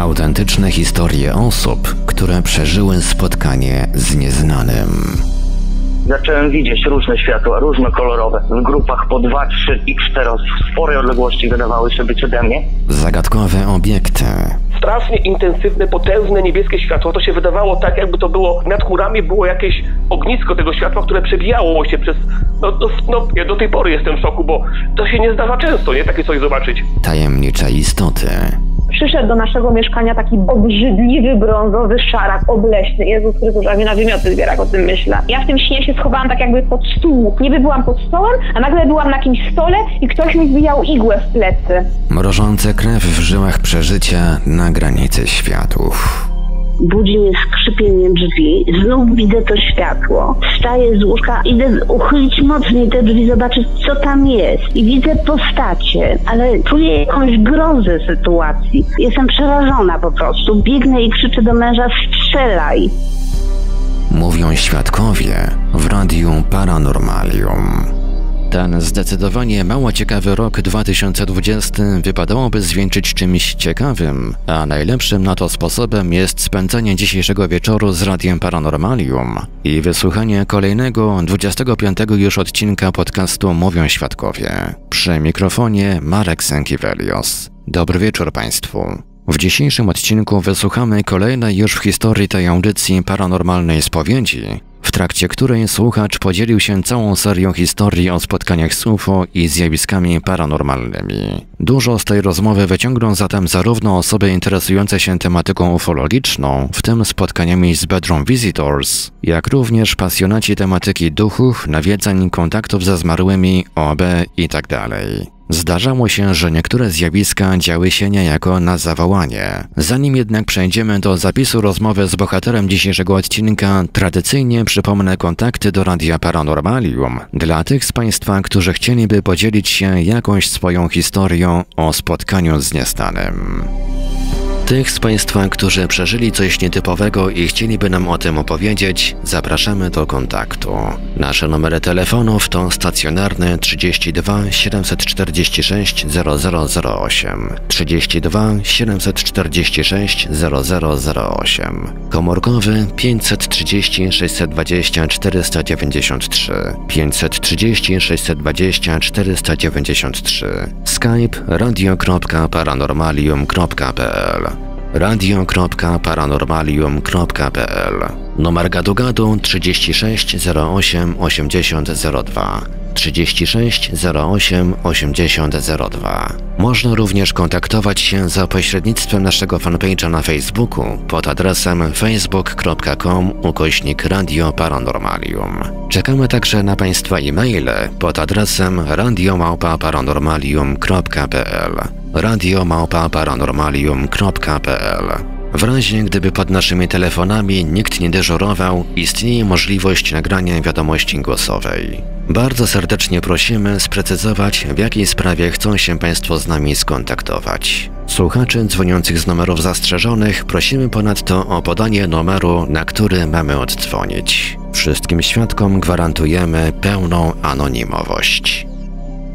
Autentyczne historie osób, które przeżyły spotkanie z nieznanym. Zacząłem widzieć różne światła, różne kolorowe, w grupach po 2, 3 i 4 w sporej odległości wydawały się być ode mnie. Zagadkowe obiekty. Strasznie intensywne, potężne niebieskie światło. To się wydawało tak, jakby to było, nad chmurami było jakieś ognisko tego światła, które przebijało się przez... No, ja do tej pory jestem w szoku, bo to się nie zdarza często, nie? Takie coś zobaczyć. Tajemnicze istoty. Przyszedł do naszego mieszkania taki obrzydliwy, brązowy szarak obleśny. Jezus Chrystus, a mnie na wymioty zbiera, jak o tym myślę. Ja w tym śnie się schowałam tak jakby pod stół. Niby byłam pod stołem, a nagle byłam na jakimś stole i ktoś mi zbijał igłę w plecy. Mrożące krew w żyłach przeżycia na granicy światów. Budzi mnie skrzypienie drzwi, znów widzę to światło. Wstaję z łóżka, idę uchylić mocniej te drzwi, zobaczyć co tam jest. I widzę postacie, ale czuję jakąś grozę sytuacji. Jestem przerażona po prostu. Biegnę i krzyczę do męża: strzelaj! Mówią świadkowie w Radiu Paranormalium. Ten zdecydowanie mało ciekawy rok 2020 wypadałoby zwieńczyć czymś ciekawym, a najlepszym na to sposobem jest spędzenie dzisiejszego wieczoru z Radiem Paranormalium i wysłuchanie kolejnego, 25 już odcinka podcastu Mówią Świadkowie. Przy mikrofonie Marek Sękiewicz. Dobry wieczór Państwu. W dzisiejszym odcinku wysłuchamy kolejnej już w historii tej audycji paranormalnej spowiedzi, w trakcie której słuchacz podzielił się całą serią historii o spotkaniach z UFO i zjawiskami paranormalnymi. Dużo z tej rozmowy wyciągną zatem zarówno osoby interesujące się tematyką ufologiczną, w tym spotkaniami z Bedroom Visitors, jak również pasjonaci tematyki duchów, nawiedzań, kontaktów ze zmarłymi, OOBE itd. Zdarzało się, że niektóre zjawiska działy się niejako na zawołanie. Zanim jednak przejdziemy do zapisu rozmowy z bohaterem dzisiejszego odcinka, tradycyjnie przypomnę kontakty do Radia Paranormalium dla tych z Państwa, którzy chcieliby podzielić się jakąś swoją historią o spotkaniu z nieznanym. Tych z Państwa, którzy przeżyli coś nietypowego i chcieliby nam o tym opowiedzieć, zapraszamy do kontaktu. Nasze numery telefonów to stacjonarne 32 746 0008, 32 746 0008, komórkowy 530 620 493, 530 620 493, Skype radio.paranormalium.pl radio.paranormalium.pl. Numer gadu-gadu 36 08 80 02, 36 08 80 02. Można również kontaktować się za pośrednictwem naszego fanpage'a na Facebooku pod adresem facebook.com/Radio Paranormalium. Czekamy także na Państwa e-maile pod adresem radio@paranormalium.pl, radio@paranormalium.pl. W razie gdyby pod naszymi telefonami nikt nie dyżurował, istnieje możliwość nagrania wiadomości głosowej. Bardzo serdecznie prosimy sprecyzować, w jakiej sprawie chcą się Państwo z nami skontaktować. Słuchaczy dzwoniących z numerów zastrzeżonych prosimy ponadto o podanie numeru, na który mamy oddzwonić. Wszystkim świadkom gwarantujemy pełną anonimowość.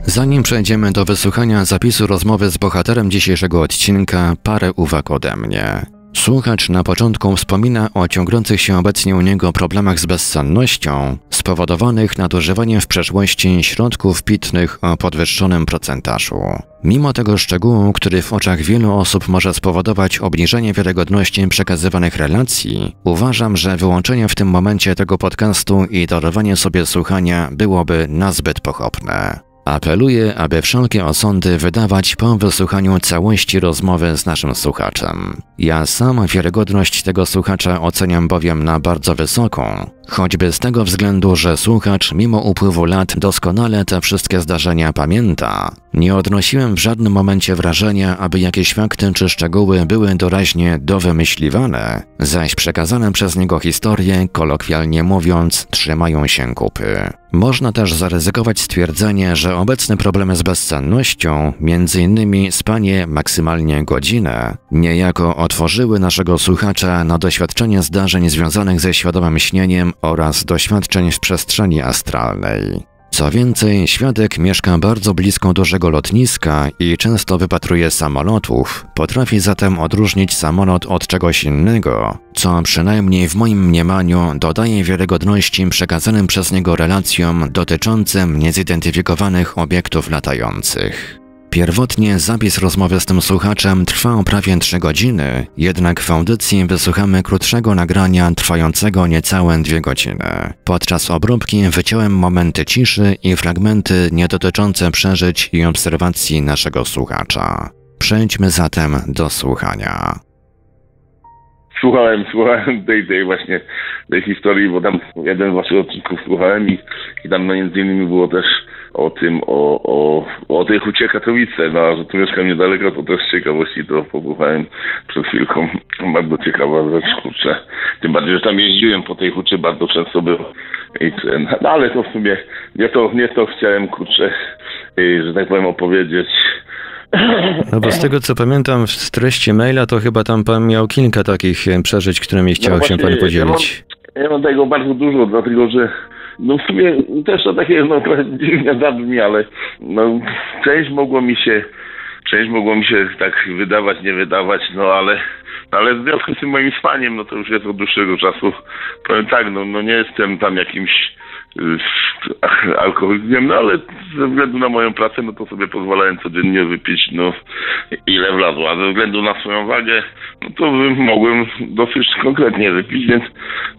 Zanim przejdziemy do wysłuchania zapisu rozmowy z bohaterem dzisiejszego odcinka, parę uwag ode mnie. Słuchacz na początku wspomina o ciągnących się obecnie u niego problemach z bezsennością, spowodowanych nadużywaniem w przeszłości środków pitnych o podwyższonym procentażu. Mimo tego szczegółu, który w oczach wielu osób może spowodować obniżenie wiarygodności przekazywanych relacji, uważam, że wyłączenie w tym momencie tego podcastu i darowanie sobie słuchania byłoby nazbyt pochopne. Apeluję, aby wszelkie osądy wydawać po wysłuchaniu całości rozmowy z naszym słuchaczem. Ja sam wiarygodność tego słuchacza oceniam bowiem na bardzo wysoką, choćby z tego względu, że słuchacz mimo upływu lat doskonale te wszystkie zdarzenia pamięta. Nie odnosiłem w żadnym momencie wrażenia, aby jakieś fakty czy szczegóły były doraźnie dowymyśliwane, zaś przekazane przez niego historie, kolokwialnie mówiąc, trzymają się kupy. Można też zaryzykować stwierdzenie, że obecne problemy z bezsennością, m.in. spanie maksymalnie godzinę, niejako otworzyły naszego słuchacza na doświadczenie zdarzeń związanych ze świadomym śnieniem oraz doświadczeń w przestrzeni astralnej. Co więcej, świadek mieszka bardzo blisko dużego lotniska i często wypatruje samolotów, potrafi zatem odróżnić samolot od czegoś innego, co przynajmniej w moim mniemaniu dodaje wiarygodności przekazanym przez niego relacjom dotyczącym niezidentyfikowanych obiektów latających. Pierwotnie zapis rozmowy z tym słuchaczem trwał prawie 3 godziny, jednak w audycji wysłuchamy krótszego nagrania trwającego niecałe 2 godziny. Podczas obróbki wyciąłem momenty ciszy i fragmenty nie dotyczące przeżyć i obserwacji naszego słuchacza. Przejdźmy zatem do słuchania. Słuchałem tej historii, bo tam jeden z waszych odcinków słuchałem i tam między innymi było też o tej Hucie Katowice, no, że tu mieszkam niedaleko, to też z ciekawości to posłuchałem przed chwilką. Bardzo ciekawa rzecz, kurczę. Tym bardziej, że tam jeździłem po tej Hucie, bardzo często było. No ale to w sumie nie to chciałem, kurczę, że tak powiem, opowiedzieć. No bo z tego co pamiętam z treści maila, to chyba tam pan miał kilka takich przeżyć, którymi chciał się pan podzielić. Ja mam tego bardzo dużo, dlatego że no w sumie też to takie trochę dziwnie zabrzmi, ale no, część mogło mi się tak wydawać, nie wydawać, no ale w związku z tym moim spaniem, no to już jest od dłuższego czasu, powiem tak, no nie jestem tam jakimś alkoholikiem, no ale ze względu na moją pracę, no to sobie pozwalałem codziennie wypić, no ile wlazło, a ze względu na swoją wagę, no to mogłem dosyć konkretnie wypić, więc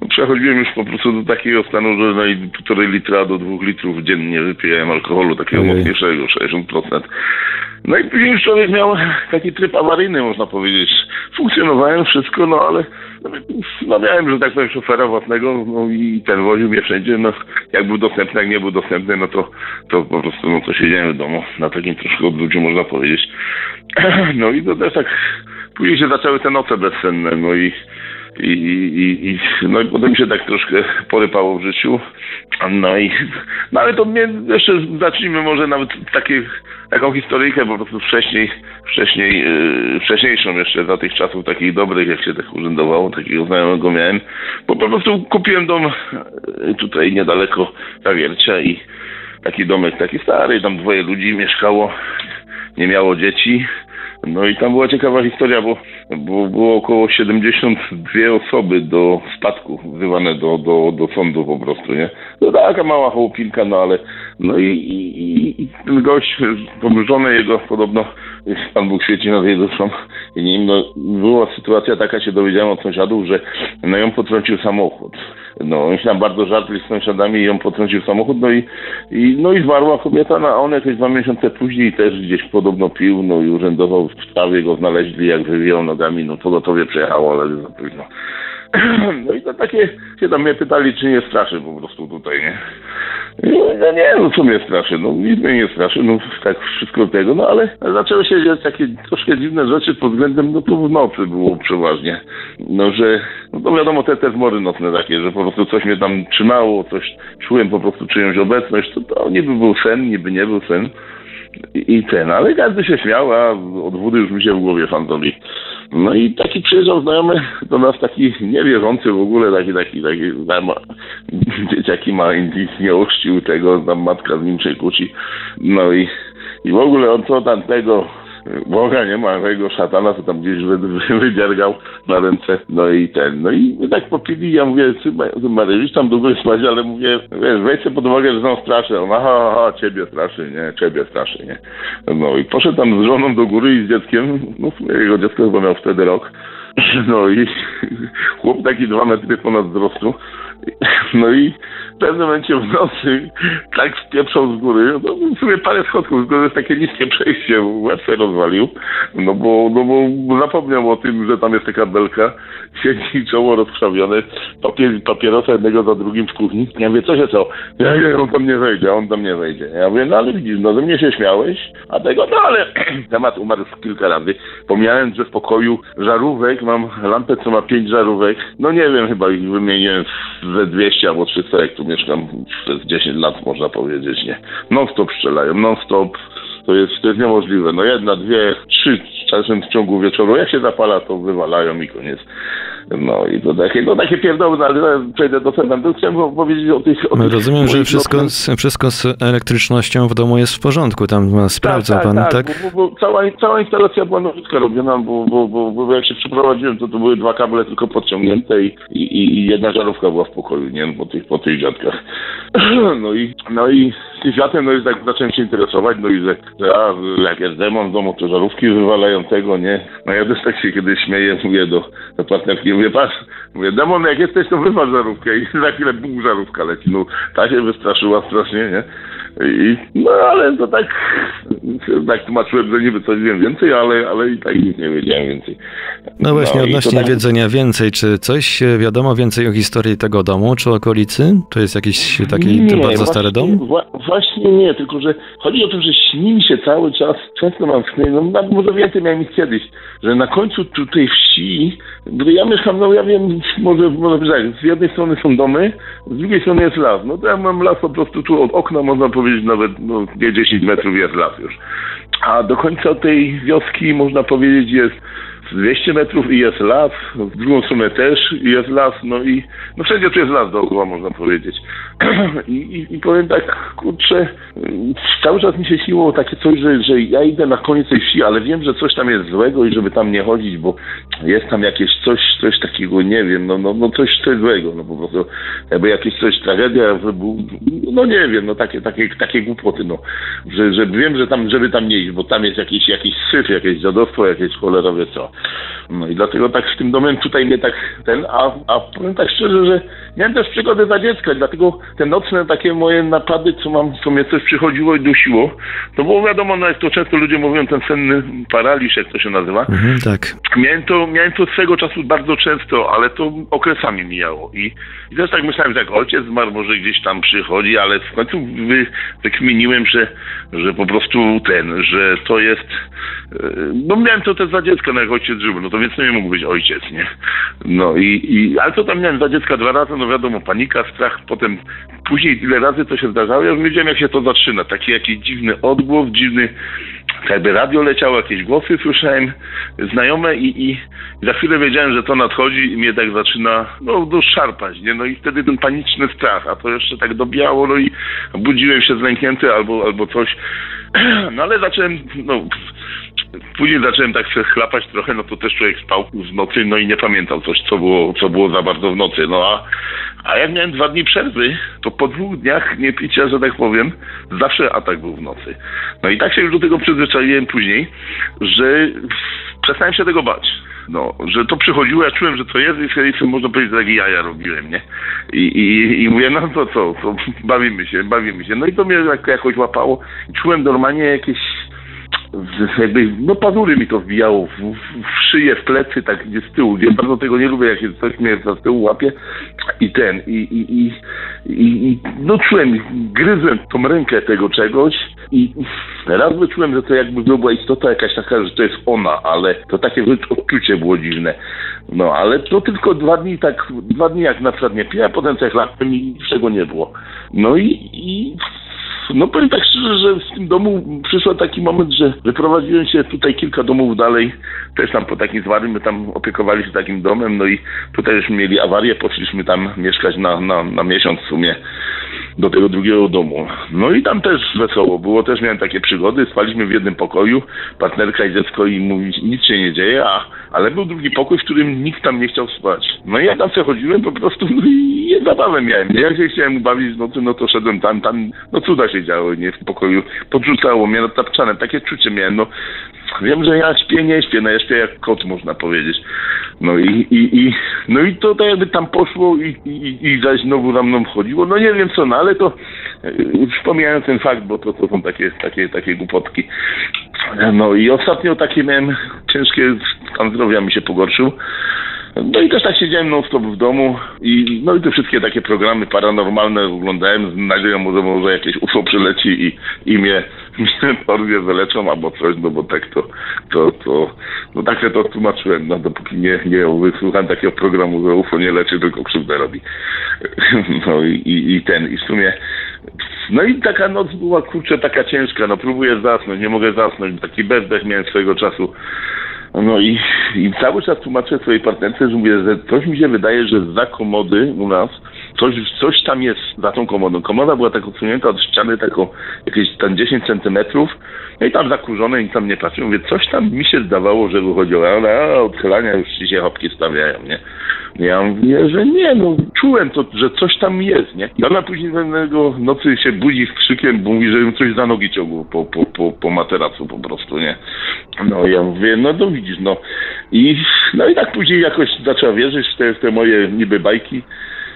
no, przechodziłem już po prostu do takiego stanu, że no i 1,5 litra do 2 litrów dziennie wypijałem alkoholu, takiego mocniejszego, 60%. No i później człowiek miał taki tryb awaryjny, można powiedzieć. Funkcjonowałem wszystko, no ale no, miałem, że tak powiem, szofera własnego, no i ten woził mnie wszędzie, no jak był dostępny, jak nie był dostępny, no to po prostu, no to siedziałem w domu, na takim troszkę odwróciu, można powiedzieć. No i to też tak, później się zaczęły te noce bezsenne, no i potem się tak troszkę porypało w życiu. No ale to mnie jeszcze zacznijmy może nawet taką historyjkę po prostu wcześniejszą jeszcze za tych czasów takich dobrych, jak się tak urzędowało, takiego znajomego miałem, bo po prostu kupiłem dom tutaj niedaleko Kawiercia i taki domek taki stary, tam 2 ludzi mieszkało, nie miało dzieci. No i tam była ciekawa historia, bo było około 72 osoby do spadku wzywane do sądu po prostu, nie? No taka mała chałupinka, no ale... No i ten gość, żonę jego podobno, Pan Bóg świeci nad jej duszą i nim, no była sytuacja taka, się dowiedziałem od sąsiadów, że no ją potrącił samochód. No oni się tam bardzo żartli z sąsiadami i ją potrącił samochód, no i zmarła kobieta, no, a on jakieś 2 miesiące później też gdzieś podobno pił, no i urzędował w sprawie, go znaleźli, jak wywijał nogami, no pogotowie przejechało, ale za późno. No i to takie się tam mnie pytali, czy nie straszy po prostu tutaj, nie? No nie, no co mnie straszy, no nic mnie nie straszy, no tak wszystko tego, no ale zaczęły się dziać takie troszkę dziwne rzeczy pod względem, no to w nocy było przeważnie, no że, no to wiadomo, te zmory nocne takie, że po prostu coś mnie tam trzymało, coś czułem po prostu czyjąś obecność, to niby był sen, niby nie był sen ale każdy się śmiał, a od wody już mi się w głowie fantomi. No i taki przyjeżdżał znajomy do nas, taki niewierzący w ogóle, taki tam, dzieciaki ma, nie ochrzcił tego, tam matka z nim się kłóci. No i w ogóle on co tam tego Boga nie ma, tego szatana, co tam gdzieś wydziergał na ręce. No i my tak popili, ja mówię, Mariusz tam długo jest spać, ale mówię, wiesz, weź sobie pod uwagę, że są straszy. On, ciebie straszy, nie? No i poszedł tam z żoną do góry i z dzieckiem, no jego dziecko chyba miał wtedy rok. No i chłop taki 2 metry ponad wzrostu. No i w pewnym momencie w nocy tak spieprzał z góry, no w sumie parę schodków, to jest takie niskie przejście, łatwo rozwalił, no bo zapomniał o tym, że tam jest taka belka, siedzi czoło rozkrzawione, papierosa jednego za drugim w kuchni. Ja mówię, co się co? Ja, on tam nie wejdzie. Ja mówię, no ale widzisz, no ze mnie się śmiałeś, a tego, no ale temat umarł kilka razy. Pomijając, że w pokoju żarówek, mam lampę, co ma 5 żarówek, no nie wiem, chyba ich wymieniłem ze 200 albo 300, jak tu mieszkam przez 10 lat, można powiedzieć, nie? Non-stop strzelają, non-stop. To jest niemożliwe. No 1, 2, 3 czasem w ciągu wieczoru. Jak się zapala, to wywalają i koniec. No i to takie pierdoły, ale zaraz przejdę do sedna. Chciałem powiedzieć o tych... Rozumiem, że wszystko z elektrycznością w domu jest w porządku, tam sprawdza pan, tak? Tak, bo cała instalacja była nowiutka robiona, bo jak się przeprowadziłem, to były dwa kable tylko podciągnięte i jedna żarówka była w pokoju, nie? Po tych dziadkach. No i tym światem, tak zacząłem się interesować, jak jest demon w domu, to żarówki wywalają tego, nie? No ja też tak się kiedyś śmieję, mówię do partnerki, mówię, demon, jak jesteś, to wywal żarówkę i za chwilę bum, żarówka leci. No ta się wystraszyła strasznie, nie? No ale to tak tłumaczyłem, że niby coś wiem więcej, ale i tak nic nie wiedziałem więcej. No właśnie, odnośnie wiedzenia więcej, czy coś wiadomo więcej o historii tego domu, czy okolicy? To jest jakiś taki bardzo stary dom? Właśnie nie, tylko że chodzi o to, że śni mi się cały czas, często mam sny, może więcej miałem ich kiedyś, że na końcu tej wsi, gdy ja mieszkam, ja wiem, może tak, z jednej strony są domy, z drugiej strony jest las. No to ja mam las po prostu tu od okna, można powiedzieć nawet, no, 10 metrów jest las już. A do końca tej wioski, można powiedzieć, jest 200 metrów i jest las, w drugą stronę też jest las, no wszędzie tu jest las dookoła, można powiedzieć. I powiem tak, kurczę, cały czas mi się śniło takie coś, że ja idę na koniec tej wsi, ale wiem, że coś tam jest złego i żeby tam nie chodzić, bo jest tam jakieś coś takiego, nie wiem, coś złego, po prostu jakby jakieś coś, tragedia, nie wiem, takie głupoty, że wiem, że tam, żeby tam nie iść, bo tam jest jakiś syf, jakieś dziadostwo, jakieś cholera wie co. No i dlatego tak z tym domem tutaj mnie tak a powiem tak szczerze, że miałem też przygody za dziecka, dlatego te nocne takie moje napady, co mnie coś przychodziło i dusiło, to było wiadomo, jak to często ludzie mówią, ten senny paraliż, jak to się nazywa. Mhm, tak. Miałem to swego czasu bardzo często, ale to okresami mijało. I też tak myślałem, że jak ojciec zmarł, może gdzieś tam przychodzi, ale w końcu wykminiłem, że po prostu że to jest... miałem to też za dziecka, jak ojciec żył, to więc nie mógł być ojciec, nie? Ale to tam miałem za dziecka 2 razy, wiadomo, panika, strach, potem później tyle razy to się zdarzało, ja już wiedziałem, jak się to zaczyna, taki jakiś dziwny odgłos, jakby radio leciało, jakieś głosy słyszałem znajome i za chwilę wiedziałem, że to nadchodzi i mnie tak zaczyna szarpać, nie? I wtedy ten paniczny strach, a to jeszcze tak dobijało, i budziłem się zlęknięty albo coś, ale zacząłem, później zacząłem tak się chlapać trochę, to też człowiek spał z nocy, i nie pamiętał co było za bardzo w nocy, a jak miałem 2 dni przerwy, to po 2 dniach niepicia, że tak powiem, zawsze atak był w nocy. No i tak się już do tego przyzwyczaiłem później, że przestałem się tego bać. Że to przychodziło, ja czułem, że to jest i wtedy można powiedzieć, że takie jaja robiłem, nie? I mówię, to bawimy się. No i to mnie jakoś łapało i czułem normalnie jakieś jakby, pazury mi to wbijało w szyję, w plecy, tak gdzie z tyłu. Ja bardzo tego nie lubię, jak się coś mnie z tyłu łapie czułem, gryzłem tą rękę tego czegoś i raz wyczułem, że to jakby to była istota jakaś taka, że to jest ona, ale to takie odczucie było dziwne. Ale to tylko 2 dni, tak 2 dni jak na przykład nie piję, a potem tak latem i niczego nie było. Powiem tak szczerze, że w tym domu przyszedł taki moment, że wyprowadziłem się tutaj kilka domów dalej, też tam po takim zwarym, my tam opiekowali się takim domem, i tutaj już mieli awarię, poszliśmy tam mieszkać na miesiąc w sumie do tego drugiego domu. I tam też wesoło było, też miałem takie przygody, spaliśmy w jednym pokoju, partnerka i dziecko i mówi, nic się nie dzieje, ale był drugi pokój, w którym nikt tam nie chciał spać. I ja tam przechodziłem po prostu i zabawę miałem. Jak się chciałem ubawić w nocy, to szedłem tam, cuda się działo, nie, w pokoju, podrzucało mnie nad tapczanem, takie czucie miałem, Wiem, że ja nie śpię, ja śpię jak kot, można powiedzieć. I to tak jakby tam poszło i zaś znowu za mną chodziło. Nie wiem co, ale to wspomniałem ten fakt, bo to są takie głupotki. I ostatnio takie miałem ciężkie, stan zdrowia mi się pogorszył. I też tak siedziałem non-stop w domu i te wszystkie takie programy paranormalne oglądałem z nadzieją, może jakieś UFO przyleci i mnie porwie, wyleczą albo coś, bo tak tak się to tłumaczyłem, dopóki nie wysłuchałem takiego programu, że UFO nie leczy, tylko krzywdę robi. I w sumie... I taka noc była, kurczę, taka ciężka, próbuję zasnąć, nie mogę zasnąć, taki bezdech miałem swojego czasu. No i cały czas tłumaczę swojej partnerce, że mówię, że coś mi się wydaje, że za komody u nas coś tam jest za tą komodą. Komoda była tak odsunięta od ściany, tak o jakieś tam 10 centymetrów, no i tam zakurzone, i tam nie patrzę. Mówię, coś tam mi się zdawało, że wychodziło, ale odchylania już ci się chopki stawiają, nie? Ja mówię, że nie, no czułem to, że coś tam jest, nie? I ona później pewnego nocy się budzi z krzykiem, bo mówi, że ją coś za nogi ciągło po materacu po prostu, nie? No ja mówię, no to widzisz, no. I tak później jakoś zaczęła wierzyć w te moje niby bajki.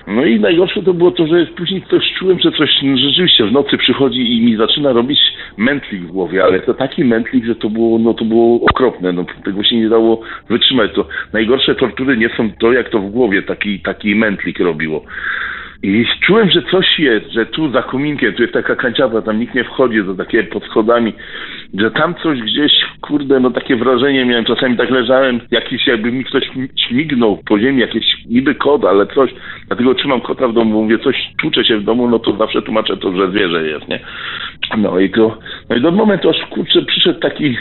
No i najgorsze to było to, że później też czułem, że coś rzeczywiście w nocy przychodzi i mi zaczyna robić mętlik w głowie, ale to taki mętlik, że to było okropne, no tego się nie dało wytrzymać. To najgorsze tortury nie są to, jak to w głowie taki mętlik robiło. I czułem, że coś jest, że tu za kominkiem, tu jest taka kanciapa, tam nikt nie wchodzi, to takie pod schodami, że tam coś gdzieś, kurde, no takie wrażenie miałem, czasami tak leżałem, jakiś jakby mi ktoś śmignął po ziemi, jakiś niby kot, ale coś, dlatego trzymam kota w domu, mówię, coś tłucze się w domu, no to zawsze tłumaczę to, że zwierzę jest, nie? No i do momentu, aż kurczę, przyszedł taki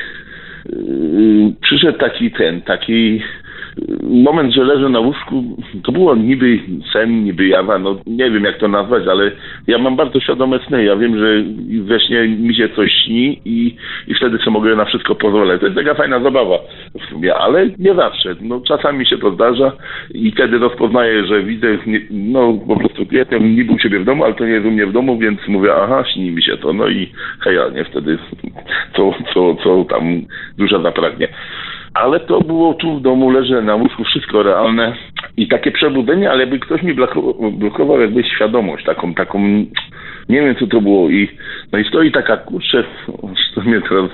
moment, że leżę na łóżku, to było niby sen, niby jawa, no nie wiem jak to nazwać, ale ja mam bardzo świadome sny, ja wiem, że we śnie mi się coś śni i wtedy sobie mogę na wszystko pozwolę. To jest taka fajna zabawa w sumie, ale nie zawsze, no czasami się to zdarza i wtedy rozpoznaję, że widzę, no po prostu jestem niby u siebie w domu, ale to nie jest u mnie w domu, więc mówię, aha, śni mi się to, no i heja, nie, wtedy co tam dusza zapragnie. Ale to było tu w domu, leżę na łóżku, wszystko realne i takie przebudzenie, ale jakby ktoś mi blokował jakby świadomość, taką, nie wiem co to było i stoi taka, kurczę, co mnie teraz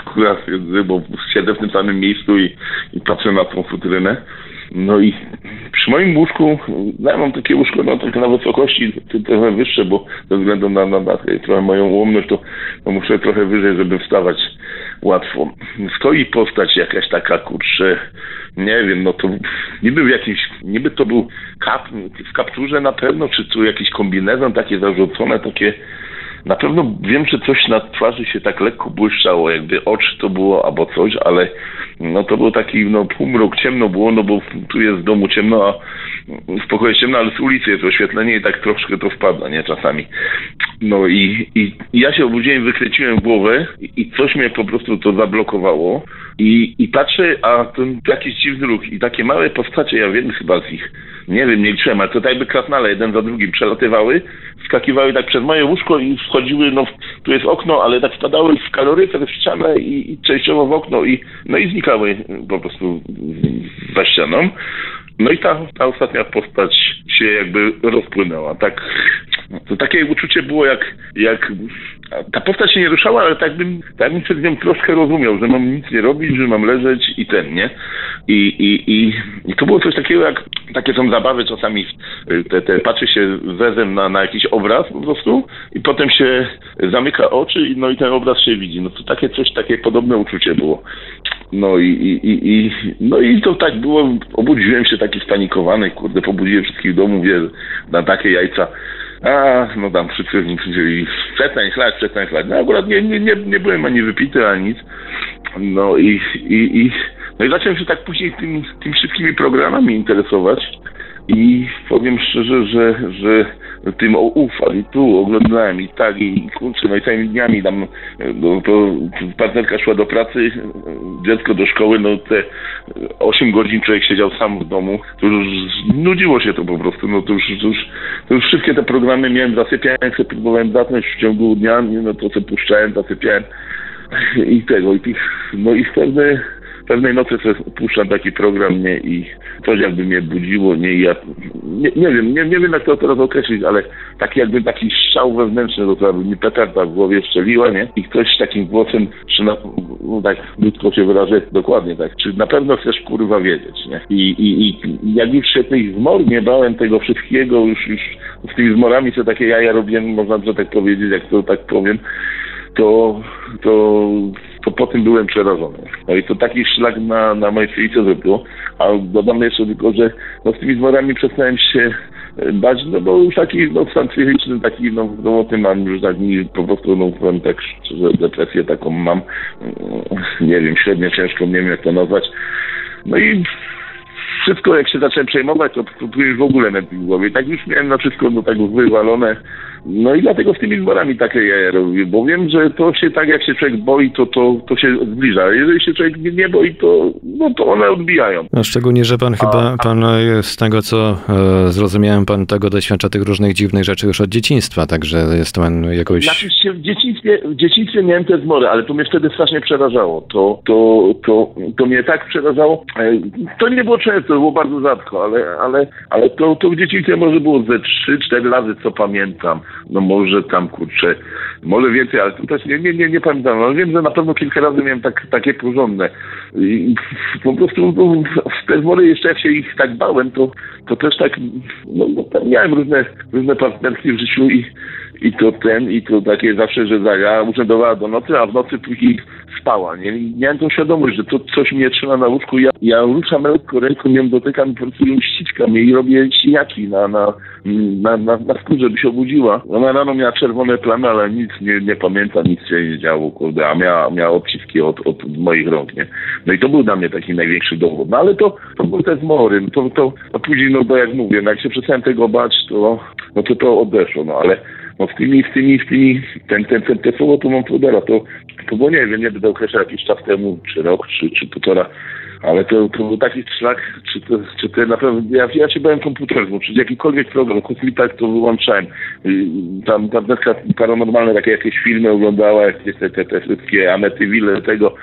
wkurza, bo siedzę w tym samym miejscu i patrzę na tą futrynę. No i przy moim łóżku, ja mam takie łóżko, no tak na wysokości, trochę wyższe, bo ze względu na trochę moją ułomność, to muszę trochę wyżej, żeby wstawać łatwo. Stoi postać jakaś taka, kurczę, nie wiem, no to niby to był w kapturze na pewno, czy tu jakiś kombinezon takie zarzucone, takie... Na pewno wiem, że coś na twarzy się tak lekko błyszczało, jakby oczy to było albo coś, ale no to był taki półmrok, ciemno było, no bo tu jest w domu ciemno, a w pokoju ciemno, ale z ulicy jest oświetlenie i tak troszkę to wpada, nie, czasami. No i ja się obudziłem, wykręciłem głowę i coś mnie po prostu to zablokowało i patrzę, a ten jakiś dziwny ruch i takie małe postacie, ja wiem chyba z ich, nie wiem, nie liczyłem, ale to tak jakby krasnale jeden za drugim przelatywały, skakiwały tak przez moje łóżko i wchodziły, no tu jest okno, ale tak wpadały w kaloryfer, w ścianę i częściowo w okno i znikały po prostu za ścianą. No i ta ostatnia postać się jakby rozpłynęła, tak. To takie uczucie było jak ta postać się nie ruszała, ale tak bym przed nią troszkę rozumiał, że mam nic nie robić, że mam leżeć i ten, nie? I to było coś takiego jak, takie są zabawy czasami, patrzy się zezem na jakiś obraz po prostu i potem się zamyka oczy, no i ten obraz się widzi. No to takie podobne uczucie było. No i to tak było, obudziłem się taki spanikowany, kurde, pobudziłem wszystkich w domu, mówię, na takie jajca. A, no tam wszyscy i przestań chlać. No akurat nie byłem ani wypity, ani nic. No i zacząłem się tak później tym szybkimi programami interesować. I powiem szczerze, że tym UFO i tu oglądałem i tak, i kurczę, no i całymi dniami tam, no to partnerka szła do pracy, dziecko do szkoły, no te 8 godzin człowiek siedział sam w domu, to już nudziło się to po prostu, no to już wszystkie te programy miałem, zasypiałem, sobie próbowałem zasnąć w ciągu dnia, no to sobie puszczałem, zasypiałem i tego, i tych, no i wtedy... Pewnej nocy sobie puszczam taki program, nie, i coś jakby mnie budziło, nie, i ja nie wiem jak to teraz określić, ale taki strzał wewnętrzny, to która mi petarda w głowie strzeliła, nie, i ktoś z takim głosem, czy na, no tak ludzko się wyrażę, dokładnie tak, czy na pewno chcesz kurwa wiedzieć, nie, i jak już się tej zmor, nie bałem tego wszystkiego, już z tymi zmorami co takie jaja robiłem, można by tak powiedzieć, jak to tak powiem, to po tym byłem przerażony. No i to taki szlak na mojej filice zrobiło. A dodam jeszcze tylko, że no z tymi zmorami przestałem się dać, no bo już taki, no stan psychiczny taki, no w dołoty mam już taki, po prostu, no powiem tak szczerze, depresję taką mam, nie wiem, średnio ciężką, nie wiem jak to nazwać, no i wszystko jak się zacząłem przejmować, to już w ogóle mętli w głowie, tak już miałem na wszystko do tego wywalone, no i dlatego z tymi wyborami takie ja robię, bo wiem, że to się tak jak się człowiek boi, to się zbliża, a jeżeli się człowiek nie boi, to one odbijają. A szczególnie, że pan chyba, pan z tego co zrozumiałem, pan tego doświadcza tych różnych dziwnych rzeczy już od dzieciństwa, także jest pan jakoś... Znaczy się w dzieciństwie miałem te zmory, ale to mnie wtedy strasznie przerażało, to mnie tak przerażało, to nie było często, było bardzo rzadko, ale to w dzieciństwie może było ze 3-4 razy, co pamiętam. No może tam, kurczę, może więcej, ale to też nie pamiętam. Ale wiem, że na pewno kilka razy miałem takie porządne. I po prostu te zmory, jeszcze jak się ich tak bałem, to też tak, no tam miałem różne partnerki w życiu i to takie zawsze, że ja urzędowała do nocy, a w nocy później spała, nie? Miałem tą świadomość, że to coś mnie trzyma na łóżku, ja ruszam ręką, ją dotykam, po prostu ją ściskam i robię siniaki na skórze, żeby się obudziła. Ona rano miała czerwone plamy, ale nic nie pamięta, nic się nie działo, kurde, a miała odciski od moich rąk, nie? No i to był dla mnie taki największy dowód, no ale to był ten zmory, a później, no bo jak mówię, jak się przestałem tego bać, to odeszło, no ale no z tymi, ten słowo to mam trudera, to było, nie wiem, nie będę określał jakiś czas temu, czy rok, czy półtora, ale to był taki szlak, czy to naprawdę, ja się bałem komputerów, czy jakikolwiek program, tak to wyłączałem. Tam deska paranormalne, takie jakieś filmy oglądała, jakieś te wszystkie Ametywile tego,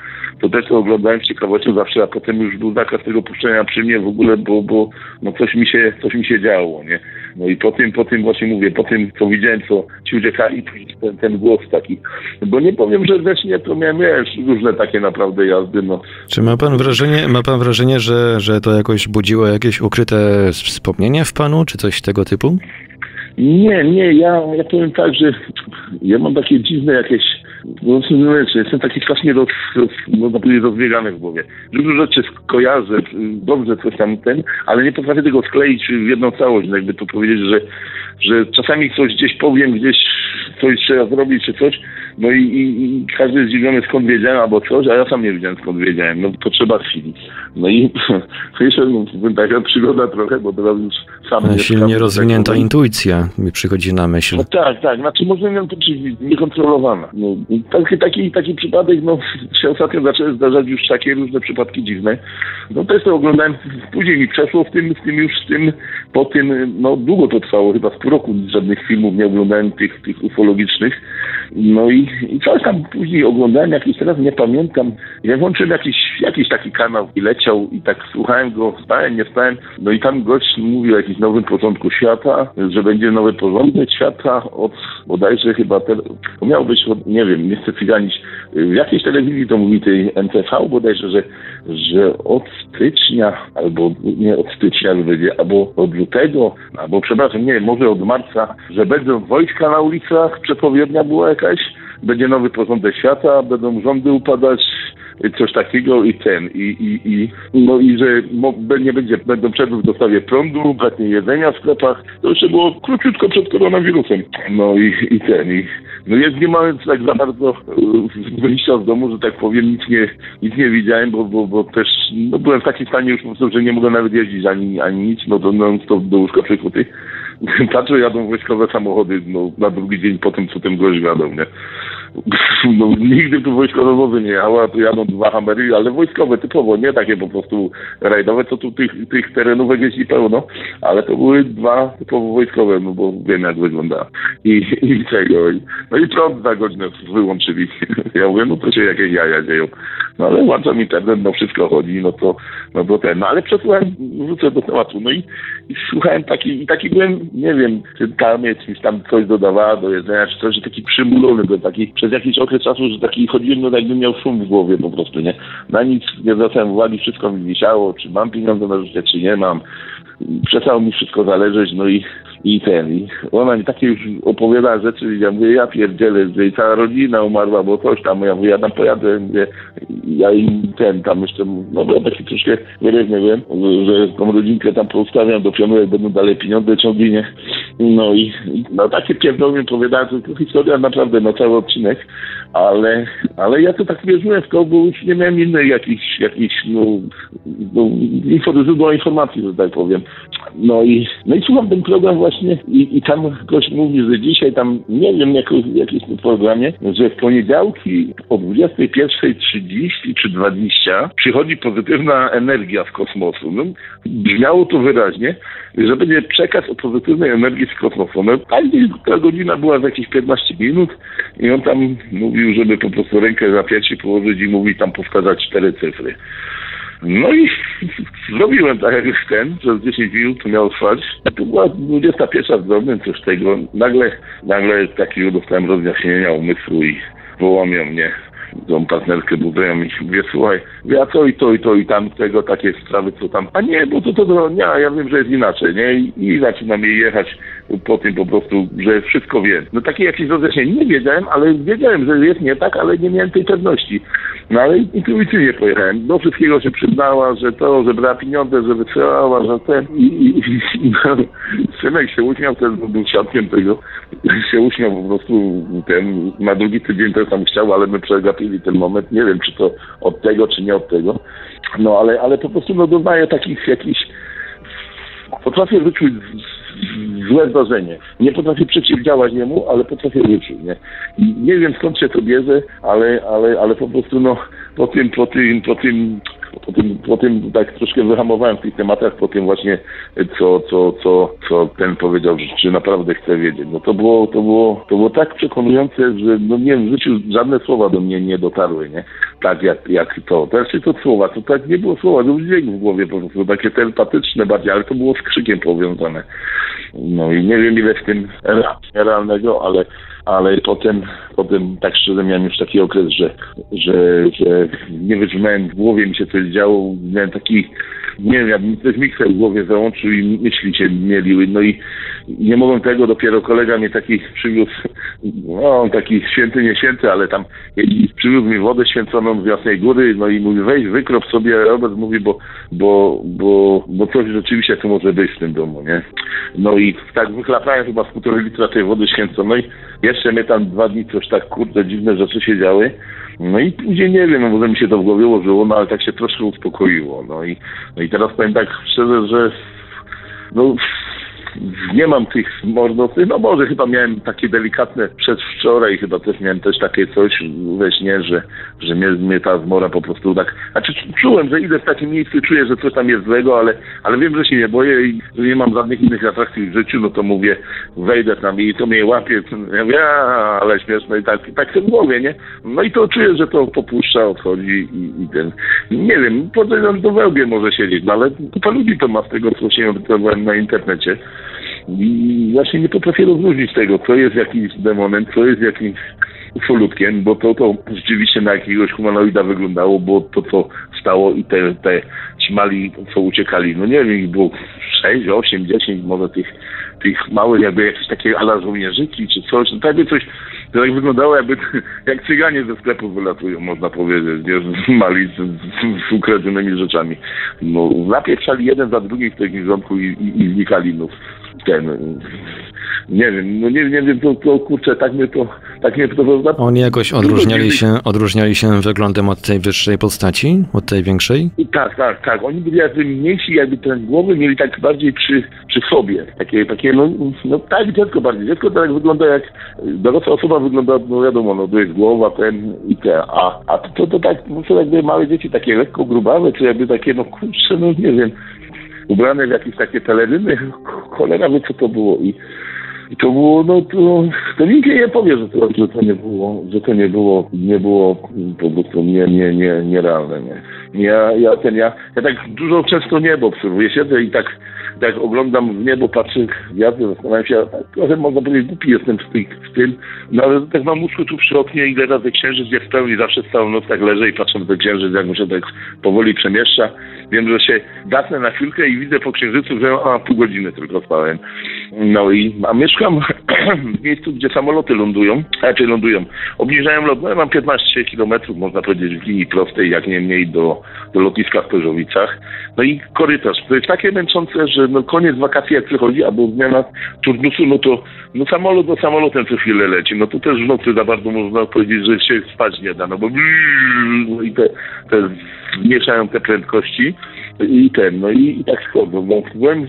to też to oglądałem z ciekawością zawsze, a potem już był zakaz tego puszczenia przy mnie w ogóle, bo no coś mi się działo, nie? No i po tym właśnie mówię, po tym co widziałem, co ci uciekali, ten głos taki, bo nie powiem, że wreszcie to miałem różne takie naprawdę jazdy, no. Czy ma pan wrażenie, że to jakoś budziło jakieś ukryte wspomnienia w panu, czy coś tego typu? Nie, ja powiem tak, że ja mam takie dziwne jakieś, no jestem taki strasznie rozbiegany w głowie. Dużo rzeczy kojarzę, dobrze coś tam ale nie potrafię tego skleić w jedną całość, jakby to powiedzieć, że czasami coś gdzieś powiem, gdzieś coś trzeba zrobić czy coś, no i każdy jest zdziwiony skąd wiedziałem albo coś, a ja sam nie wiedziałem skąd wiedziałem, no to trzeba chwili. No i jeszcze taka przygoda trochę, bo teraz już sam... Silnie rozwinięta tak, intuicja mi przychodzi na myśl. No tak, znaczy można ją toczyć niekontrolowana. No, taki przypadek, no się ostatnio zaczęły zdarzać już takie różne przypadki dziwne. No też to oglądałem, później mi przeszło po tym, no długo to trwało, chyba z pół roku żadnych filmów nie oglądałem tych ufologicznych. No i coś tam później oglądałem, jakiś teraz nie pamiętam. Ja włączyłem jakiś taki kanał i leciał i tak słuchałem go, wstałem, nie wstałem. No i tam gość mówił o jakimś nowym porządku świata, że będzie nowy porządek świata od bodajże chyba, to miał być od, nie wiem, nie chcę cyganić, w jakiejś telewizji to mówi tej NTV bodajże, że od stycznia, albo nie od stycznia, że będzie, albo od lutego, albo przepraszam, nie, może od marca, że będą wojska na ulicach, przepowiednia była jakaś, będzie nowy porządek świata, będą rządy upadać, coś takiego i że nie będzie, będą przerwy w dostawie prądu, braknie jedzenia w sklepach. To jeszcze było króciutko przed koronawirusem. No no jest, nie mamy tak za bardzo wyjścia z domu, że tak powiem, nic nie widziałem, bo też no, byłem w takim stanie już po prostu, że nie mogę nawet jeździć ani nic, no to do łóżka przykuty. Patrzę, jadą wojskowe samochody, no na drugi dzień po tym, co ten gość wiadomo, nie? No, nigdy tu wojskowe wozy nie jechała, tu jadą 2 Hammery, ale wojskowe typowo, nie takie po prostu rajdowe, co tu tych terenówek jest i pełno, ale to były 2 typowo wojskowe, no bo wiem jak wygląda. I tego. No i prąd za godzinę wyłączyli. Ja mówię, no to się jakieś jaja dzieją. No ale włączam internet, no wszystko chodzi, no ale przesłuchałem, wrócę do tematu, no i słuchałem taki byłem, nie wiem, czy tam jakiś tam coś dodawała do jedzenia, czy coś, że taki przymulony byłem, taki przez jakiś okres czasu, że taki chodziłem, no jakbym miał szum w głowie po prostu, nie? Na nic nie zwracałem uwagi, wszystko mi wisiało, czy mam pieniądze na życie, czy nie mam. Przestało mi wszystko zależeć, no i ona mi takie już opowiadała rzeczy, ja mówię, ja pierdzielę, że i cała rodzina umarła, bo coś tam, ja mówię, ja tam pojadę, mówię, ja im tam jeszcze, no bo taki troszkę nie wiem, że tą rodzinkę tam poustawiam, dopiąłem, będą dalej pieniądze ciągli, nie? No i no takie pierdolnie powiadałem, to historia naprawdę na cały odcinek, ale ja to tak wierzyłem w to, bo już nie miałem innej jakichś źródła informacji, że tak powiem. No i słucham ten program właśnie i tam ktoś mówi, że dzisiaj tam, nie wiem, jakiś programie, że w poniedziałki o 21:30 czy 20 przychodzi pozytywna energia z kosmosu. No, brzmiało to wyraźnie, że będzie przekaz o pozytywnej energii z kosmosu. No, ta godzina była za jakieś 15 minut i on tam mówił, żeby po prostu rękę na piersi położyć i mówi tam powtarzać 4 cyfry. No i zrobiłem tak jak już przez 10 minut to miało trwać. To była 21 w drobnym, coś tego. Nagle taki dostałem rozjaśnienia umysłu i wołał mnie tą partnerkę, budzę mi się, mówię, słuchaj, ja to i to i to i tam tego, takie sprawy, co tam, a nie, bo to do dnia, ja wiem, że jest inaczej, nie, i zaczynam jej jechać po tym po prostu, że wszystko wiem. No takie jakieś rozjaśnienie, nie wiedziałem, ale wiedziałem, że jest nie tak, ale nie miałem tej pewności. No ale intuicyjnie pojechałem, do wszystkiego się przyznała, że to, że brała pieniądze, że wysyłała, że ten no, synek się uśmiał, ten był świadkiem tego, się uśmiał po prostu, ten na drugi tydzień też tam chciał, ale my przegapili ten moment, nie wiem, czy to od tego, czy nie od tego, no ale po prostu no doznaję takich jakichś, potrafię wyczuć złe zdarzenie, nie potrafię przeciwdziałać niemu, ale potrafię wyczuć, nie? Nie wiem skąd się to bierze, ale po prostu no po tym tak troszkę wyhamowałem w tych tematach, po tym właśnie co ten powiedział, czy naprawdę chce wiedzieć. No to było tak przekonujące, że no nie wiem, w życiu żadne słowa do mnie nie dotarły, nie? Tak jak to. Znaczy to słowa, to tak nie było słowa, to był dźwięk w głowie po prostu, takie telepatyczne bardziej, ale to było z krzykiem powiązane. No i nie wiem ile w tym realnego, ale potem tak szczerze miałem już taki okres, że nie wytrzymałem, w głowie mi się coś działo, miałem taki, nie wiem, jakbym coś mikser w głowie załączył i myśli się mieliły, no i nie mogłem tego, dopiero kolega mnie taki przywiózł, no taki święty, nie święty, ale tam przywiózł mi wodę święconą z Jasnej Góry, no i mówi, weź wykrop sobie, Robert mówi, bo coś rzeczywiście tu może być w tym domu, nie? No i tak wychlapałem chyba z 1,5 litra tej wody święconej, jeszcze mnie tam 2 dni coś tak, kurde, dziwne rzeczy się działy. No i później nie wiem, no może mi się to w głowie ułożyło, no ale tak się troszkę uspokoiło. No i teraz powiem tak szczerze, że no nie mam tych mordocy, no może chyba miałem takie delikatne przedwczoraj, chyba też miałem też takie coś we śnie, że mnie ta zmora po prostu tak, znaczy czułem, że idę w takim miejscu, czuję, że coś tam jest złego, ale wiem, że się nie boję i że nie mam żadnych innych atrakcji w życiu, no to mówię, wejdę tam i to mnie łapie, ja mówię, ale śmieszne i tak w głowie, nie? No i to czuję, że to popuszcza, odchodzi i ten, nie wiem, po to wełbie może siedzieć, no ale kupa ludzi to ma z tego, co się odbywałem na internecie. I właśnie nie potrafię rozróżnić tego, co jest jakimś demonem, co jest jakimś ufolutkiem, bo to rzeczywiście na jakiegoś humanoida wyglądało, bo to co stało i te ci mali, co uciekali, no nie wiem, było 6, 8, 10 może tych małych, jakby jakieś takie ala żołnierzyki czy coś, no tak by coś, to tak wyglądało jakby, jak cyganie ze sklepu wylatują, można powiedzieć, mali z ukradzionymi rzeczami. No napieprzali jeden za drugim w takim rządku i znikali, no ten, nie wiem, no nie wiem, to kurczę, tak mnie to... Oni jakoś odróżniali się wyglądem od tej wyższej postaci, od tej większej? Tak, oni byli jakby mniejsi, jakby ten głowy mieli tak bardziej przy sobie, takie no tak dziecko tak wygląda jak dorosła osoba wygląda, no wiadomo, no to jest głowa, ten i ten, a to tak, no to jakby małe dzieci takie lekko grubawe, czy jakby takie, no kurczę, no nie wiem, ubrane w jakieś takie teledyny, cholera wie co to było i to było, no to nikt nie powie, że to nie było po prostu nierealne, nie. Ja tak dużo często niebo obserwuję, siedzę i tak oglądam w niebo, patrzę gwiazdy, zastanawiam się, trochę można powiedzieć, głupi jestem w tym, no ale tak mam łóżko tu przy oknie, ile razy księżyc jest w pełni, zawsze całą noc tak leżę i patrzę na ten księżyc, jak mu się tak powoli przemieszcza. Wiem, że się zasnę na chwilkę i widzę po księżycu, że pół godziny tylko spałem. No i mam jeszcze mieszkam w miejscu, gdzie samoloty lądują, raczej lądują, obniżają lot, no ja mam 15 kilometrów, można powiedzieć, w linii prostej, jak nie mniej, do lotniska w Pożowicach. No i korytarz, to jest takie męczące, że no koniec wakacji jak przychodzi, albo zmiana turnusu, no to no samolot za samolotem co chwilę leci, no to też w nocy za bardzo można powiedzieć, że się spać nie da, no bo no i te zmniejszają te prędkości. I tak schodzą. Byłem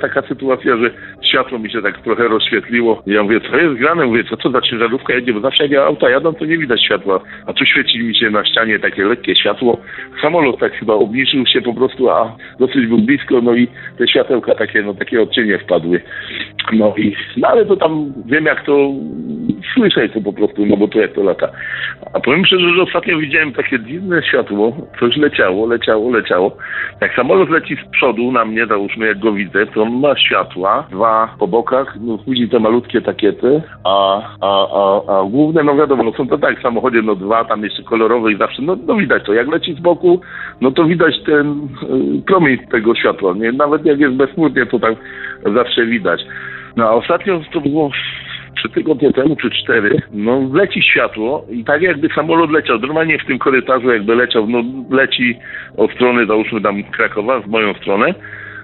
taka sytuacja, że światło mi się tak trochę rozświetliło. Ja mówię, co jest grane? Mówię, co za ciężarówka jedzie? Bo zawsze jak ja auta jadą, to nie widać światła. A tu świeci mi się na ścianie takie lekkie światło. Samolot tak chyba obniżył się po prostu, a dosyć był blisko. No i te światełka takie, no takie odcienie wpadły. No ale to tam wiem jak to, słyszę to po prostu, no bo to jak to lata. A powiem szczerze, że ostatnio widziałem takie dziwne światło. Coś leciało. Jak samolot leci z przodu na mnie, załóżmy, jak go widzę, to on ma światła, dwa po bokach, no później te malutkie takiety, a główne, no wiadomo, no są to tak w samochodzie, no dwa, tam jeszcze kolorowe i zawsze, no widać to, jak leci z boku, no to widać ten promień tego światła, nie? Nawet jak jest bezchmurnie, to tak zawsze widać. No a ostatnio to było 3 tygodnie temu, czy 4, no leci światło i tak jakby samolot leciał, normalnie w tym korytarzu jakby leciał, no leci od strony, załóżmy tam Krakowa, w moją stronę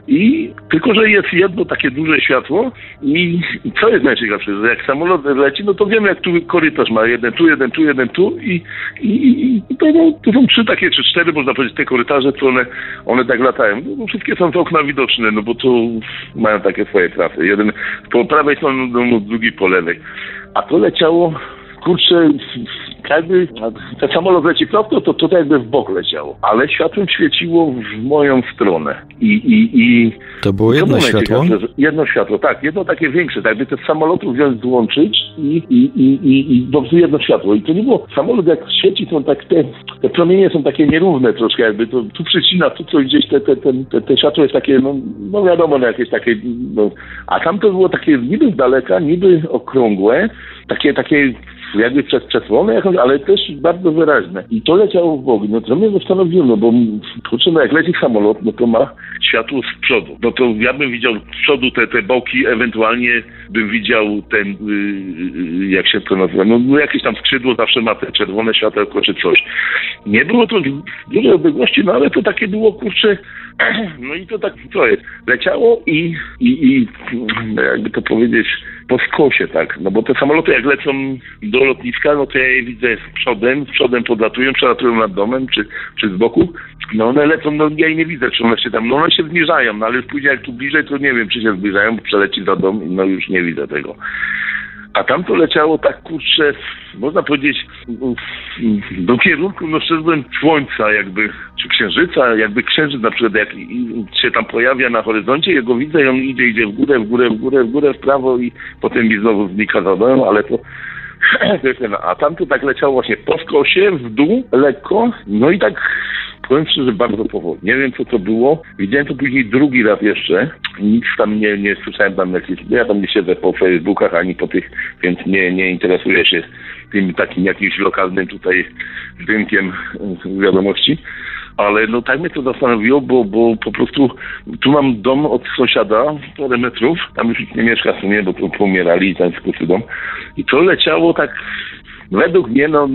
i tylko, że jest jedno takie duże światło i co jest najciekawsze, że jak samolot leci, no to wiemy jak tu korytarz ma, jeden tu i to, no, to są 3 takie, czy 4, można powiedzieć, te korytarze, które one tak latają. No, wszystkie są to okna widoczne, no bo tu mają takie swoje trasy. Jeden po prawej stronie, no, drugi po lewej. A to leciało, kurczę, jakby ten samolot leci prosto, to tutaj jakby w bok leciało. Ale światłem świeciło w moją stronę. To było jedno światło? Jedno światło, tak. Jedno takie większe. Tak by te samolotu wziąć, złączyć i po prostu jedno światło. I to nie było... Samolot jak świeci, to tak te promienie są takie nierówne troszkę jakby. To, tu przycina, tu coś gdzieś te światło jest takie, no wiadomo, jakieś takie... No. A tam to było takie niby z daleka, niby okrągłe. Takie jakby przez przesłonę jakąś, ale też bardzo wyraźne. I to leciało w bok. No to mnie zastanowiło, no bo jak leci samolot, no to ma światło z przodu. No to ja bym widział z przodu te boki, ewentualnie bym widział ten, jak się to nazywa, no jakieś tam skrzydło zawsze ma te czerwone światełko czy coś. Nie było to dużej odległości, no ale to takie było, kurczę, no i to tak, co jest, leciało i jakby to powiedzieć, po skosie tak, no bo te samoloty jak lecą do lotniska, no to ja je widzę z przodem podlatują, przelatują nad domem, czy z boku, no one lecą, no ja je nie widzę, czy one się tam, no one się zbliżają, no ale już później jak tu bliżej, to nie wiem, czy się zbliżają, bo przeleci za dom i no już nie widzę tego. A tam to leciało tak, kurczę, można powiedzieć, do kierunku, no szczerze mówiąc, słońca jakby, czy księżyca, jakby księżyc na przykład, jak się tam pojawia na horyzoncie, ja go widzę i on idzie w górę, w prawo i potem mi znowu znika za domem, ale to... A tam to tak leciało właśnie po skosie, w dół, lekko, no i tak... Powiem szczerze, bardzo powoli. Nie wiem, co to było. Widziałem to później drugi raz jeszcze. Nic tam nie słyszałem tam jakichś... Ja tam nie siedzę po Facebookach ani po tych, więc nie interesuję się tym takim jakimś lokalnym tutaj rynkiem wiadomości. Ale no tak mnie to zastanowiło, bo po prostu tu mam dom od sąsiada, parę metrów. Tam już nikt nie mieszka w sumie, bo tu pomierali i tam skusy dom. I to leciało tak... Według mnie no,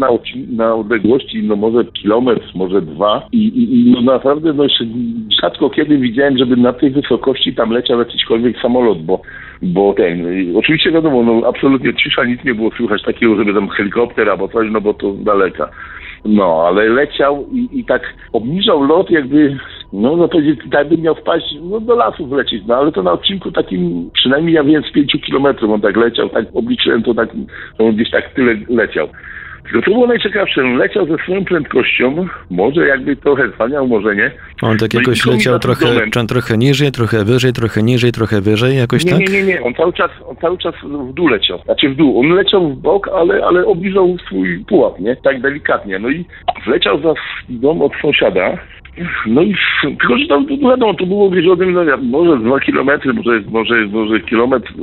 na odległości no może kilometr, może 2 i no naprawdę no, rzadko kiedy widziałem, żeby na tej wysokości tam leciał jakikolwiek samolot, bo ten, oczywiście wiadomo, no absolutnie cisza, nic nie było słychać takiego, żeby tam helikopter albo coś, no bo to daleka. No, ale leciał i tak obniżał lot jakby, no no powiedzieć, tak by miał wpaść, no do lasu wlecieć, no ale to na odcinku takim, przynajmniej ja wiem, z 5 kilometrów on tak leciał, tak obliczyłem to tak, on gdzieś tak tyle leciał. To było najciekawsze, leciał ze swoją prędkością, może jakby trochę zwaniał, może nie. On tak jakoś leciał trochę niżej, trochę wyżej, jakoś tak? Nie, on cały czas w dół leciał. Znaczy w dół, on leciał w bok, ale obniżał swój pułap, nie? Tak delikatnie. No i wleciał za dom od sąsiada. No i tylko, że tam wiadomo, to było gdzieś o tym, no, może 2 kilometry, może kilometr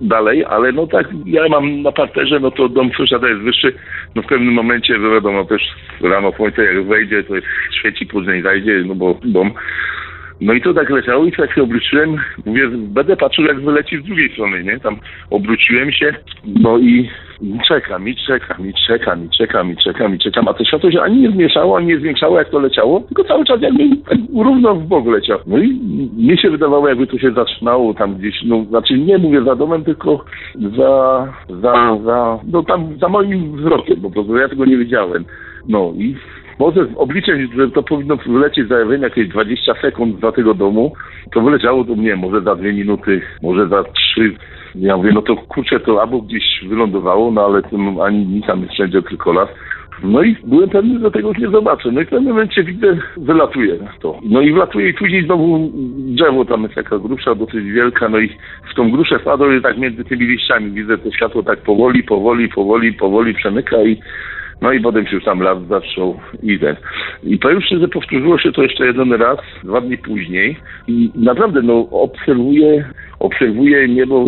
dalej, ale no tak, ja mam na parterze, no to dom sąsiada jest wyższy, no w pewnym momencie, no wiadomo, też rano słońce jak wejdzie, to świeci, później zajdzie, no bo dom. No i to tak leciało i tak się obróciłem, mówię, będę patrzył jak wyleci z drugiej strony, nie? Tam obróciłem się, no i czekam, a to światło się ani nie zmniejszało, ani nie zwiększało jak to leciało, tylko cały czas jakby równo w bok leciało. No i mi się wydawało jakby to się zaczynało tam gdzieś, no znaczy nie mówię za domem, tylko no tam za moim wzrokiem, bo po prostu ja tego nie wiedziałem. No i może obliczę, że to powinno wylecieć za jakieś 20 sekund za tego domu, to wyleciało do mnie może za 2 minuty, może za 3. Ja mówię, no to kurczę, to albo gdzieś wylądowało, no ale tym ani tam nie wszędzie, tylko las. No i byłem pewny, że tego już nie zobaczę. No i w pewnym momencie widzę, wylatuje to. No i wlatuje i później znowu drzewo, tam jest jaka grusza, dosyć wielka, no i w tą gruszę wpadłem i tak między tymi liściami widzę to światło tak powoli przemyka i no i potem się już tam las zaczął i ten. I powiem szczerze, powtórzyło się to jeszcze jeden raz, 2 dni później. I naprawdę, no, obserwuję niebo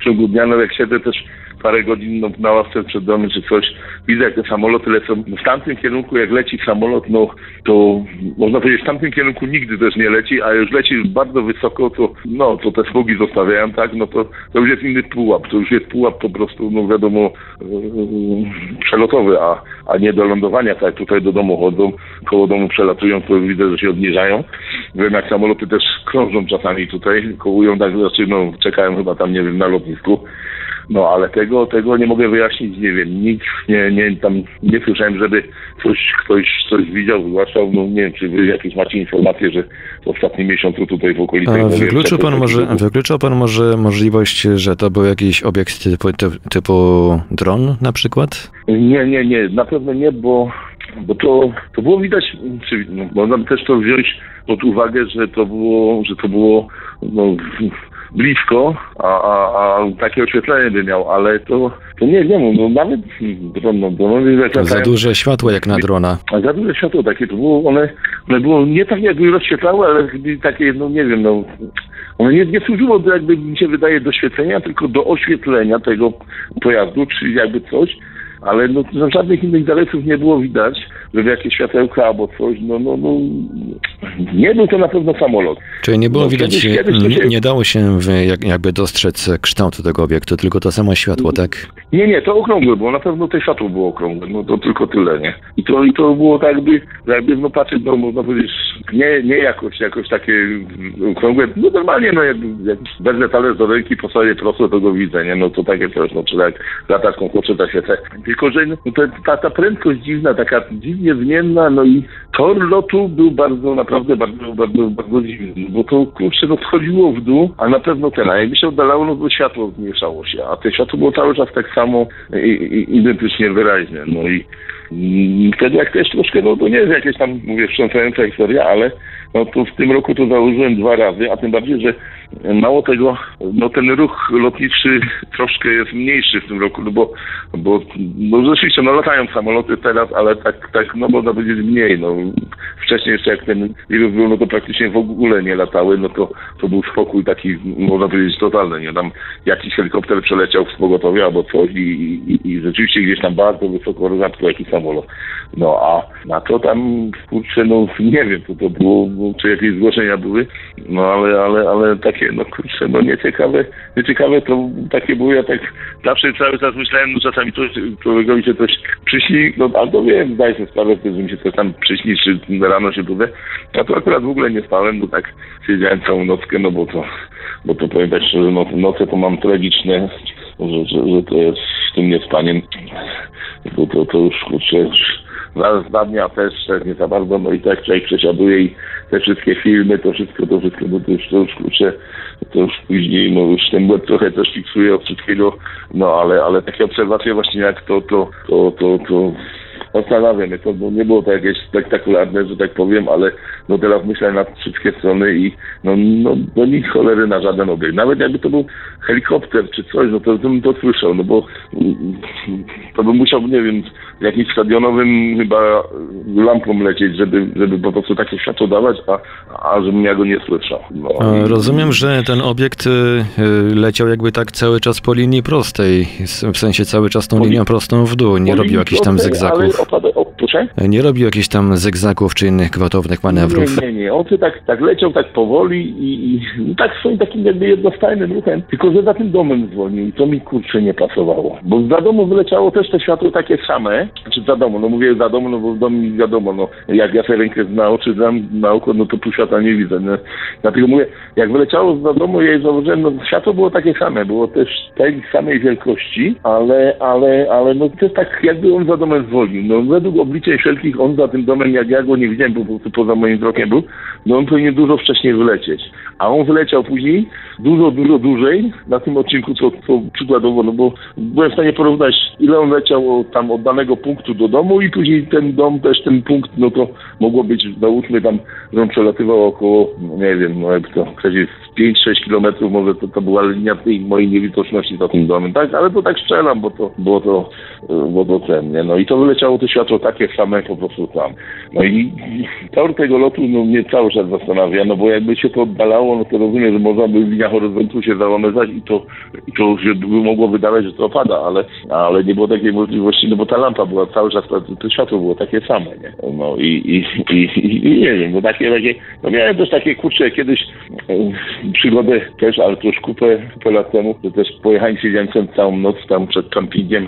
w ciągu dnia, no jak siedzę też parę godzin no, na ławce przed domem czy coś, widzę jak te samoloty lecą. W tamtym kierunku jak leci samolot, no to można powiedzieć, w tamtym kierunku nigdy też nie leci, a już leci bardzo wysoko, to no, to te smugi zostawiają, tak, no to już jest inny pułap, to już jest pułap po prostu, no wiadomo, przelotowy, a nie do lądowania, tak, tutaj do domu chodzą, koło domu przelatują, to widzę, że się odniżają. Wiem, jak samoloty też krążą czasami tutaj, kołują, tak, znaczy, no, czekają chyba tam, nie wiem, na lotnisku. No, ale tego nie mogę wyjaśnić, nie wiem, nic, nie słyszałem, żeby ktoś widział, zgłaszał, no nie wiem, czy wy jakieś macie informacje, że w ostatnim miesiącu tutaj w okolicy... Wykluczył pan może możliwość, że to był jakiś obiekt typu dron na przykład? Nie, na pewno nie, bo to było widać, czy, no, można też to wziąć pod uwagę, że to było no, blisko, a takie oświetlenie by miał, ale to nie wiem, no nawet dron, za duże światło jak na drona. Za duże światło takie, to było, one było nie tak jakby rozświetlały, ale takie, no nie wiem, no ono nie służyło do, jakby mi się wydaje, do świecenia, tylko do oświetlenia tego pojazdu, czy jakby coś, ale no żadnych innych zaleców nie było widać, żeby jakieś światełka albo coś, no nie był to na pewno samolot. Czyli nie było widać, nie dało się jakby dostrzec kształtu tego obiektu, tylko to samo światło, tak? Nie, to okrągłe było, na pewno to światło było okrągłe, no to tylko tyle, nie? I to było tak jakby no patrzeć, no można powiedzieć, nie jakoś takie okrągłe, no normalnie, no jak wezmę talerz do ręki, po sobie prosto to go widzę, nie? No to takie coś, no czy jak latarką koczy da się, tylko że no, ta prędkość dziwna, taka dziwnie zmienna, no i tor lotu był bardzo, naprawdę bardzo dziwny, bo to, kurczę, no schodziło w dół, a na pewno ten, a jakby się oddalało, no to światło zmieszało się, a to światło było cały czas tak samo identycznie wyraźne, no i wtedy jak też troszkę, no to nie jest jakieś tam, mówię, wstrząsająca historia, ale no to w tym roku to założyłem 2 razy, a tym bardziej, że mało tego, no ten ruch lotniczy troszkę jest mniejszy w tym roku, no bo no rzeczywiście, no latają samoloty teraz, ale tak, no można powiedzieć mniej, no wcześniej jeszcze jak ten wirus był, no to praktycznie w ogóle nie latały, no to był spokój taki, można powiedzieć, totalny, nie, tam jakiś helikopter przeleciał z pogotowia albo coś i rzeczywiście gdzieś tam bardzo wysoko rozapnął jakiś samolot, no a na to tam, kurczę, no nie wiem, co to było, czy jakieś zgłoszenia były, no ale takie, no kurczę, no nieciekawe to takie było, ja tak zawsze cały czas myślałem, no czasami człowiekowi mi się coś przyśni, no albo wiem, zdaję sobie sprawę, że mi się coś tam przyśni, czy rano się budzę, a to akurat w ogóle nie spałem, bo tak siedziałem całą nockę, no bo to powiem tak szczerze, no noce to mam tragiczne, że to jest w tym niespaniem, bo to już kurczę, raz 2 dnia też nie za bardzo, no i tak człowiek przesiaduje i te wszystkie filmy, to wszystko, no to już kurczę, to już później, no już ten łeb trochę też fiksuje od wszystkiego, no ale takie obserwacje właśnie jak to zastanawiam się, to nie było to jakieś spektakularne, że tak powiem, ale no teraz myślę na wszystkie strony i no do nic cholery na żaden obiekt. Nawet jakby to był helikopter czy coś, no to bym to słyszał, no bo to bym musiał, nie wiem, jakimś stadionowym chyba lampą lecieć, żeby po prostu takie światło dawać, a żebym ja go nie słyszał. No. Rozumiem, że ten obiekt leciał jakby tak cały czas po linii prostej, w sensie cały czas tą linią prostą w dół, nie robił jakichś tam zygzaków. Ale Proszę? Nie robił jakichś tam zegzaków czy innych gwałtownych manewrów? Nie. On się tak leciał, tak powoli i tak swoim takim jakby jednostajnym ruchem, tylko że za tym domem dzwonił i to mi kurczę nie pasowało. Bo za domu wyleciało też te światło takie same, czy za domu, no mówię za domu, no bo w domu mi wiadomo, no jak ja sobie rękę na oczy dam, na oko, no to tu światła nie widzę. No. Dlatego mówię, jak wyleciało za domu, ja je założyłem, no światło było takie same, było też tej samej wielkości, ale no to tak jakby on za domem dzwonił. No według obliczeń wszelkich on za tym domem, jak ja go nie widziałem, bo po prostu poza moim wzrokiem był, no on powinien dużo wcześniej wylecieć. A on wyleciał później dużo dłużej na tym odcinku, co przykładowo, no bo byłem w stanie porównać, ile on leciał tam od danego punktu do domu i później ten dom, też ten punkt, no to mogło być, załóżmy tam, że on przelatywał około, no nie wiem, no jakby to przecież 5-6 kilometrów, może to była linia tej mojej niewidoczności za tym domem, tak? Ale to tak strzelam, bo to ten, nie? No i to wyleciało to światło takie same po prostu tam. No i teor tego lotu, no mnie cały czas zastanawia, no bo jakby się to oddalało, no to rozumiem, że można by linia horyzontu się załamywać i to się by mogło wydawać, że to opada, ale nie było takiej możliwości, no bo ta lampa była cały czas, to światło było takie same, nie? No i nie wiem, no takie, no miałem też takie, kurczę, kiedyś przygodę też, ale to już kupę lat temu, że też pojechałem, siedziałem całą noc tam przed kampingiem,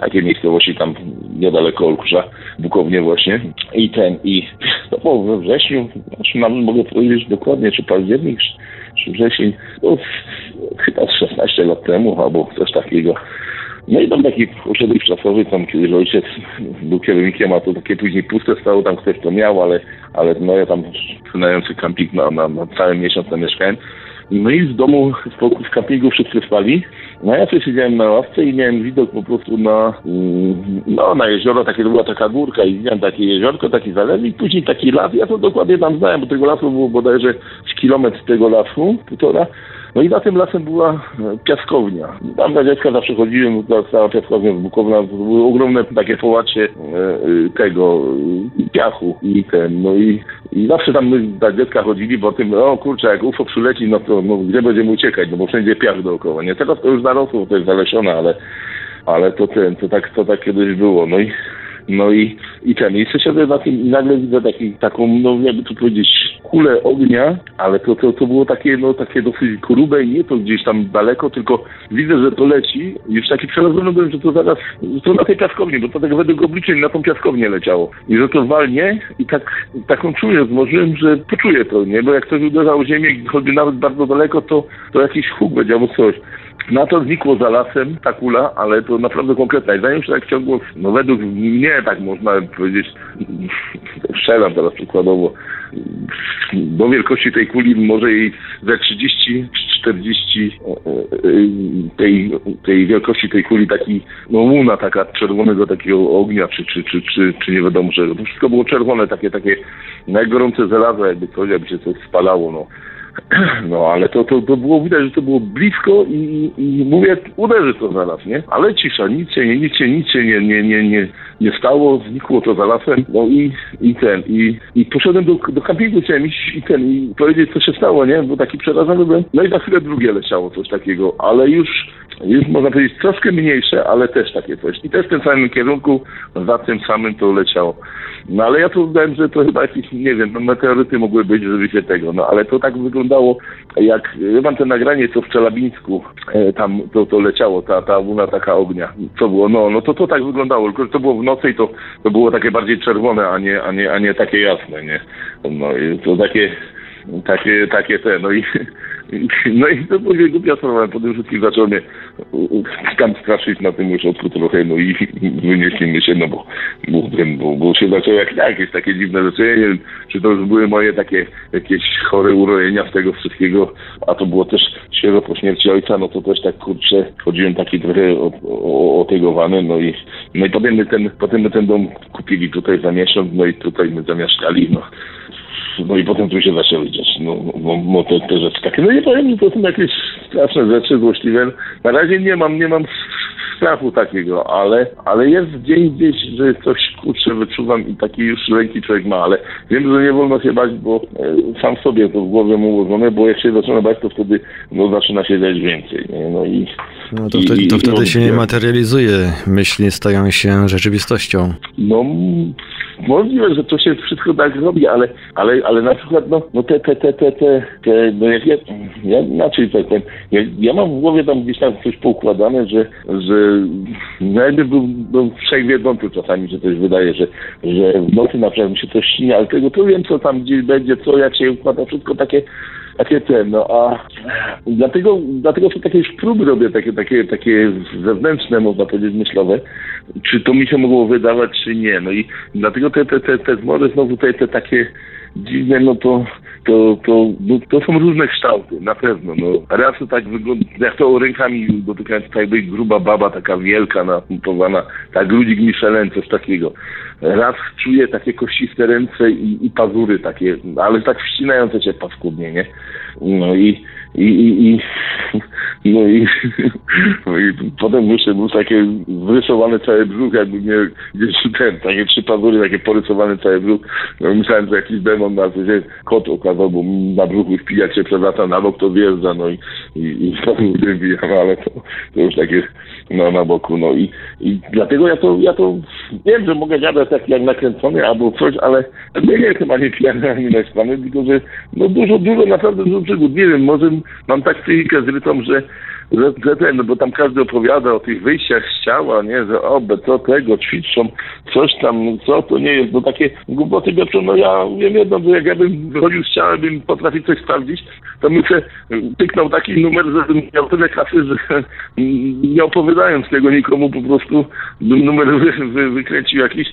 takie miejscowości tam niedaleko Olkusza, Bukownie właśnie, i to było we wrześniu, znaczy nam mogę powiedzieć dokładnie, czy październik, czy wrzesień, no, chyba 16 lat temu, albo coś takiego. No i tam taki ośrodek czasowy, tam kiedyś ojciec był kierownikiem, a to takie później puste stało, tam ktoś to miał, ale no ja tam wynający kamping na cały miesiąc tam mieszkałem. No i z domu, z kampingu wszyscy spali. No ja sobie siedziałem na ławce i miałem widok po prostu na jezioro, takie to była taka górka i widziałem takie jeziorko, taki zalew i później taki las. Ja to dokładnie tam znałem, bo tego lasu było bodajże kilometr tego lasu, półtora. No i za tym lasem była piaskownia. Tam za dziecka zawsze chodziłem, cała piaskownia z Bukowna, to były ogromne takie połacie tego piachu i ten, no i zawsze tam my za dziecka chodzili, bo tym, o kurczę, jak UFO przyleci, no to no, gdzie będziemy uciekać, no bo wszędzie piach dookoła, nie? Teraz to już zarosło, to jest zalesione, ale to tak kiedyś było, no i siedzę na tym i nagle widzę taką, no jakby tu powiedzieć, kulę ognia, ale to było takie, no takie dosyć grube i nie to gdzieś tam daleko, tylko widzę, że to leci i już taki przerażony byłem, że to zaraz, że to na tej piaskowni, bo to tak według obliczeń na tą piaskownię leciało i że to walnie i taką czuję, złożyłem, że poczuję to, nie, bo jak ktoś uderzał ziemię, choćby nawet bardzo daleko, to jakiś huk będzie albo coś. No to znikło za lasem ta kula, ale to naprawdę konkretna. I zanim się tak ciągło, no według mnie tak można powiedzieć, strzelam teraz przykładowo, do wielkości tej kuli może jej za 30-40 tej wielkości tej kuli taki, no łuna taka czerwonego takiego ognia, czy nie wiadomo czego. To wszystko było czerwone, takie najgorące żelazo, jakby się coś spalało, no. No, ale to było widać, że to było blisko i mówię, uderzy to za las, nie? Ale cisza, nic się nie stało, znikło to za lasem, no i poszedłem do kampingu, chciałem iść i powiedzieć, co się stało, nie? Bo taki przerażony byłem. No i za chwilę drugie leciało coś takiego, ale już można powiedzieć troszkę mniejsze, ale też takie coś. I też w tym samym kierunku, za tym samym to leciało. No ale ja tu uznałem, że to chyba jakieś, nie wiem, no, meteoryty mogły być, żeby się tego, no ale to tak wyglądało, jak, ja mam to nagranie, co w Czelabińsku, tam to leciało, ta łuna taka ognia, co było, to tak wyglądało, tylko że to było w nocy i to było takie bardziej czerwone, a nie takie jasne, nie, no i to takie te, no i to była głupia sprawa, po tym wszystkim zaczął mnie tam straszyć na tym ośrodku trochę, no i wynieśliśmy się, no bo się zaczęło jakieś takie dziwne rzeczy, ja nie wiem, czy to już były moje takie jakieś chore urojenia z tego wszystkiego, a to było też świeżo po śmierci ojca, no to też tak kurczę, chodziłem taki trochę otegowany, no i potem my ten dom kupili tutaj za miesiąc, no i tutaj my zamieszkali, no i potem tu się zaczęły dziać, no te rzeczy takie, no nie powiem, że to są jakieś straszne rzeczy złośliwe, na razie nie mam strachu takiego, ale jest dzień gdzieś, że coś kurczę wyczuwam i taki już lęki człowiek ma, ale wiem, że nie wolno się bać, bo sam sobie to w głowie mu ułożone, bo jak się zaczyna bać, to wtedy no, zaczyna się dać więcej. Nie? No, i, no to wtedy się nie materializuje, myśli stają się rzeczywistością. No możliwe, że to się wszystko tak robi, ale na przykład no te no jak ja inaczej tak powiem, ja mam w głowie tam gdzieś tam coś poukładane, że najpierw byłem wszechwiedzący czasami, że coś wydaje, że w nocy na przykład mi się coś śni, ale tego to wiem, co tam gdzieś będzie, co ja się układam, wszystko takie ten, no a dlatego są takie próby robię, takie zewnętrzne, można powiedzieć, myślowe, czy to mi się mogło wydawać, czy nie, no i dlatego te zmory znowu te takie dziwne, no to są różne kształty, na pewno, no. Raz to tak wygląda, jak to rękami dotykając, tak jakby gruba baba, taka wielka, napompowana, tak ludzik Michelin, coś takiego. Raz czuję takie kościste ręce i pazury takie, ale tak wścinające się paskudnie, nie? No i potem był takie wyrysowane cały brzuch, jakby mnie gdzieś ten, takie trzy pazury, takie porysowane cały brzuch. No, myślałem, że jakiś demon na coś się kot okazał, bo na brzuchu wpijać się przewraca na bok, to wjeżdża, no i wybijam, ale to już takie no, na boku, no i dlatego ja to wiem, że mogę gadać tak jak nakręcony albo coś, ale nie chyba nie pijany ani naśpany, tylko że no dużo naprawdę dużo przygód, nie wiem, może mam tak psychikę zrytą, że ten, no bo tam każdy opowiada o tych wyjściach z ciała, nie, że OOBE, co tego, ćwiczą, coś tam, co to nie jest, bo takie głupoty biorczą, no ja wiem jedno, że jak ja bym wychodził z ciała, bym potrafił coś sprawdzić, to bym się tyknął taki numer, żebym miał tyle kasy, że nie opowiadając tego nikomu, po prostu bym numer wykręcił jakiś,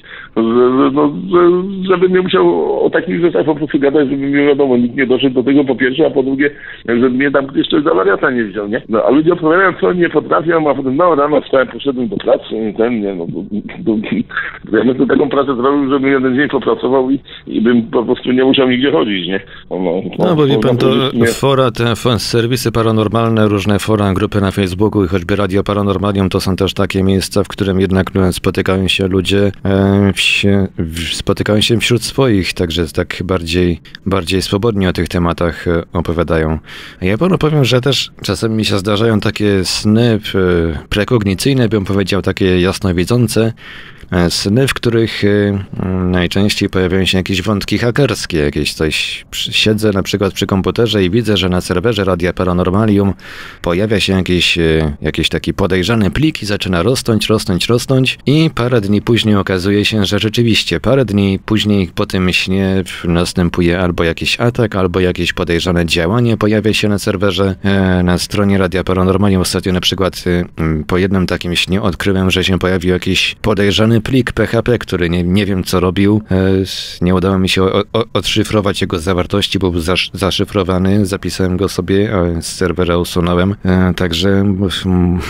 żebym nie musiał o takich rzeczach po prostu gadać, żeby mi wiadomo, nikt nie doszedł do tego po pierwsze, a po drugie, żeby mnie tam ktoś coś za wariata nie wziął, nie? No, ale opowiadają, co nie potrafią, a potem no rano wstałem, poszedłem do pracy, ten, nie, no, ja bym to taką pracę zrobił, żebym jeden dzień popracował i bym po prostu nie musiał nigdzie chodzić, nie? No bo wie pan, to fora, te serwisy paranormalne, różne fora, grupy na Facebooku i choćby Radio Paranormalium, to są też takie miejsca, w którym jednak spotykają się ludzie, spotykają się wśród swoich, także tak bardziej swobodnie o tych tematach opowiadają. Ja panu powiem, że też czasem mi się zdarzają takie sny prekognicyjne, bym powiedział, takie jasnowidzące, sny, w których najczęściej pojawiają się jakieś wątki hakerskie, jakieś coś. Siedzę na przykład przy komputerze i widzę, że na serwerze Radia Paranormalium pojawia się jakiś taki podejrzany plik i zaczyna rosnąć i parę dni później okazuje się, że rzeczywiście parę dni później po tym śnie następuje albo jakiś atak, albo jakieś podejrzane działanie pojawia się na serwerze, na stronie Radia Paranormalium. Ostatnio na przykład po jednym takim śnie odkryłem, że się pojawił jakiś podejrzany plik PHP, który nie wiem co robił, nie udało mi się odszyfrować jego zawartości, bo był zaszyfrowany, zapisałem go sobie, z serwera usunąłem, także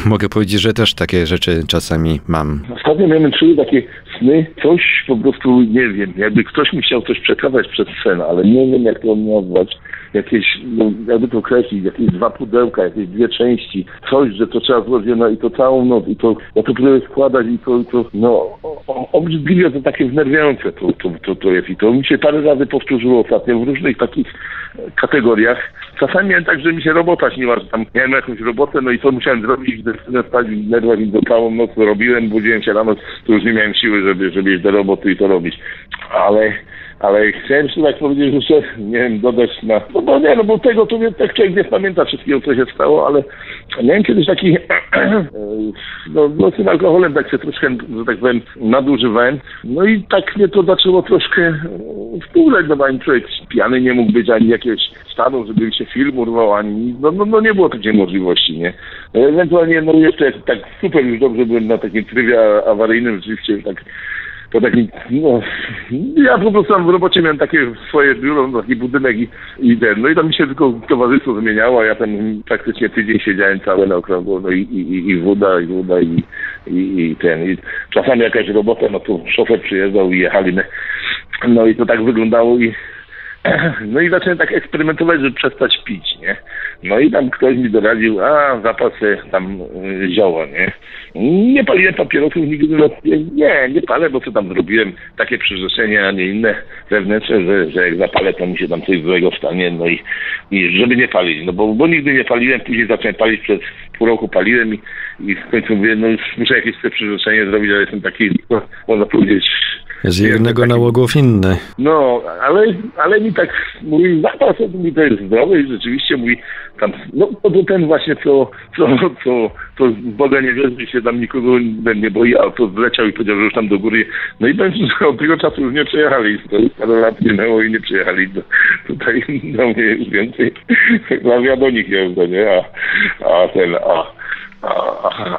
mogę powiedzieć, że też takie rzeczy czasami mam. Ostatnio miałem czuły takie sny, coś po prostu, nie wiem, jakby ktoś mi chciał coś przekazać przez sen, ale nie wiem jak to nazwać, jakieś, no, jakby to określić, jakieś 2 pudełka, jakieś 2 części, coś, że to trzeba złożyć, no i to całą noc, i to, ja to próbuję składać, i to no, obrzydliwie to takie wnerwiające to jest, i to mi się parę razy powtórzyło ostatnio w różnych takich kategoriach. Czasami miałem tak, że mi się robota śniła, że tam miałem jakąś robotę, no i co musiałem zrobić, gdy spać w nerwach i to całą noc robiłem, budziłem się rano, to już nie miałem siły, żeby iść do roboty i to robić, ale chciałem jeszcze tak powiedzieć, że się, nie wiem, dodać na... No bo nie, no bo tego to tak człowiek nie pamięta wszystkiego, co się stało, ale miałem kiedyś taki... no tym alkoholem tak się troszkę, że tak powiem, nadużywałem. No i tak mnie to zaczęło troszkę wpływać, no bo ani człowiek pijany nie mógł być, ani jakiegoś stanu, żeby się film urwał, ani nic. No nie było takiej możliwości, nie? Ewentualnie, no jeszcze tak super już dobrze byłem na takim trybie awaryjnym, rzeczywiście tak... To taki, no, ja po prostu tam w robocie miałem takie swoje biuro, taki budynek i ten, no i tam mi się tylko towarzystwo zmieniało, a ja tam praktycznie tydzień siedziałem cały na okrągło, no i woda, i ten, i czasami jakaś robota, no to szofer przyjeżdżał i jechali, no i to tak wyglądało No i zacząłem tak eksperymentować, żeby przestać pić, nie? No i tam ktoś mi doradził, a zapasy tam zioło, nie? Nie paliłem papierosów nigdy, nie palę, bo co tam zrobiłem, takie przyrzeczenia, a nie inne wewnętrzne, że jak zapalę, to mi się tam coś złego stanie, no i żeby nie palić, no bo nigdy nie paliłem, później zacząłem palić, przez pół roku paliłem i w końcu mówię, no już muszę jakieś te przyrzeczenie zrobić, ale jestem taki, no, można powiedzieć... Z jednego nałogów inny. No, ale mi tak mój zapas, mi to jest zdrowy i rzeczywiście mój tam, no to ten właśnie co Boga nie wierzy, się tam nikogo nie boi, a to zleciał i powiedział, że już tam do góry. No i będzie, że od tego czasu już nie przyjechali, to już parę lat minęło i nie przyjechali tutaj do mnie już więcej. Ja do nich jeżdżę, nie?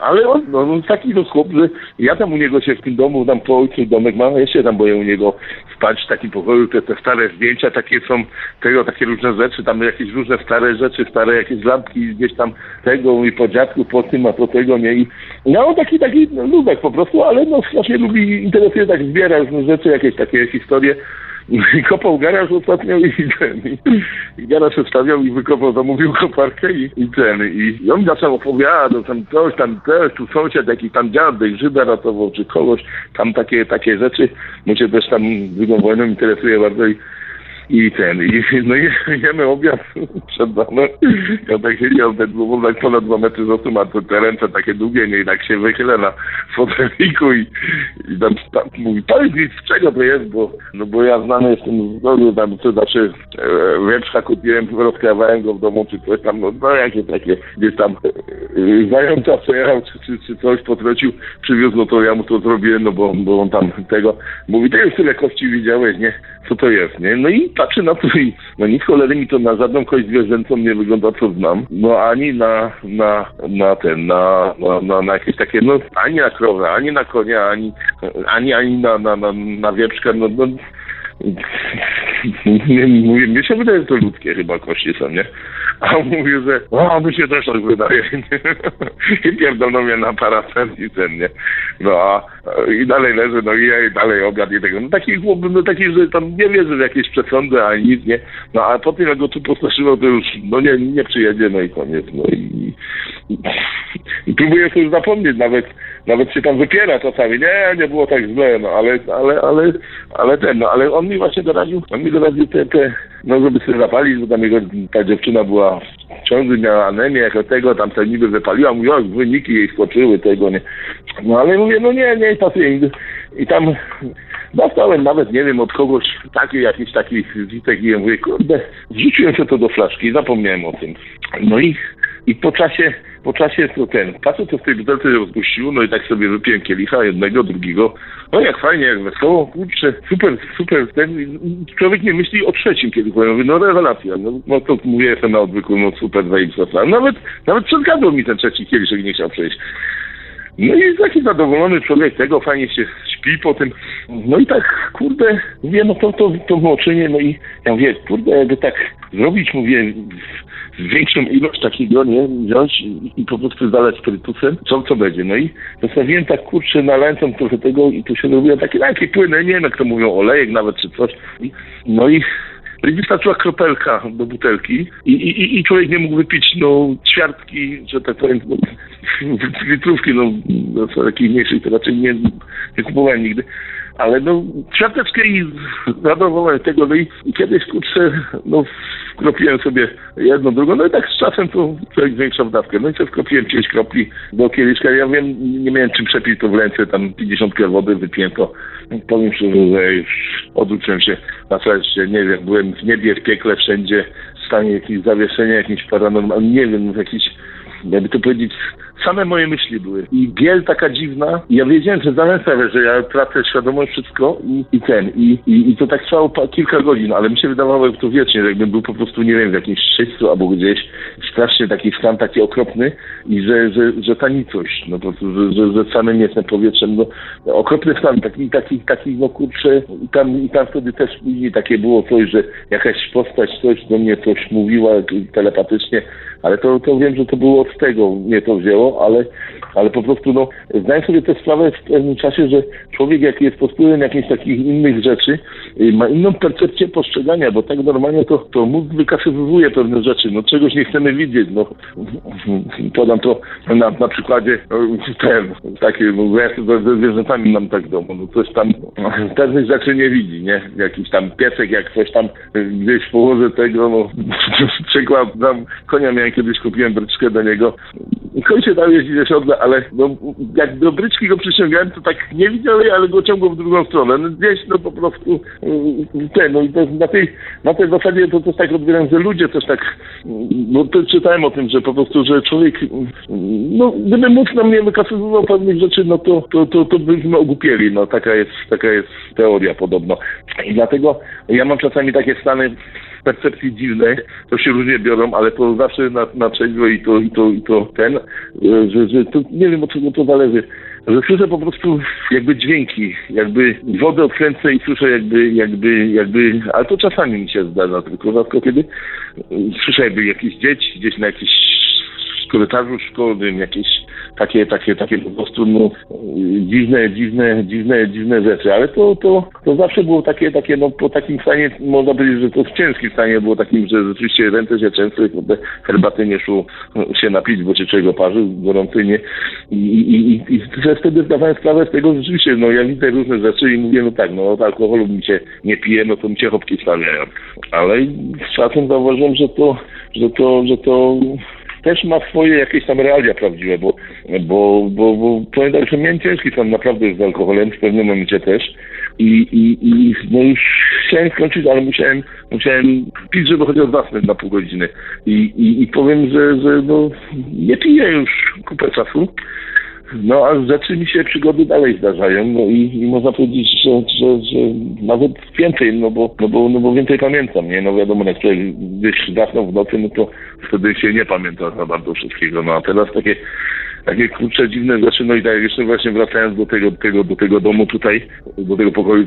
Ale on taki to chłop, że ja tam u niego się w tym domu, tam po ojcu domek mam, ja się tam boję u niego spać w takim pokoju, te stare zdjęcia takie są, tego, takie różne rzeczy, tam jakieś różne stare rzeczy, stare jakieś lampki gdzieś tam tego i po dziadku, po tym, a po tego, nie? I ja on taki no, lubek po prostu, ale no strasznie lubi, interesuje, tak zbiera różne rzeczy, jakieś takie historie. I kopał garaż ostatnio i garaż się stawiał i wykopał, zamówił koparkę i on zaczął opowiadać, tam tu sąsiad, jakiś tam dziadek Żyda ratował, czy kogoś, tam takie rzeczy, mu się też tam drugą wojną interesuje bardzo i jemy obiad przed domem. Ja tak siedział, tak ponad 2 metry z osu, a te ręce takie długie, nie, i tak się wychylę na foteliku i tam mówi, powiedz mi, z czego to jest, bo ja znany jestem z domu, tam co zawsze wieprzka kupiłem, rozkrawałem go w domu, czy coś tam, no jakieś takie, gdzieś tam zająca przejechał, czy coś potrącił, przywiózł, no to ja mu to zrobiłem, no bo on tam tego, mówi, ty już tyle kości widziałeś, nie, co to jest, nie, no i patrzy na to i no nic cholery mi to na żadną kość zwierzęcą nie wygląda, co znam. No ani na jakieś takie, no ani na krowę, ani na konia, ani na wieprzkę, no. Mówię, mnie się wydaje, że to ludzkie chyba kości są, nie? A on mówi, że a mi się też tak wydaje, nie? I pierdolą mnie na parapet i ten, nie? No a i dalej leży, no i dalej obiad i tego. No taki chłop, no taki, że tam nie wierzy w jakieś przesądy, ani nic, nie? No a po tym, jak go tu postraszyło, to już no nie przyjedzie, no i koniec, no i próbuję sobie zapomnieć, nawet się tam wypiera czasami, nie było tak źle, no ale on mi właśnie doradził, no żeby sobie zapalić, bo tam jego ta dziewczyna była w ciąży, miała anemię, jako tego, tam sobie niby wypaliła, mówiła, jak wyniki jej skoczyły, tego, nie. No ale mówię, no nie pasuje. I tam dostałem nawet, nie wiem, od kogoś jakiś taki witek i mówię, kurde, wrzuciłem sobie to do flaszki i zapomniałem o tym. No i po czasie to patrzę, co w tej butelce rozpuściło, no i tak sobie wypiłem kielicha jednego, drugiego. No jak fajnie, jak wesoło, kurczę, super, człowiek nie myśli o trzecim kielichu. Ja mówię, no rewelacja, no to mówię, jestem na odwyku, no super, nawet przezgadzał mi ten trzeci kieliszek, nie chciał przejść. No i taki zadowolony człowiek tego, fajnie się śpi po tym. No i tak, kurde, mówię, no to moczynie, no i ja mówię, kurde, jakby tak zrobić, mówię, większą ilość takiego, nie, wziąć i po prostu zalać spirytusem, co będzie. No i zostawiłem tak, kurczę, nalęcą trochę tego i tu się robiło takie płyny, nie wiem, jak to mówią, olejek nawet, czy coś. No i wystarczyła kropelka do butelki i człowiek nie mógł wypić, no, ćwiartki, że tak powiem, no, litrówki, no, takich mniejszych, to raczej nie kupowałem nigdy. Ale no, ćwiarteczkę i zadowolałem tego, no i kiedyś, kurczę, no, wkropiłem sobie jedną, drugą, no i tak z czasem to człowiek zwiększał dawkę. No i co, wkropiłem 5 kropli do kieliszka. Ja wiem, nie miałem czym przepić to w ręce, tam 50 wody wypiłem to. Powiem szczerze, że już odwróciłem się na czasie, nie wiem, byłem w niebie, w piekle, wszędzie, w stanie jakieś zawieszenia, jakimś paranormalnym, nie wiem, jakiś, jakby to powiedzieć, same moje myśli były. I biel taka dziwna. Ja wiedziałem, że zdałem sprawę, że ja tracę świadomość, wszystko i to tak trwało kilka godzin, ale mi się wydawało, jak to wiecznie, że jakbym był po prostu, nie wiem, w jakimś czyściu albo gdzieś, strasznie taki stan taki okropny i że ta nicość, no po prostu, że samym jestem powietrzem, no okropny stan, taki, no kurczę, i tam wtedy też później takie było coś, że jakaś postać, coś do mnie coś mówiła telepatycznie, ale to wiem, że to było z tego mnie to wzięło, ale po prostu no, zdałem sobie tę sprawę w pewnym czasie, że człowiek jak jest pod wpływem jakichś takich innych rzeczy, ma inną percepcję postrzegania, bo tak normalnie to mózg wykasowuje pewne rzeczy, no czegoś nie chcemy widzieć, no. Podam to na przykładzie takie, bo ja ze zwierzętami mam tak w domu, no coś tam, no, pewnych rzeczy nie widzi, nie? Jakiś tam piesek, jak coś tam gdzieś położę tego, no przykładam, konia miałem kiedyś, kupiłem bryczkę do niego. Koń się dał jeździć ze siodle, ale no, jak do bryczki go przyciągałem, to tak nie widziałem, ale go ciągło w drugą stronę. No, gdzieś no po prostu no i to na tej zasadzie to też tak odbieram, że ludzie też tak, no to czytałem o tym, że po prostu, że człowiek, no gdyby mózg nam nie wykasowywał pewnych rzeczy, no to byśmy ogłupieli, no taka jest teoria podobno. I dlatego ja mam czasami takie stany percepcji dziwnej, to się różnie biorą, ale to zawsze na trzeźwo i to że to nie wiem, od czego to zależy, że słyszę po prostu jakby dźwięki, jakby wodę odkręcę i słyszę jakby, ale to czasami mi się zdarza, tylko rzadko kiedy słyszę jakby jakieś dzieci, gdzieś na jakiś korytarzu szkolnym, jakieś takie po prostu no, dziwne rzeczy, ale to zawsze było takie no po takim stanie, można powiedzieć, że to w ciężkim stanie było takim, że rzeczywiście ręce się częstły, herbaty nie szło się napić, bo się czego parzył, gorący nie. I wtedy zdawałem sprawę z tego, że rzeczywiście, no ja widzę różne rzeczy i mówię, no tak, no od alkoholu mi się nie pije, no to mi się chopki stawiają. Ale z czasem zauważyłem, że to też ma swoje jakieś tam realia prawdziwe, bo pamiętam, że miałem ciężki tam naprawdę z alkoholem, w pewnym momencie też i no już chciałem skończyć, ale musiałem pić, żeby chociaż zasnąć na pół godziny i powiem, że no nie piję już kupę czasu. No, a rzeczy mi się, przygody dalej zdarzają, no i można powiedzieć, że nawet więcej, no bo więcej pamiętam, nie? No wiadomo, jak ktoś gdzieś zasnął w nocy, no to wtedy się nie pamięta za bardzo wszystkiego, no a teraz takie kurcze dziwne rzeczy, no i tak jeszcze właśnie wracając do tego domu tutaj, do tego pokoju,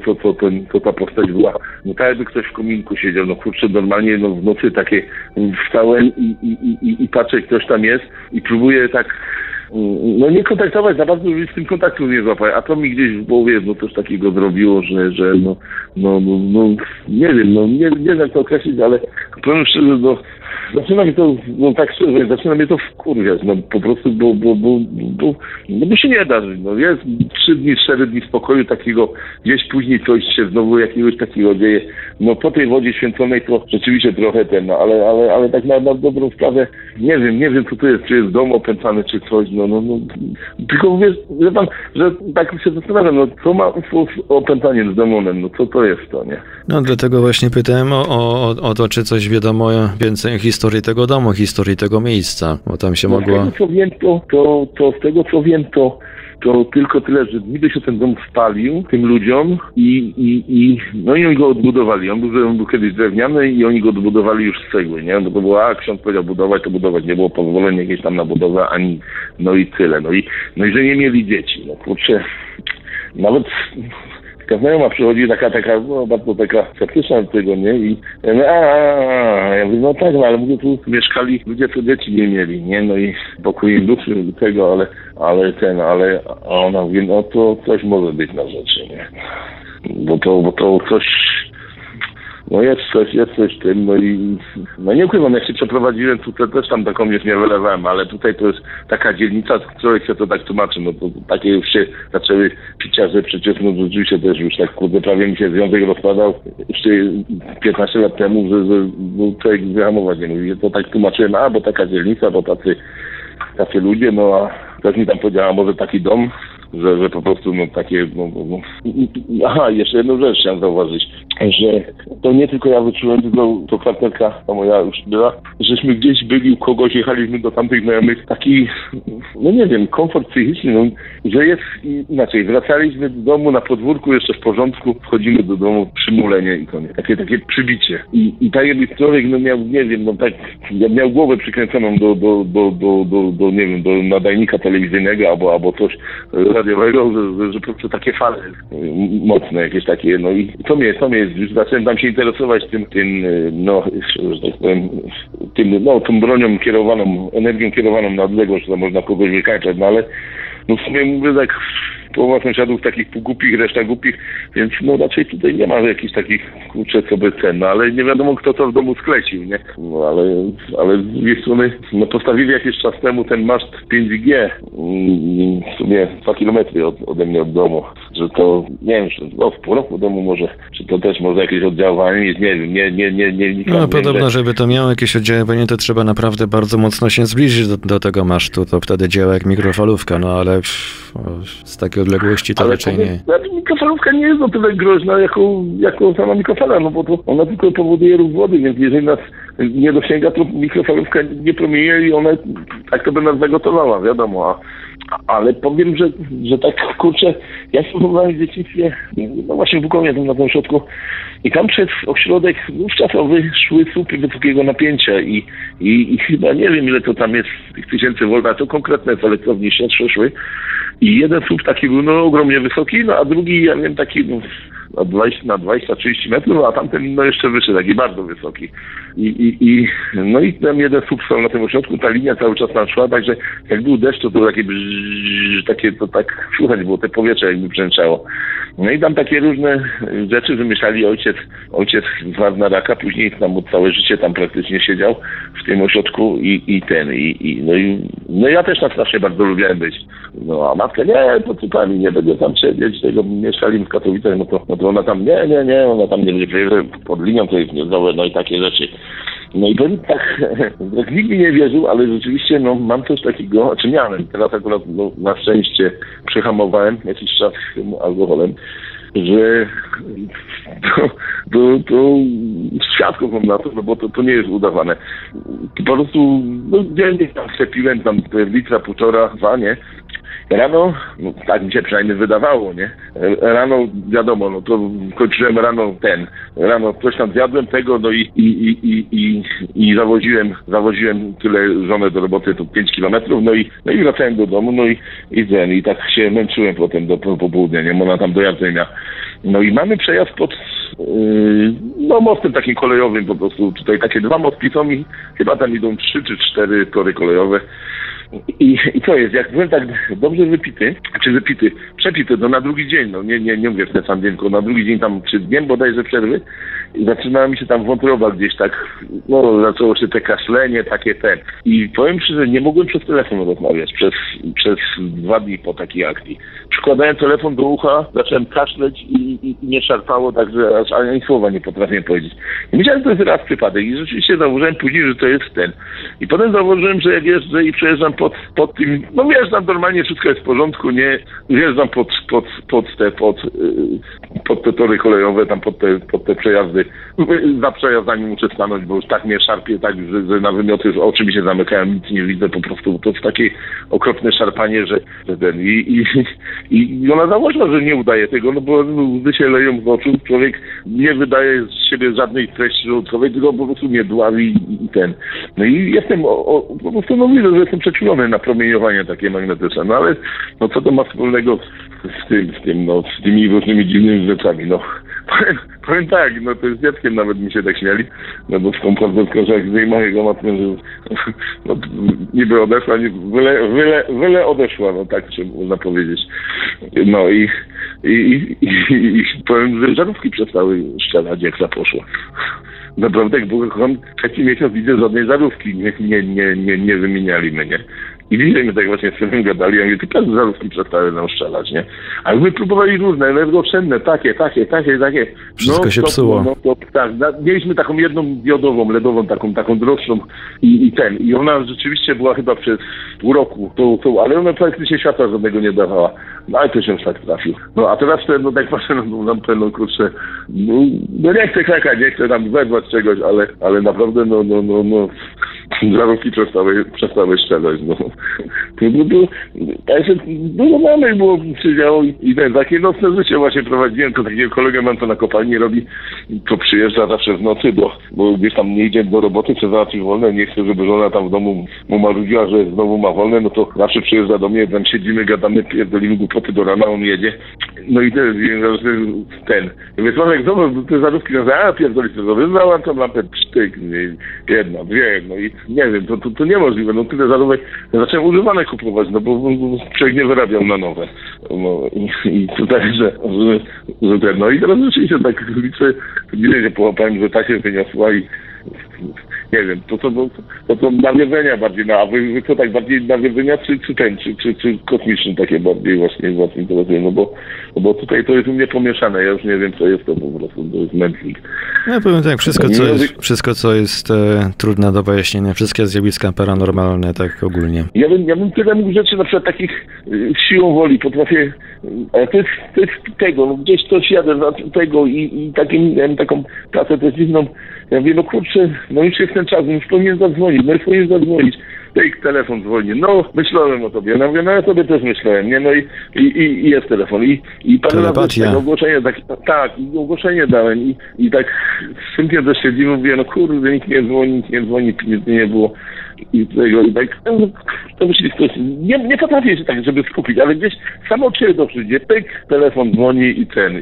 co ta postać była, no tak jakby ktoś w kominku siedział, no kurczę, normalnie no w nocy takie wstałem i patrzę, ktoś tam jest i próbuję tak no nie kontaktować, za bardzo z tym kontaktu nie złapałem, a to mi gdzieś w głowie no coś takiego zrobiło, że no nie wiem, no nie wiem jak to określić, ale powiem szczerze, no zaczyna mnie to, no tak szczerze, zaczyna mnie to wkurwiać, no po prostu, bo się nie da żyć, no jest 3 dni, 4 dni spokoju takiego, gdzieś później coś się znowu jakiegoś takiego dzieje, no po tej wodzie święconej to rzeczywiście trochę ten, no ale tak na dobrą sprawę, nie wiem co tu jest, czy jest dom opętany, czy coś, no, tylko wiesz, wie pan, że tak się zastanawiam, no co ma opętanie z demonem, no co to jest to, nie? No dlatego właśnie pytałem o to, czy coś wiadomo więcej historii tego domu, historii tego miejsca, bo tam się mogło... Z tego co wiem, to tylko tyle, że niby się ten dom spalił tym ludziom i oni go odbudowali. On był kiedyś drewniany i oni go odbudowali już z cegły, nie? No to było, ksiądz powiedział budować, to budować. Nie było pozwolenia jakieś tam na budowę, ani... No i tyle. No i że nie mieli dzieci. No kurczę, nawet... Taka znajoma przychodzi, taka, no bardzo taka sceptyczna do tego, nie? I ja mówię, ja mówię, no tak, no, ale mówię, tu mieszkali ludzie, co dzieci nie mieli, nie? No i pokój im duszy tego, ale a ona mówi, no to coś może być na rzeczy, nie? Bo to coś... No jest coś w tym, no i no nie ukrywam, jak się przeprowadziłem, tutaj też tam taką już nie wylewałem, ale tutaj to jest taka dzielnica, człowiek się to tak tłumaczy, no to takie już się zaczęły piciarze, przecież no rzeczywiście też już tak kurde, prawie mi się związek rozpadał jeszcze 15 lat temu, że no, człowiek wyhamować nie mówi, to tak tłumaczyłem, bo taka dzielnica, bo tacy ludzie, no a ktoś mi tam powiedziała, może taki dom, że po prostu no takie... No. Aha, jeszcze jedną rzecz chciałem zauważyć, że to nie tylko ja wyczułem, tylko to partnerka, ta moja już była, żeśmy gdzieś byli u kogoś, jechaliśmy do tamtych znajomych, taki, no nie wiem, komfort psychiczny, no, że jest inaczej. Wracaliśmy do domu na podwórku, jeszcze w porządku, wchodzimy do domu, przymulenie i koniec. Takie przybicie. I tak jakby człowiek, no miał, nie wiem, no tak, miał głowę przykręconą do nie wiem, do nadajnika telewizyjnego albo coś... radiowego, że po prostu takie fale mocne, jakieś takie, no i to mnie jest, już zacząłem tam się interesować tą bronią kierowaną, energią kierowaną na odległość, że można kogoś wykańczać, no ale no w sumie mówię tak, połowa sąsiadów takich półgłupich, reszta głupich, więc no raczej tutaj nie ma jakichś takich, kurczę, co by cen, no ale nie wiadomo kto to w domu sklecił, nie? No ale z drugiej strony, no postawili jakiś czas temu ten maszt 5G, w sumie 2 kilometry ode mnie od domu, że to, nie wiem, czy no, w pół roku domu może, czy to też może jakieś oddziaływanie, nie. No podobno, żeby to miało jakieś oddziaływanie, to trzeba naprawdę bardzo mocno się zbliżyć do tego masztu, to wtedy działa jak mikrofalówka, no ale z takiej odległości to ale raczej nie. Mikrofalówka nie jest o tyle groźna jako sama mikrofala, no bo to ona tylko powoduje ruch wody, więc jeżeli nas nie dosięga, to mikrofalówka nie promieniuje i ona tak to by nas zagotowała, wiadomo, ale powiem, że tak, kurczę, ja się próbowałem w dzieciństwie, no właśnie w Bukownie tam na tym środku i tam przez ośrodek wówczasowy szły słupy wysokiego napięcia i chyba nie wiem ile to tam jest tych tysięcy volt, a to konkretne z elektrowni się szły i jeden słup taki był no ogromnie wysoki, no a drugi, ja wiem, taki no, na 20-30 metrów, a tamten no jeszcze wyższy, taki bardzo wysoki. I tam jeden słup stał na tym ośrodku, ta linia cały czas tam szła, także jak był deszcz, to było takie to tak słuchać było, te powietrze jakby brzęczało. No i tam takie różne rzeczy wymyślali ojciec zmarł na raka, później tam od całe życie tam praktycznie siedział w tym ośrodku i ja też na strasznie bardzo lubiłem być. No a matka, nie, pocypali, nie będę tam siedzieć, tego mieszkali w Katowicach, no to ona tam, nie, ona tam nie będzie pod linią, to jest niezdrowe, no i takie rzeczy. No i powiem tak nikt mi nie wierzył, ale rzeczywiście, no mam coś takiego, czy miałem, teraz akurat no, na szczęście przehamowałem jakiś czas alkoholem, że to świadków mam na to, no bo to nie jest udawane. Po prostu, no dziennie tam przepiłem, tam litra, półtora, 2, nie? Rano, no tak mi się przynajmniej wydawało, nie? Rano, wiadomo, no to kończyłem rano coś tam zjadłem tego, no i zawoziłem tyle żonę do roboty, to 5 kilometrów, no i wracałem do domu, i tak się męczyłem potem do popołudnia, nie? Ona tam do jadzenia. No i mamy przejazd pod mostem takim kolejowym po prostu, tutaj takie 2 mostki są i chyba tam idą 3 czy 4 tory kolejowe. I co jest, jak byłem tak dobrze przepity, no na drugi dzień, no nie mówię w ten sam dzień, tylko na drugi dzień tam, czy dniem bodajże przerwy, zaczynała mi się tam wątroba gdzieś tak, no zaczęło się te kaszlenie, takie. I powiem szczerze, nie mogłem przez telefon rozmawiać przez 2 dni po takiej akcji. Przykładałem telefon do ucha, zacząłem kaszleć i nie szarpało, także aż ani słowa nie potrafiłem powiedzieć. I myślałem, że to jest raz przypadek i rzeczywiście zauważyłem później, że to jest . I potem zauważyłem, że jak jeżdżę i przejeżdżam pod tym, no wjeżdżam normalnie, wszystko jest w porządku, nie, wjeżdżam pod te tory kolejowe, tam pod te przejazdy. Za przejazdami muszę stanąć, bo już tak mnie szarpie, tak, że na wymioty już oczy mi się zamykają, nic nie widzę, po prostu to jest takie okropne szarpanie, że. I ona założyła, że nie udaje tego, no bo łzy się leją z oczu, człowiek nie wydaje z siebie żadnej treści żołądkowej, tylko po prostu mnie dławi . No i jestem, po prostu no widzę, że jestem przeczulony na promieniowanie takie magnetyczne, no ale no co to ma wspólnego z tymi różnymi dziwnymi rzeczami, no. Powiem tak, no to z dzieckiem nawet mi się tak śmiali, no bo skąd jak zdejmę jego matkę, że no, niby odeszła, wyle odeszła, no tak się można powiedzieć. No i powiem, że żarówki przestały strzelać, jak zaposzła. Naprawdę, jak byłem trzeci miesiąc, widzę, żadnej żarówki nie wymieniali mnie. I dzisiaj my tak właśnie z tym gadali, ja mówię, ty każdy żarówki przestały nam strzelać, nie? A my próbowali różne, energooszczędne, takie. Wszystko się psuło. Tak, mieliśmy taką jedną diodową, ledową, taką droższą i ona rzeczywiście była chyba przez pół roku, ale ona praktycznie światła żadnego nie dawała. No ale to się tak trafił. No a teraz ten, no tak patrzę, no kurczę, no nie chcę krakać, nie chcę tam zerwać czegoś, ale naprawdę, żarówki przestały strzelać, no. klubu był, także dużo mamy było, przydziało i ten, takie nocne życie właśnie prowadziłem, to takiego kolegę mam, to na kopalni robi, to przyjeżdża zawsze w nocy, bo gdzieś tam nie idzie do roboty, chce załatwić wolne, nie chce, żeby żona tam w domu mu marudziła, że znowu ma wolne, no to zawsze przyjeżdża do mnie, tam siedzimy, gadamy, pierdolimy głupoty do rana, on jedzie, no i ten, więc Marek, znowu te zarówki, no a pierdolić, to załączam lampę, sztyk, jedna, dwie, no i nie wiem, to niemożliwe, no tyle zarówek, zacząłem używane kupować, no bo człowiek nie wyrabiał na nowe, no i tutaj, że ten, no i teraz rzeczywiście tak liczę, dzisiaj się połapałem, że ta się wyniosła i nie wiem, to nawiedzenia bardziej, no a wy co tak bardziej nawiedzenia czy kosmiczne takie bardziej właśnie was interesuje, no bo tutaj to jest u mnie pomieszane, ja już nie wiem co jest to po prostu, to jest mętlik. Ja powiem tak, wszystko co jest trudne do wyjaśnienia, wszystkie zjawiska paranormalne tak ogólnie. Ja bym tyle mówił rzeczy na przykład takich siłą woli, potrafię, ale to jest tego, no gdzieś coś jadę tego i taką pracę też dziwną, ja wiem, no kurczę, no już jest ten czas, już powinien zadzwonić, Take telefon dzwoni, no myślałem o tobie, no mówię, no ja sobie też myślałem, nie, no i jest telefon i parę razy tak ogłoszenie, tak, i ogłoszenie dałem i tak w tym kiedy siedzimy, mówię, no kurde, nikt nie dzwoni, nic nie było i tego, i tak, no, to myśli, nie potrafię się tak, żeby skupić, ale gdzieś samo cię to przyjdzie, pyk, telefon dzwoni i ten,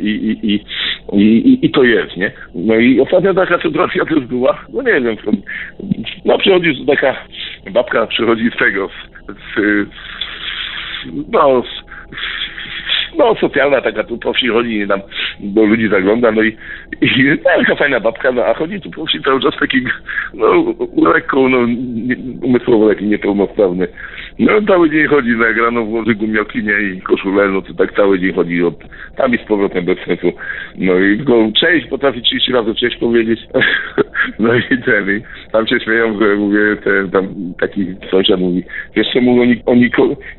i to jest, nie, no i ostatnia taka sytuacja też była, no nie wiem, no przychodzi taka babka, przychodzi z tego, no socjalna taka, tu po wsi chodzi i nam do ludzi zagląda, no i taka fajna babka, no a chodzi tu po wsi cały czas taki, no lekko, no umysłowo taki niepełnosprawny. No cały dzień chodzi, no jak rano włoży gumioki, nie, i koszulę, no to tak cały dzień chodzi od tam i z powrotem bez sensu. No i go cześć, potrafi 30 razy cześć powiedzieć. No i ten, i tam się śmieją, że mówię, ten, tam taki sąsiad mówi, wiesz czemu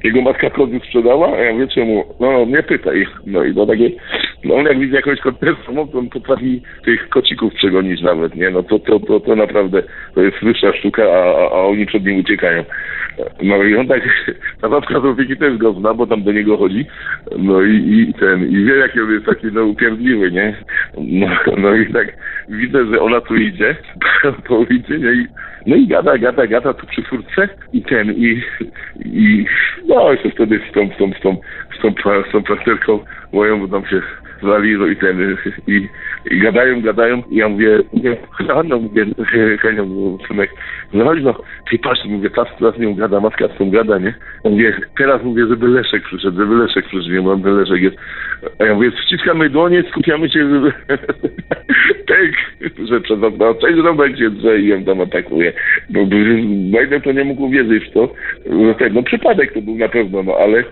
jego matka kozy sprzedała? A ja mówię, czemu? No nie pytaj. No i do takiej, no on jak widzi jakąś kotęstwo, no, on potrafi tych kocików przegonić nawet, nie? No to naprawdę, to jest wyższa sztuka, a oni przed nim uciekają. No i on tak, ta babka z opieki też go zna, bo tam do niego chodzi, no i wie jaki on jest taki, no upierdliwy, nie? No i tak widzę, że ona tu idzie, po ulicy, nie? I gada tu przy furtce i no jeszcze wtedy z tą plasterką moją, bo tam się zwali, no i gadają, i ja mówię, Henio, synek, no, ty patrz, mówię, teraz nią gada, matka z tą gada, nie? Ja mówię, teraz mówię, żeby Leszek przyszedł, nie mam, Leszek jest. A ja mówię, ściskamy dłonie, skupiamy się, żeby... tak, że przez okno, coś zrobić się, że ją tam atakuje. Bo to nie mógł uwierzyć w to, że tak, no przypadek to był na pewno, no ale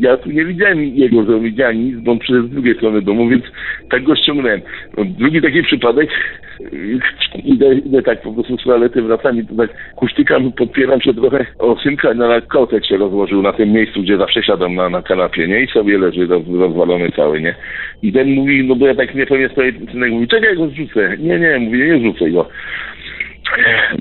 ja tu nie widziałem jego, że widziałem nic, bo on przyszedł z drugiej strony domu, więc tak go ściągnąłem. Drugi taki przypadek, idę tak po prostu z toalety, wracam i to tak kuśtykam, podpieram się trochę o synka, na kołtek się rozłożył na tym miejscu, gdzie zawsze siadam na kanapie, nie? I sobie leży rozwalony cały, nie? I ten mówi, no bo ja tak niepełnie stoję, synek mówi, czekaj, go zrzucę. Nie, mówię, nie rzucę go.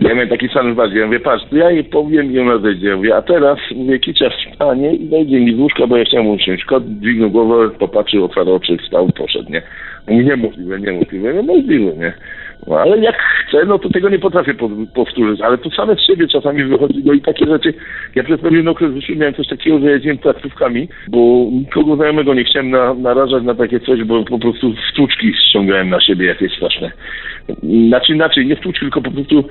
Ja miałem taki sam wypadek, ja mówię, patrz, ja jej powiem i ona zejdzie, ja mówię, a teraz, mówię, Kicia wstanie i zejdzie mi z łóżka, bo ja chciałem usiąść. Kot dźwignął głowę, popatrzył, otwarł oczy, wstał, poszedł, nie? Mówi, niemożliwe, nie? No, ale jak chcę, no to tego nie potrafię powtórzyć, ale to same z siebie czasami wychodzi, no i takie rzeczy. Ja przez pewien okres życia miałem coś takiego, że jeździłem placówkami, bo nikogo znajomego nie chciałem narażać na takie coś, bo po prostu sztuczki ściągałem na siebie jakieś straszne. Inaczej, nie sztuczki, tylko po prostu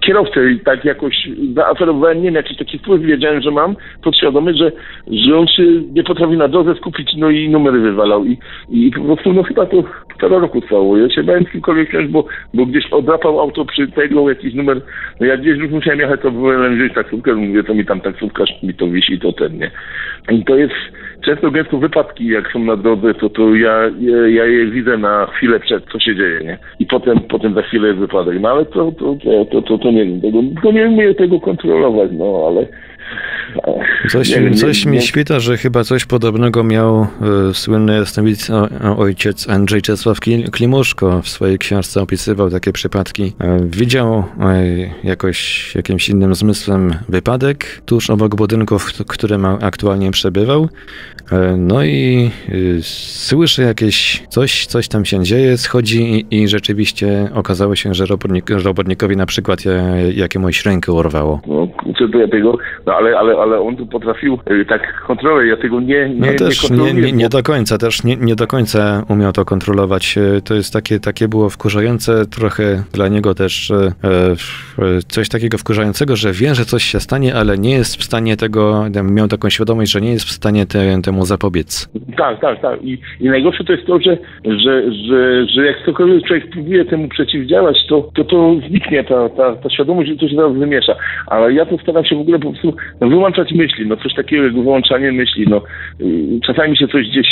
kierowcę tak jakoś zaaferowałem, nie wiem, jakiś taki wpływ wiedziałem, że mam, podświadomy, że on się nie potrafi na drodze skupić, no i numery wywalał i po prostu, no chyba to półtora roku trwało, ja się bałem kimkolwiek wziąć, bo gdzieś odrapał auto przy tego jakiś numer, no ja gdzieś już musiałem jechać, to byłem wziąć taksówkę, mówię, to mi tam taksówkarz mi to wisi, to ten, nie. I to jest często gęsto wypadki, jak są na drodze, to ja je widzę na chwilę przed, co się dzieje, nie. I potem za chwilę jest wypadek, no ale to nie wiem, tego nie umiem kontrolować, no ale... Coś mi świta, że chyba coś podobnego miał słynny jasnowidz ojciec Andrzej Czesław Klimuszko. W swojej książce opisywał takie przypadki. Widział jakoś jakimś innym zmysłem wypadek tuż obok budynku, w którym aktualnie przebywał. No i słyszy jakieś coś tam się dzieje, schodzi i rzeczywiście okazało się, że robotnikowi na przykład jakiemuś rękę urwało. No, ale on tu potrafił tak kontrolować, ja tego nie do końca umiał to kontrolować. To jest takie było wkurzające trochę dla niego też, coś takiego wkurzającego, że wie, że coś się stanie, ale nie jest w stanie tego, miał taką świadomość, że nie jest w stanie temu zapobiec. Tak. I najgorsze to jest to, że jak cokolwiek człowiek próbuje temu przeciwdziałać, to zniknie ta świadomość, że to się zaraz wymiesza. Ale ja tu staram się w ogóle po prostu wyłączać myśli, coś takiego jak wyłączanie myśli, czasami się coś gdzieś,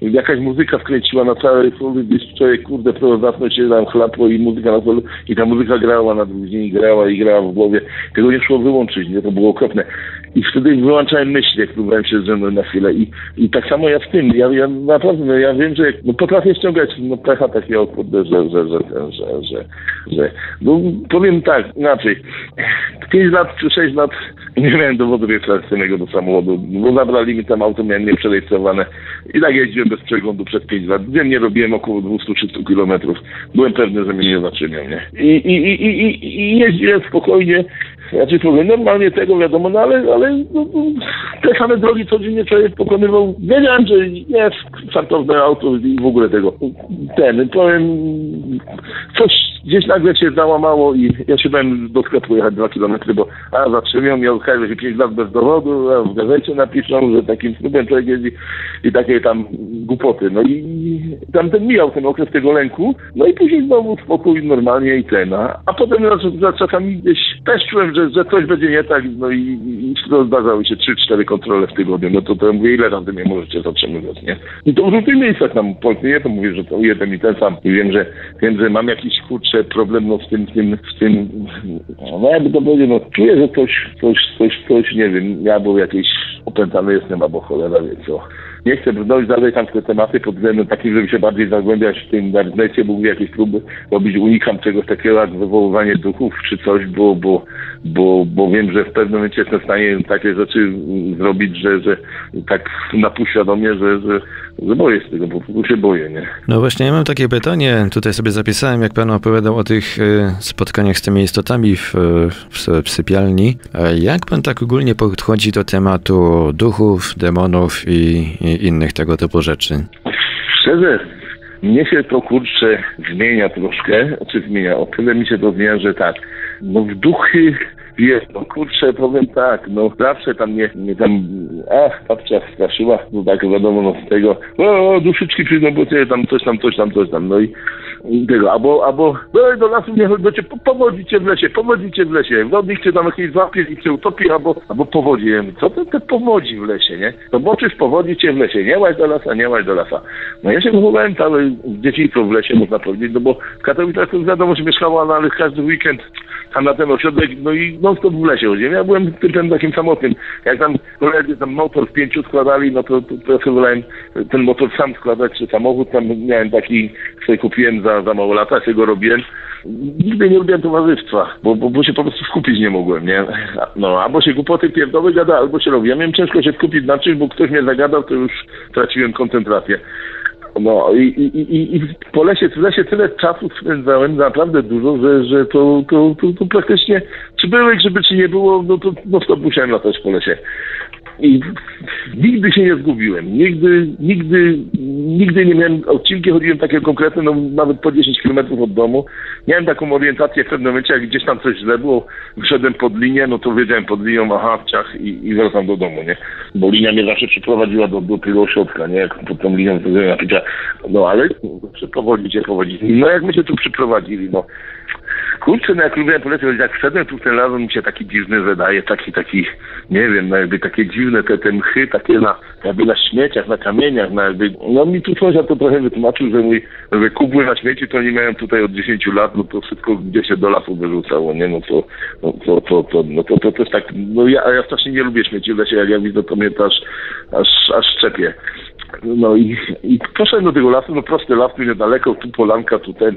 jakaś muzyka wkręciła na całej słowie, gdzieś człowiek, kurde, zasnął się, tam chlapło i muzyka na słowie, i ta muzyka grała na drugi dzień, grała w głowie, tego nie szło wyłączyć, to było okropne. I wtedy wyłączałem myśli, jak próbowałem się zrzemnąć na chwilę. I tak samo ja w tym, ja naprawdę, ja wiem, że potrafię ściągać pecha takiego, kurde, że powiem tak, inaczej, 5 lat czy 6 lat nie miałem dowodów rejestracyjnego do samochodu, bo zabrali mi tam auto, miałem nieprzerejestrowane i tak jeździłem bez przeglądu przez 5 lat. Dziennie robiłem około 200-300 kilometrów. Byłem pewny, że mnie nie zatrzymią, nie? I jeździłem spokojnie, normalnie tego wiadomo, ale te same drogi codziennie człowiek pokonywał. Wiedziałem, że jest fartowne auto i w ogóle tego. Gdzieś nagle się załamało i ja się bałem do sklepu jechać 2 kilometry, bo zatrzymią mnie, okaże się 5 lat bez dowodu, a w gazecie napiszą, że takim trudem człowiek jeździ i takie tam głupoty. I tamten mijał ten okres tego lęku, i później znowu spokój normalnie i a potem za czasami gdzieś też czułem, że coś będzie nie tak, i zdarzały się 3-4 kontrole w tygodniu, to ja mówię, ile razy mnie możecie zatrzymywać, nie? I to w różnych miejscach tam polskie, to mówię, że to jeden i ten sam, i wiem, że mam jakiś problem w tym, jakby to powiedzieć, czuję, że coś, nie wiem, ja był jakiś opętany jestem, albo cholera, wie co. Nie chcę brnąć dalej tam te tematy pod względem takim, żeby się bardziej zagłębiać w tym necie, mógł jakieś próby robić, unikam czegoś takiego jak wywoływanie duchów czy coś, bo wiem, że w pewnym momencie jestem w stanie takie rzeczy zrobić, że tak na pół świadomie, że boję się tego, po prostu się boję, nie? No właśnie, ja mam takie pytanie, tutaj sobie zapisałem, jak pan opowiadał o tych spotkaniach z tymi istotami w sypialni. Jak pan tak ogólnie podchodzi do tematu duchów, demonów i innych tego typu rzeczy? Szczerze, mnie się to, kurczę, zmienia troszkę. O tyle mi się to zmienia, że tak, w duchy jest, kurczę, powiem tak, zawsze tam babcia straszyła, tak wiadomo, z tego, duszyczki przyjdą, bo coś tam, i tego, albo do lasu nie chodź, powodzicie w lesie, wodnik cię tam jakiś złapie i cię utopi, albo powodzi, co te powodzi w lesie, nie? Zobaczysz, powodzi cię w lesie, nie łaź do lasa. Ja się wychowałem całe dzieciństwo w lesie, można powiedzieć, bo w Katowicach to wiadomo, że mieszkało, ale każdy weekend tam na ten ośrodek, i non-stop w lesie chodziłem. Ja byłem typem takim samotnym. Jak tam koledzy tam motor w 5 składali, to ja sobie wolałem ten motor sam składać, czy samochód tam miałem taki, sobie kupiłem za mało lata, się go robiłem. Nigdy nie lubiłem towarzystwa, bo się po prostu skupić nie mogłem, nie? Albo się głupoty pierdoły gada, albo się robi. Ja miałem ciężko się skupić na czymś, bo ktoś mnie zagadał, to już traciłem koncentrację. I w lesie tyle czasu spędzałem, naprawdę dużo, że to praktycznie, czy nie było, to musiałem latać po lesie. I nigdy się nie zgubiłem, nigdy nie miałem odcinki, chodziłem takie konkretne, nawet po 10 kilometrów od domu. Miałem taką orientację w pewnym momencie, jak gdzieś tam coś źle było, wyszedłem pod linię, to wiedziałem pod linią, aha, w ciach i wracam do domu, nie? Bo linia mnie zawsze przyprowadziła do tego ośrodka, nie? Jak pod tą linią na picia, ale przyprowadzicie. Jak my się tu przyprowadzili, Kurczę, no jak lubiłem polecieć, jak wszedłem tu ten lazo, mi się taki dziwny wydaje, taki, nie wiem, no jakby takie dziwne te mchy, takie na śmieciach, na kamieniach, no mi tu sąsiad to trochę wytłumaczył, że mój wykupły na śmieci to oni mają tutaj od 10 lat, no to wszystko gdzie się do lasu wyrzucało, nie, to też tak, no ja strasznie nie lubię śmieci w lesie, jak ja widzę, to mnie to aż szczepie. No i poszedłem do tego lasu, no prosty las, tu niedaleko, tu polanka, tu ten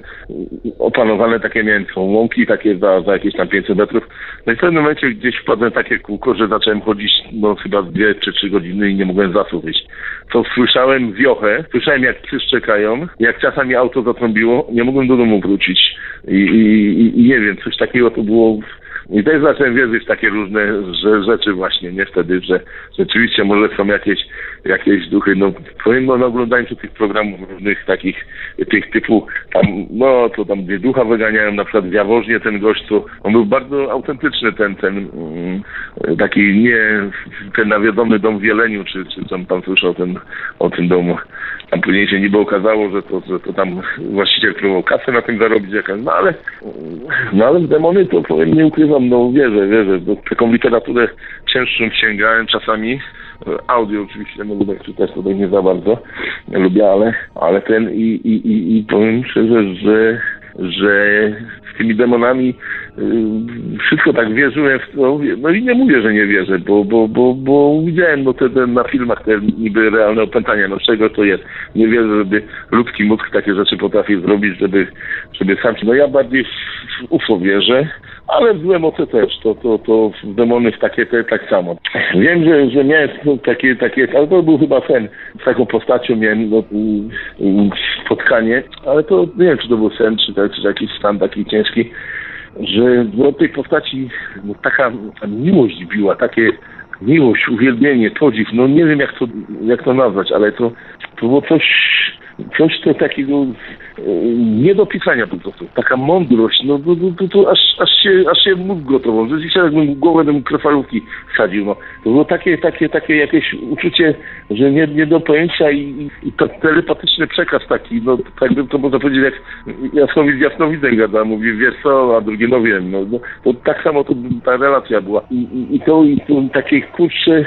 opanowane takie mięso, łąki takie za jakieś tam 500 metrów. No i w pewnym momencie gdzieś wpadłem takie kółko, że zacząłem chodzić no chyba 2 czy 3 godziny i nie mogłem z lasu wyjść. To słyszałem wiochę, słyszałem jak psy szczekają, jak czasami auto zatrąbiło, nie mogłem do domu wrócić i nie wiem, coś takiego to było... I też zacząłem wierzyć w takie różne rzeczy właśnie, nie wtedy, że rzeczywiście może są jakieś duchy, no powiem, no na oglądaniu tych programów różnych takich, tych typu tam, no to tam gdzie ducha wyganiają, na przykład w Jaworznie ten gość, to on był bardzo autentyczny, taki ten nawiedzony dom w Wieleniu, czy tam słyszał o tym domu. Tam później się niby okazało, że to tam właściciel próbował kasę na tym zarobić, ale w demony to powiem, nie ukrywam, no wierzę, bo taką literaturę cięższą sięgałem czasami, audio oczywiście, no lektur też tutaj nie za bardzo lubię, ale ten i powiem szczerze, że z tymi demonami wszystko tak wierzyłem w to, no i nie mówię, że nie wierzę, bo widziałem no te na filmach te niby realne opętania, no czego to jest, nie wierzę, żeby ludzki mózg takie rzeczy potrafił zrobić, żeby sam się, no ja bardziej w UFO wierzę, ale w złe moce też, to w demony w takie te tak samo. Wiem, że miałem takie, ale to był chyba sen, z taką postacią miałem spotkanie, ale to nie wiem, czy to był sen, czy jakiś stan taki ciężki, że w tej postaci no, taka miłość biła, takie miłość, uwielbienie, podziw, no nie wiem jak to nazwać, ale to było coś to takiego nie do pisania po prostu. Taka mądrość, no to aż się mózg gotował, że dzisiaj jakbym głowę do mikrofalówki wsadził, no. To było takie jakieś uczucie, że nie do pojęcia i to telepatyczny przekaz taki, no tak bym to można powiedzieć, jak jasnowidzem gada, mówi wiesz co, a drugie no wiem, no to tak samo to ta relacja była i to takie kurczę.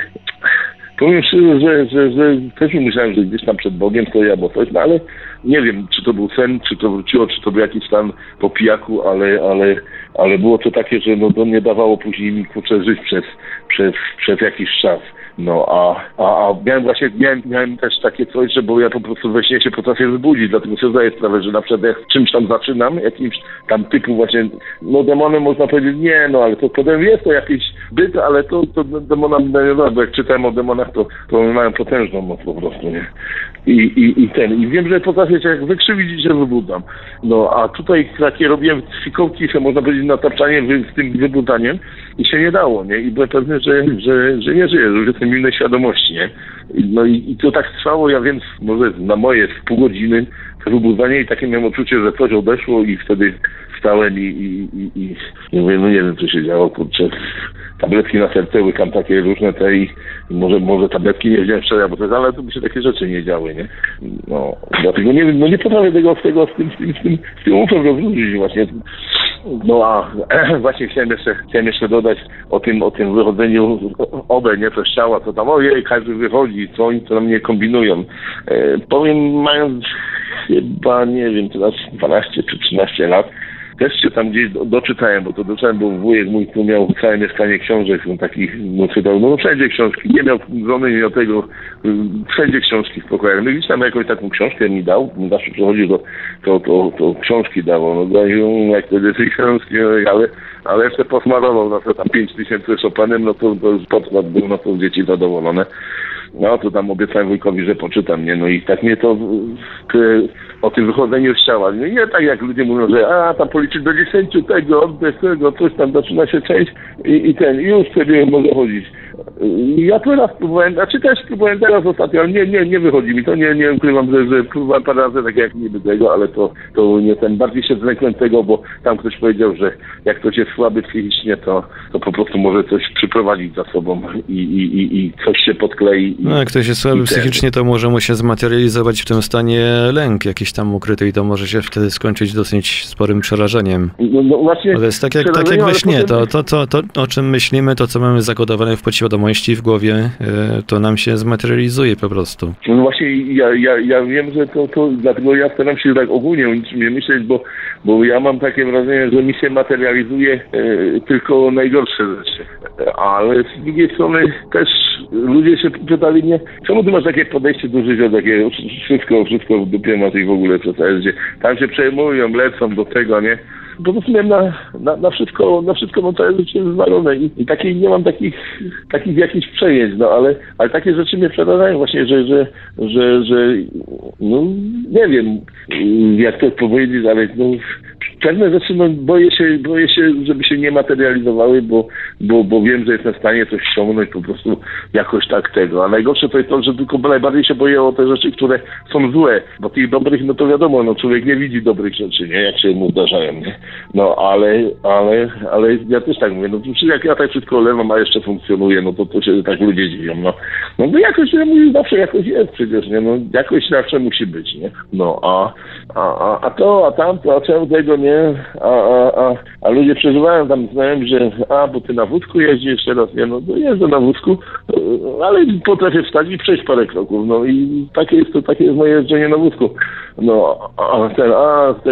Powiem szczerze, że też myślałem, że gdzieś tam przed Bogiem to ja, bo coś, no ale nie wiem, czy to był sen, czy to wróciło, czy to był jakiś stan po pijaku, ale było to takie, że no to mnie dawało później mi kurczę żyć przez jakiś czas. No a miałem właśnie miałem też takie coś, że bo ja po prostu we śnie się potrafię wybudzić, dlatego sobie zdaję sprawę, że na przykład jak czymś tam zaczynam, jakimś tam typu właśnie, no demonem można powiedzieć, nie no, ale to potem jest to jakiś byt, ale to demona nie znam, bo jak czytałem o demonach, to mają potężną moc po prostu, nie? I wiem, że potrafię się jak wykrzywić i się wybudzam. No a tutaj takie robiłem fikołki, się można powiedzieć na tapczanie z tym wybudzaniem i się nie dało, nie? I byłem pewny, że nie żyję, że jestem innej świadomości, nie? No i to tak trwało, ja wiem, może na moje z pół godziny to wybudzanie i takie miałem uczucie, że coś odeszło i wtedy wstałem i mówię, no nie wiem, co się działo, kurczę. Tabletki na serce łykam takie różne te i może tabletki nie wziąłem wczoraj, bo to jest, ale to by się takie rzeczy nie działy, nie? No, dlatego nie wiem, no nie potrafię tego z tym UFO rozróżnić właśnie. No a właśnie chciałem jeszcze dodać o tym wychodzeniu OOBE, nie, coś ciała, co tam, ojej, każdy wychodzi, co oni to na mnie kombinują. Powiem, mając chyba, nie wiem, teraz 12 czy 13 lat, też się tam gdzieś doczytałem, bo to doczytałem, bo wujek mój tu miał całe mieszkanie książek, on takich, no czytał, no wszędzie książki, nie miał żony, nie miał tego, wszędzie książki w pokoju. No gdzieś tam jakąś taką książkę mi dał, zawsze przychodził, to książki dawał, no dają jak wtedy tej książki, ale jeszcze posmarował na to tam 5000 Chopinem, no to już podkład był, no to dzieci zadowolone. No to tam obiecałem wujkowi, że poczytam, nie? No i tak mnie to o tym wychodzeniu z ciała. Nie tak jak ludzie mówią, że tam policzyć do 10 tego, oddech tego, coś tam zaczyna się część i już sobie może chodzić. Ja teraz próbowałem, znaczy też próbowałem teraz ostatnio, ale nie wychodzi mi to, nie ukrywam, że próbowałem parę razy tak jak niby tego, ale to nie ten, bardziej się zlękłem tego, bo tam ktoś powiedział, że jak ktoś jest słaby psychicznie, to po prostu może coś przyprowadzić za sobą i coś się podklei No, jak ktoś jest słaby psychicznie, to może mu się zmaterializować w tym stanie lęk jakiś tam ukryty i to może się wtedy skończyć dosyć sporym przerażeniem. No właśnie, ale jest tak jak we śnie, to o czym myślimy, to co mamy zakodowane w podświadomości, w głowie, to nam się zmaterializuje po prostu. No właśnie, ja wiem, że to dlatego ja staram się tak ogólnie o niczym nie myśleć, bo ja mam takie wrażenie, że mi się materializuje tylko najgorsze rzeczy. Ale z drugiej strony też ludzie się pytali mnie, czemu ty masz takie podejście do życia, takie wszystko w dupie masz i w ogóle przesadzać, tam się przejmują, lecą do tego, nie? Po prostu miałem na wszystko mam całe życie zwalone i nie mam takich jakichś przejęć, no ale takie rzeczy mnie przerażają właśnie, że no nie wiem jak to powiedzieć, ale no pewne rzeczy no, boję się, żeby się nie materializowały, bo wiem, że jestem w stanie coś ściągnąć po prostu jakoś tak tego. A najgorsze to jest to, że tylko najbardziej się boję o te rzeczy, które są złe, bo tych dobrych, no to wiadomo, no człowiek nie widzi dobrych rzeczy, nie, jak się mu zdarzają, nie? No ale ja też tak mówię, no jak ja tak wszystko lewam, a jeszcze funkcjonuje, no to się tak ludzie dziwią, no. No bo jakoś, ja mówię, zawsze jakoś jest przecież, nie, no jakoś zawsze musi być, nie? No a to, a tamto, a czemu tego, nie? A ludzie przeżywają tam, znają, że bo ty na wózku jeździsz teraz, nie, no to jeżdżę na wózku, ale potrafię wstać i przejść parę kroków, no i takie jest moje jeżdżenie na wózku. No,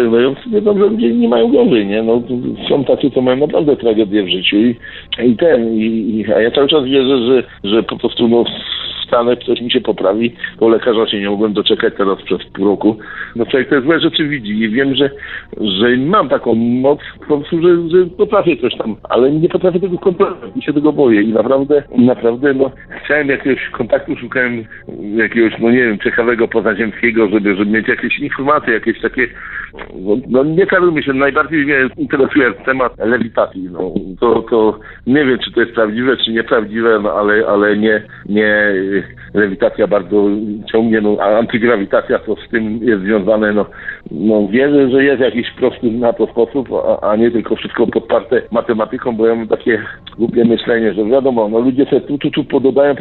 no ja sobie dobrze ludzie nie mają gorzej, nie, no są tacy, co mają naprawdę tragedię w życiu a ja cały czas wierzę, że po prostu, no stanę, coś mi się poprawi, bo lekarza się nie mogłem doczekać teraz przez pół roku. No człowiek te złe rzeczy widzi i wiem, że mam taką moc, po prostu, że potrafię coś tam, ale nie potrafię tego kontrolować i się tego boję i naprawdę, no chciałem jakiegoś kontaktu, szukałem jakiegoś, no nie wiem, ciekawego pozaziemskiego, żeby mieć jakieś informacje, jakieś takie, no nie czarujmy się, najbardziej mnie interesuje temat lewitacji, no to nie wiem, czy to jest prawdziwe, czy nieprawdziwe, no, ale nie lewitacja bardzo ciągnie, no, a antygrawitacja to z tym jest związane, no wierzę, że jest jakiś prosty na to sposób, a nie tylko wszystko podparte matematyką, bo ja mam takie głupie myślenie, że wiadomo, no ludzie sobie tu pododają,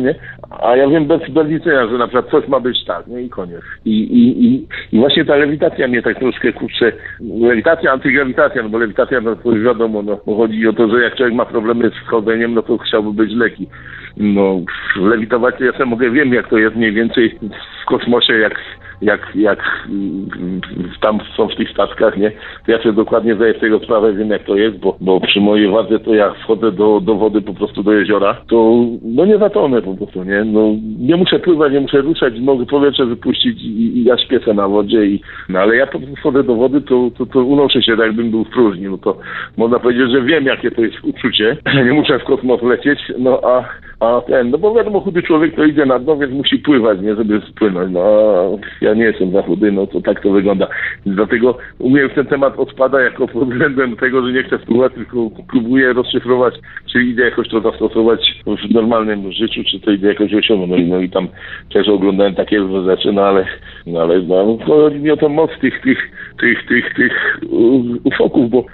nie? A ja wiem bez liczenia, że na przykład coś ma być tak, nie? I koniec. I właśnie ta lewitacja mnie tak troszkę kurczę, lewitacja, antygrawitacja, no bo lewitacja, no to wiadomo, no chodzi o to, że jak człowiek ma problemy z chodzeniem, no to chciałby być leki. No, lewitować ja sobie mogę, wiem jak to jest mniej więcej w kosmosie, jak tam są w tych statkach, nie? To ja sobie dokładnie zdaję z tego sprawę, wiem jak to jest, bo przy mojej wadze to ja wchodzę do wody, po prostu do jeziora, to no nie zatonę po prostu, nie? No nie muszę pływać, nie muszę ruszać, mogę powietrze wypuścić i ja śpię na wodzie no ale ja po prostu wchodzę do wody, to unoszę się tak jakbym był w próżni, no to można powiedzieć, że wiem jakie to jest uczucie, nie muszę w kosmos lecieć, no no bo wiadomo, chudy człowiek to idzie na dno, więc musi pływać, nie, żeby spłynąć, no ja nie jestem za chudy, no to tak to wygląda. Dlatego u mnie już ten temat odpada jako pod względem tego, że nie chcę spływać, tylko próbuję rozszyfrować, czy idę jakoś to zastosować w normalnym życiu, czy to idę jakoś osiągnąć, no i tam też oglądałem takie rzeczy, no ale chodzi mi o tą moc tych ufoków, bo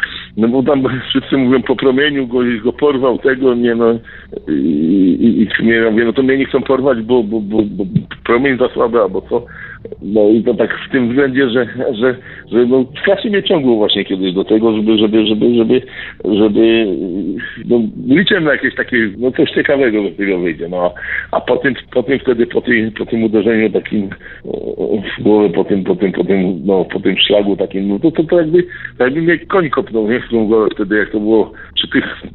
tam wszyscy mówią po promieniu, go porwał tego, nie no i mówię, no to mnie nie chcą porwać, bo promień za słaby, albo co? No i to tak w tym względzie, że no strasznie mnie ciągło właśnie kiedyś do tego, żeby no liczyłem na jakieś takie, no coś ciekawego do tego wyjdzie, no a potem wtedy, po tym uderzeniu takim w głowę, po tym szlagu takim, no to jakby mnie koń kopnął, nie, w tą głowę wtedy, jak to było,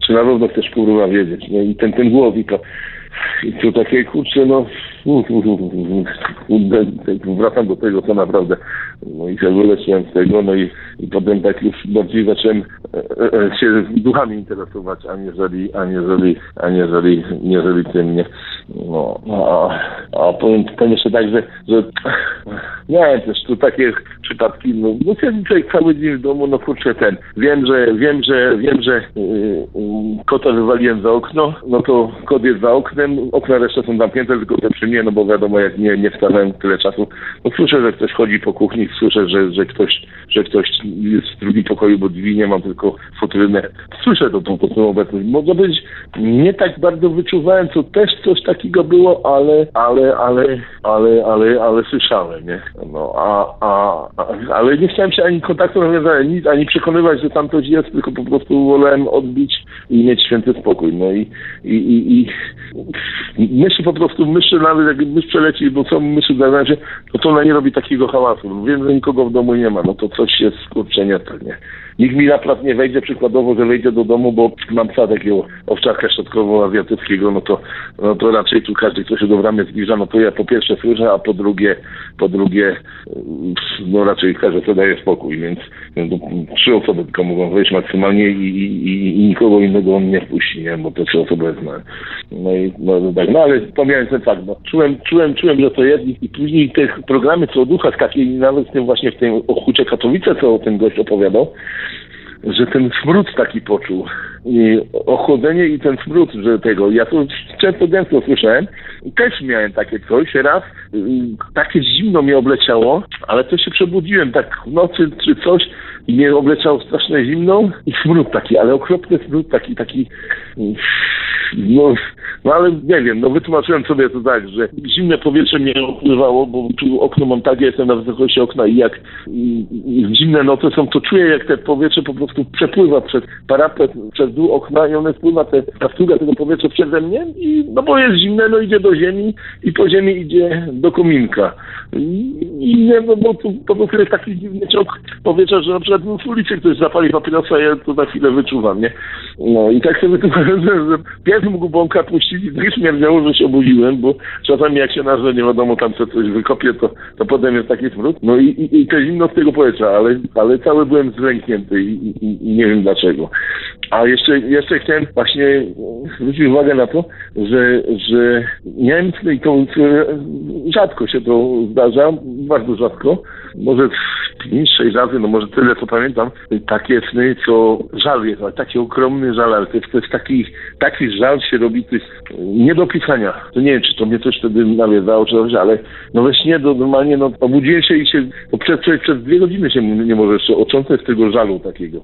czy na pewno chcesz kurwa wiedzieć, nie, i ten głowik, i to takie, kurczę, no wracam do tego, co naprawdę. No i się wyleciałem z tego, no i potem tak już bardziej zacząłem się duchami interesować, aniżeli tym, nie. No, O, powiem jeszcze tak, że nie wiem, też tu takie przypadki, no siedzi człowiek cały dzień w domu, no kurczę ten. Wiem, że kota wywaliłem za okno, no to kot jest za oknem, okna reszta są zamknięte, tylko te przy mnie, no bo wiadomo, jak nie wstawałem tyle czasu, no słyszę, że ktoś chodzi po kuchni, słyszę, że ktoś jest w drugim pokoju, bo drzwi nie mam, tylko fotelne. Słyszę to po prostu obecność. Mogło być, nie tak bardzo wyczuwałem, co też coś takiego było, ale słyszałem, nie? No, ale nie chciałem się ani kontaktu nawiązać, nic, ani przekonywać, że tam coś jest, tylko po prostu wolałem odbić i mieć święty spokój. No i myszy po prostu, nawet jak mysz przeleci, bo co myszy zdarzają się, to ona nie robi takiego hałasu. Wiem, że nikogo w domu nie ma, no to coś jest, kurczę, nie tak, nie. Nikt mi naprawdę nie wejdzie, przykładowo, że wejdzie do domu, bo mam psa takiego owczarka środkowo-azjatyckiego, no to raczej tu każdy, kto się do bramy zbliża, no to ja po pierwsze słyszę, a po drugie, no raczej każdy sobie daje spokój, więc no, trzy osoby tylko mogą wejść maksymalnie i nikogo innego on nie wpuści, nie, bo te trzy osoby znam. No i no tak, no ale pomijając ten fakt, no czułem, że to jest i później tych programy, co o duchach takiej, nawet z tym właśnie w tej Hucie Katowice, co o tym gość opowiadał, że ten smród taki poczuł. I ochłodzenie i ten smród, że tego. Ja to często słyszałem. Też miałem takie coś. Raz takie zimno mnie obleciało, ale to się przebudziłem tak w nocy czy coś i mnie obleciało straszne zimno i smród taki, ale okropny smród taki. No ale nie wiem, no wytłumaczyłem sobie to tak, że zimne powietrze mnie opływało, bo tu okno mam takie, jestem na wysokości okna i jak zimne noce są, to czuję, jak te powietrze po prostu przepływa przez parapet, przez dół okna i one spływa, ta struga tego powietrza przeze mnie i no bo jest zimne, no idzie do ziemi i po ziemi idzie do kominka. I nie, no bo tu po prostu jest taki dziwny ciąg powietrza, że na przykład w ulicy ktoś zapali papierosa, ja to za chwilę wyczuwam, nie? No i tak sobie wytłumaczyłem, że pies mógł bąka puścić i tak śmierdziało, że się obudziłem, bo czasami jak się narzę, nie wiadomo, tam co coś wykopię, to potem jest taki smród. No i to zimno z tego powietrza, ale cały byłem zlęknięty i nie wiem dlaczego. A jeszcze chciałem właśnie zwrócić uwagę na to, że Niemcy, i to rzadko się to zdarza, bardzo rzadko, może 5-6 razy, no może tyle, co pamiętam, takie sny, co żal jest, ale taki ogromny żal, ale to jest taki żal się robi, to jest nie do pisania. To nie wiem, czy to mnie coś wtedy nawiedzało, czy coś, ale no we śnie normalnie, no obudziłem się i się, no przez 2 godziny się nie może jeszcze oczątać z tego żalu takiego.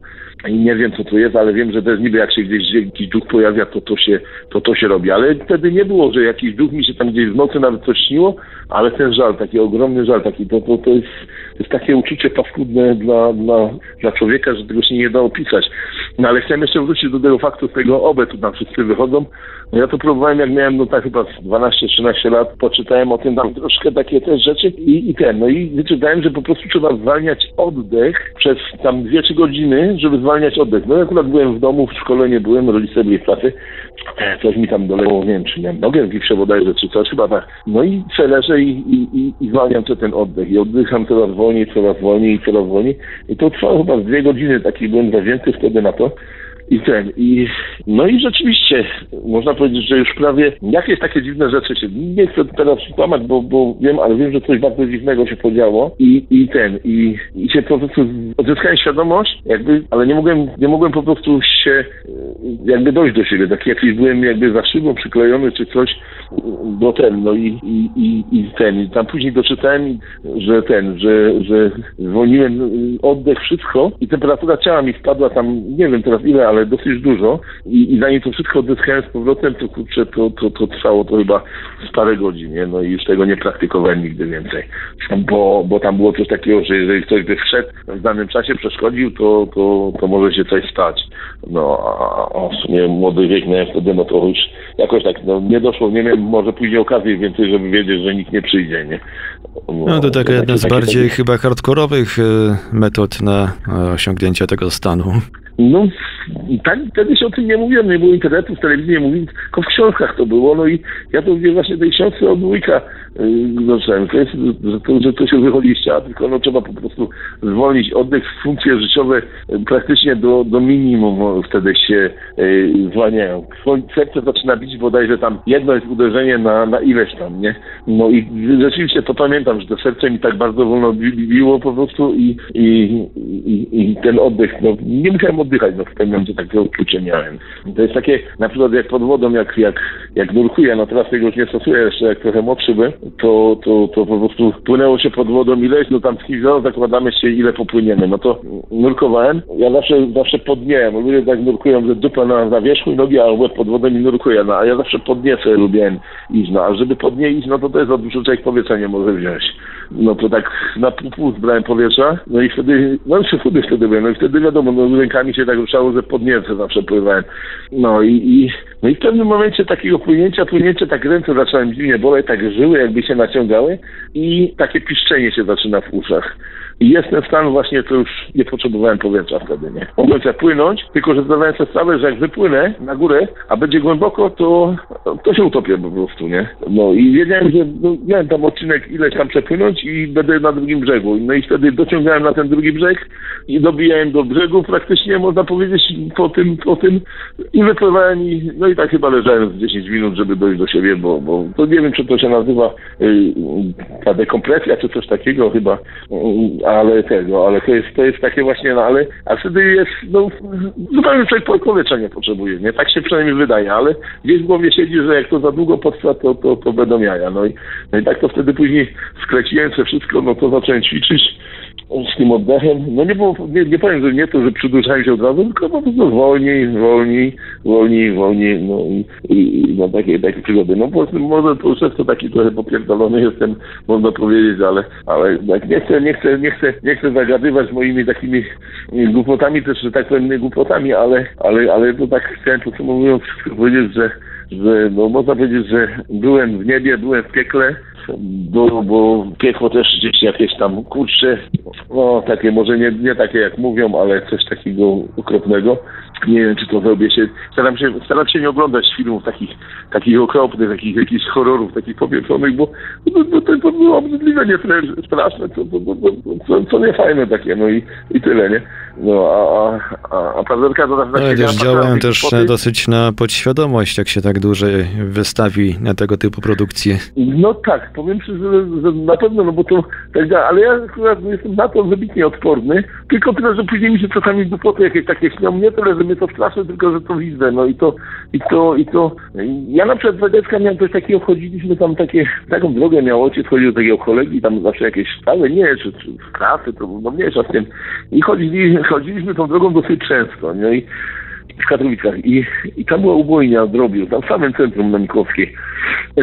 I nie wiem, co to jest, ale wiem, że też niby jak się gdzieś duch pojawia, to się robi. Ale wtedy nie było, że jakiś duch mi się tam gdzieś w nocy nawet coś śniło, ale ten żal, taki ogromny żal, taki, to jest takie uczucie paskudne dla człowieka, że tego się nie da opisać. No ale chciałem jeszcze wrócić do tego faktu, z tego OOBE tu tam wszyscy wychodzą. No ja to próbowałem, jak miałem, no tak chyba 12-13 lat, poczytałem o tym, tam troszkę takie też rzeczy i wyczytałem, że po prostu trzeba zwalniać oddech przez tam 2-3 godziny, żeby zwalniać oddech. No ja akurat byłem w domu, w szkole nie byłem, rodzice byli w pracy, coś mi tam dolegało, nie wiem, czy miałem nogę przewodajże, czy coś, chyba tak. No i przeleżę i zwalniam sobie ten oddech i oddycham coraz wolniej i to trwało chyba 2 godziny, taki byłem zawzięty wtedy na to. I rzeczywiście można powiedzieć, że już prawie jakieś takie dziwne rzeczy się, nie chcę teraz kłamać, bo wiem, ale wiem, że coś bardzo dziwnego się podziało i się po prostu odzyskałem świadomość, jakby, ale nie mogłem po prostu się jakby dojść do siebie, tak jakiś byłem jakby za szybą przyklejony czy coś, bo tam później doczytałem, że zwolniłem oddech, wszystko i temperatura ciała mi spadła tam, nie wiem teraz ile, ale dosyć dużo i zanim to wszystko odzyskałem z powrotem, to kurczę, to trwało to chyba z parę godzin, nie? No i już tego nie praktykowałem nigdy więcej, bo tam było coś takiego, że jeżeli ktoś by wszedł w danym czasie, przeszkodził, to może się coś stać. No a w sumie młody wiek miałem wtedy, no to już jakoś tak, no nie doszło, nie wiem, może później okazji więcej, żeby wiedzieć, że nikt nie przyjdzie, nie? No to taka jedna z bardziej chyba hardkorowych metod na osiągnięcie tego stanu. No I tak wtedy się o tym nie mówiłem, nie było internetu, w telewizji nie mówiłem, tylko w książkach to było. No i ja to mówię właśnie tej książce od wujka zacząłem, że to się wychodzi z ciała, tylko no, trzeba po prostu zwolnić oddech, funkcje życiowe praktycznie do minimum wtedy się zwalniają. Serce zaczyna bić bodajże tam jedno jest uderzenie na ileś tam, nie? No i rzeczywiście to pamiętam, że to serce mi tak bardzo wolno biło po prostu i ten oddech, no nie musiałem oddychać, no w pewnym momencie takie odczucie miałem. To jest takie, na przykład jak pod wodą, jak nurkuję, no teraz tego już nie stosuję jeszcze, jak trochę młodszy bym, to po prostu płynęło się pod wodą ileś, no tam z kimś zakładamy się ile popłyniemy, no to nurkowałem, ja zawsze pod dnie, bo ludzie tak nurkują, że dupa na wierzchu i nogi, a łeb pod wodą i nurkuję, no a ja zawsze pod dnie sobie lubiłem iść, no a żeby pod nie iść, no to jest za dużo człowiek powietrza nie może wziąć. No to tak na pół zbrałem powietrza, no i wtedy, no już chudy wtedy byłem, no i wtedy wiadomo, no rękami się tak ruszało, że pod nie zawsze pływałem. No i w pewnym momencie takiego płynięcia, tak ręce zacząłem dziwnie boleć, tak żyły jakby się naciągały i takie piszczenie się zaczyna w uszach. I jestem w stanie właśnie, to już nie potrzebowałem powietrza wtedy, nie? Mogłem się płynąć, tylko że zdawałem sobie sprawę, że jak wypłynę na górę, a będzie głęboko, to się utopię po prostu, nie? No i wiedziałem, że miałem tam odcinek ileś tam przepłynąć i będę na drugim brzegu. No i wtedy dociągałem na ten drugi brzeg i dobijałem do brzegu praktycznie, można powiedzieć, po tym i wypływałem i no i tak chyba leżałem z 10 minut, żeby dojść do siebie, bo to nie wiem, czy to się nazywa ta dekompresja, czy coś takiego chyba, ale to jest takie właśnie, no ale wtedy jest, no zupełnie człowiek powietrza nie potrzebuje, nie? Tak się przynajmniej wydaje, ale gdzieś w głowie siedzi, że jak to za długo potrwa, to będą jaja, no i tak to wtedy później skręciłem sobie wszystko, no to zacząłem ćwiczyć z tym oddechem, no nie było, nie powiem, że nie to, że przydłużałem się od razu, tylko po prostu wolniej, no i no takie przygody, no po prostu może to już jest to taki trochę popierdolony jestem, można powiedzieć, ale tak nie chcę zagadywać moimi takimi głupotami też, że tak powiem, nie głupotami, ale to tak chciałem podsumowując powiedzieć, że no można powiedzieć, że byłem w niebie, byłem w piekle, bo piekło też gdzieś jakieś tam kurcze, no takie może nie takie jak mówią, ale coś takiego okropnego. Nie wiem, czy to zrobię się. Staram się nie oglądać filmów takich okropnych, takich jakichś horrorów, takich popieprzonych, bo to było obrzydliwe, nie straszne, co niefajne takie, no i tyle, nie? No a prawderka to tak. Ale też działałem też dosyć na podświadomość, jak się tak dłużej wystawi na tego typu produkcje. No tak, powiem szczerze, że na pewno, no bo to tak da, ale ja akurat jestem na to wybitnie odporny, tylko tyle, że później mi się czasami głupoty jakieś takie śnią, nie tyle, że mnie to straszy, tylko że to widzę, no i to. Ja na przykład za dziecka miałem coś takiego, chodziliśmy tam taką drogę miał ojciec, chodził do takiego kolegi, tam zawsze jakieś szkoły, nie, czy klasy, to no mniejsza z tym. I chodziliśmy tą drogą dosyć często, no i w Katowicach. I tam była ubojnia drobiu, tam w samym centrum na Mikołowskiej.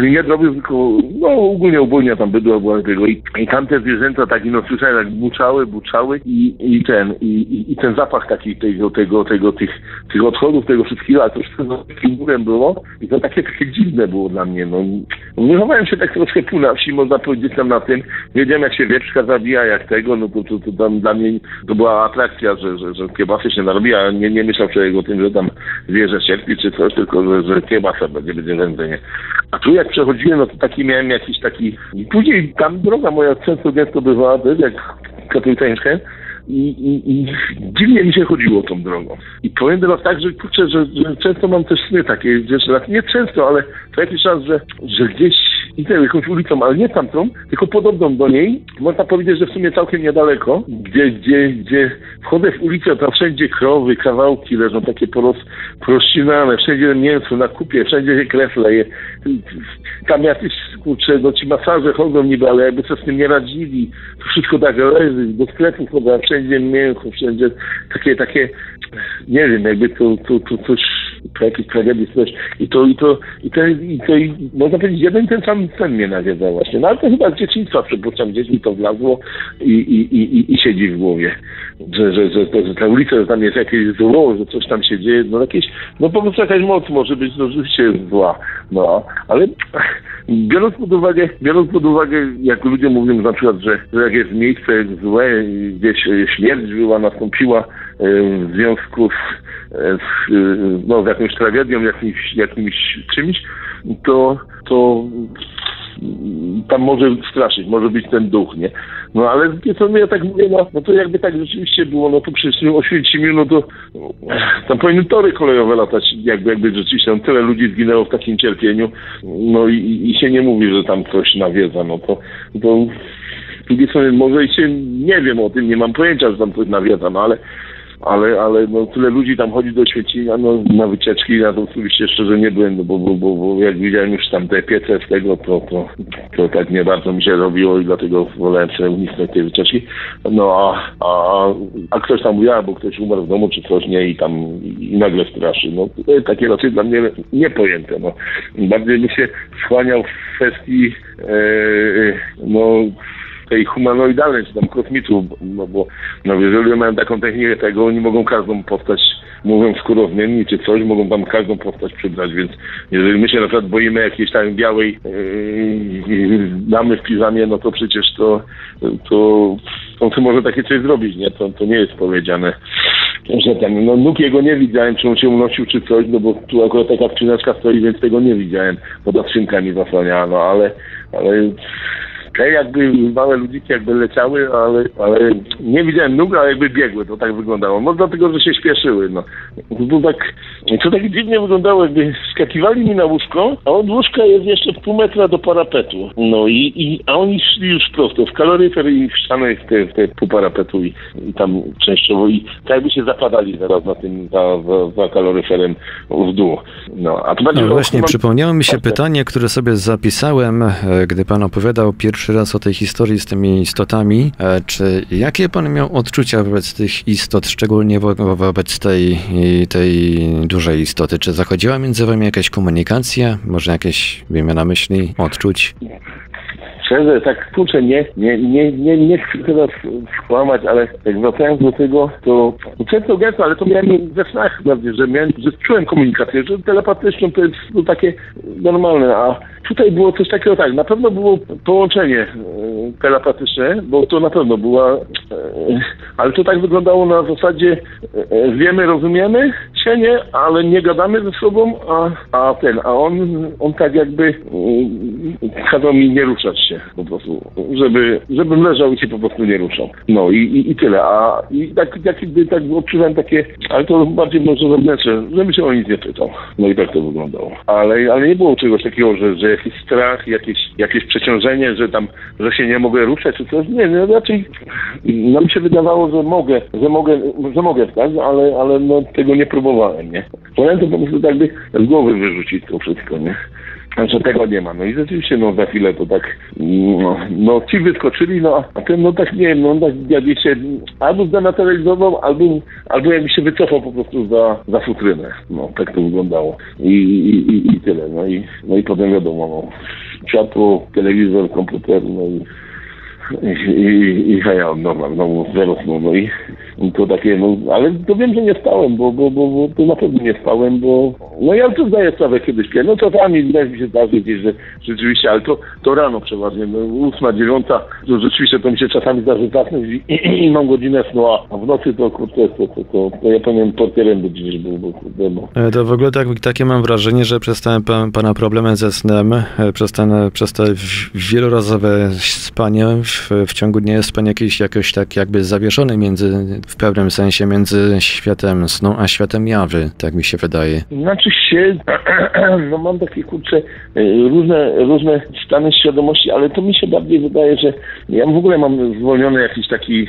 Nie drobiu, tylko no ogólnie ubojnia tam bydła była tego. I tam te zwierzęta tak, no słyszałem, jak buczały i ten zapach taki tych odchodów, tego wszystkiego, ale to wszystko za takim górem było i to takie dziwne było dla mnie, no. Wychowałem się tak troszkę tu na wsi, można powiedzieć tam na tym. Wiedziałem, jak się wieprzka zabija, jak tego, no to tam dla mnie to była atrakcja, że kiebasy się narobiła, a nie myślał człowiek o tym, że tam zwierzę cierpi czy coś, tylko że kiebasa będzie wędzenie. A tu jak przechodziłem, no to taki miałem jakiś taki... I później tam droga moja często gęsto bywała, też jak katoliteńskie. I dziwnie mi się chodziło tą drogą. I powiem teraz tak, że kurczę, że często mam też sny takie, nie często, ale to jakiś czas, że gdzieś idę jakąś ulicą, ale nie tamtą, tylko podobną do niej. Można powiedzieć, że w sumie całkiem niedaleko, gdzie wchodzę w ulicę, tam wszędzie krowy, kawałki leżą takie porozcinane, wszędzie mięso na kupie, wszędzie się krew leje. Tam jacyś, kurczę, no ci masaże chodzą niby, ale jakby coś z tym nie radzili. To wszystko tak leży, do sklepów chodzą, wszędzie mięcho, wszędzie takie, nie wiem, jakby to coś, jakiejś tragedii, coś. I można powiedzieć, jeden ten sam sen mnie nawiedza właśnie. No ale to chyba z dzieciństwa, przypuszczam, gdzieś mi to wlazło i siedzi w głowie. Że ta ulica, że tam jest jakieś zło, że coś tam się dzieje, no jakieś, no po prostu jakaś moc może być, no rzeczywiście zła. No, ale biorąc pod uwagę, jak ludzie mówią na przykład, że jak jest miejsce złe, gdzieś śmierć była, nastąpiła, w związku z jakąś tragedią, jakimś czymś, to tam może straszyć, może być ten duch, nie? No ale to ja tak mówię, no to jakby tak rzeczywiście było, no to przecież w Oświęcimiu, no to tam powinny tory kolejowe latać, jakby rzeczywiście tam tyle ludzi zginęło w takim cierpieniu, no i się nie mówi, że tam coś nawiedza, no to z drugiej strony może i się nie wiem o tym, nie mam pojęcia, że tam coś nawiedza, no ale no tyle ludzi tam chodzi do Oświęcimia, no na wycieczki, ja to oczywiście szczerze nie byłem, no, bo jak widziałem już tam te piece z tego, to tak nie bardzo mi się robiło i dlatego wolałem sobie uniknąć tej wycieczki. No a ktoś tam mówił, bo ktoś umarł w domu czy coś, nie, i nagle straszy. No to jest takie raczej dla mnie niepojęte, no. Bardziej mi się wchłaniał w kwestii tej humanoidalnej, czy tam kosmitów, no bo jeżeli mają taką technikę tego, oni mogą każdą postać, mówią skórozmiennie czy coś, mogą tam każdą postać przybrać, więc jeżeli my się na przykład boimy jakiejś tam białej damy w piżamie, no to przecież to on może takie coś zrobić, nie? To nie jest powiedziane, że tam, no nóg jego nie widziałem, czy on się unosił czy coś, no bo tu akurat taka skrzyneczka stoi, więc tego nie widziałem, bo ta skrzynka mi zasłaniała, no ale te jakby małe ludziki jakby leciały, ale nie widziałem nóg, ale jakby biegły, to tak wyglądało. No dlatego, że się śpieszyły, no. To tak dziwnie wyglądało, jakby skakiwali mi na łóżko, a od łóżka jest jeszcze pół metra do parapetu. No a oni szli już prosto w kaloryfer i w ścianę w pół parapetu i tam częściowo i tak jakby się zapadali zaraz na tym za kaloryferem w dół. No, a to no właśnie, przypomniało mi się pytanie, które sobie zapisałem, gdy pan opowiadał pierwszy raz o tej historii z tymi istotami. Czy jakie pan miał odczucia wobec tych istot, szczególnie wobec tej dużej istoty? Czy zachodziła między wami jakaś komunikacja? Może jakieś, na myśli, odczuć? Szczerze, tak kurczę, nie chcę teraz skłamać, ale jak wracając do tego, to często gęsto, ale to miałem we snach bardziej, że czułem komunikację, że telepatyczną to jest takie normalne, a tutaj było coś takiego, tak, na pewno było połączenie telepatyczne, bo to na pewno była, ale to tak wyglądało na zasadzie wiemy, rozumiemy się, nie, ale nie gadamy ze sobą, a on tak jakby kazał mi nie ruszać się po prostu, żebym leżał i się po prostu nie ruszał. No i tyle, tak odczuwałem takie, ale to bardziej może zewnętrzne, żebym się o nic nie pytał. No i tak to wyglądało. Ale nie było czegoś takiego, że jakiś strach, jakieś przeciążenie, że się nie mogę ruszać czy coś. Nie, no raczej no mi się wydawało, że mogę wstać, ale no tego nie próbowałem, nie? Wolałem to po prostu jakby z głowy wyrzucić to wszystko, nie? Znaczy tego nie ma. No i rzeczywiście, no za chwilę to tak, no ci wyskoczyli, no a ten, no tak nie wiem, no tak jakby się albo zdematerializował, albo jakby się wycofał po prostu za futrynę. No tak to wyglądało. I tyle. No i potem wiadomo, no światło, telewizor, komputer, no i hejał, no zarosło, no i to takie, no, ale to wiem, że nie spałem, bo to na pewno nie spałem, bo no ja to zdaję sprawę kiedyś, no to tam widać mi się zdarzy gdzieś, że rzeczywiście, ale to rano przeważnie, no 8, 9, to rzeczywiście to mi się czasami zdarzy zasnąć i mam godzinę snu, a w nocy to kurczę, to ja powiem portierem do dziś był, bo. To w ogóle takie mam wrażenie, że przez te pana problemy ze snem, przez te wielorazowe spanie w ciągu dnia jest pan jakoś tak jakby zawieszony w pewnym sensie między światem snu a światem jawy, tak mi się wydaje. Znaczy się, no mam takie kurcze różne stany świadomości, ale to mi się bardziej wydaje, że ja w ogóle mam zwolniony jakiś taki,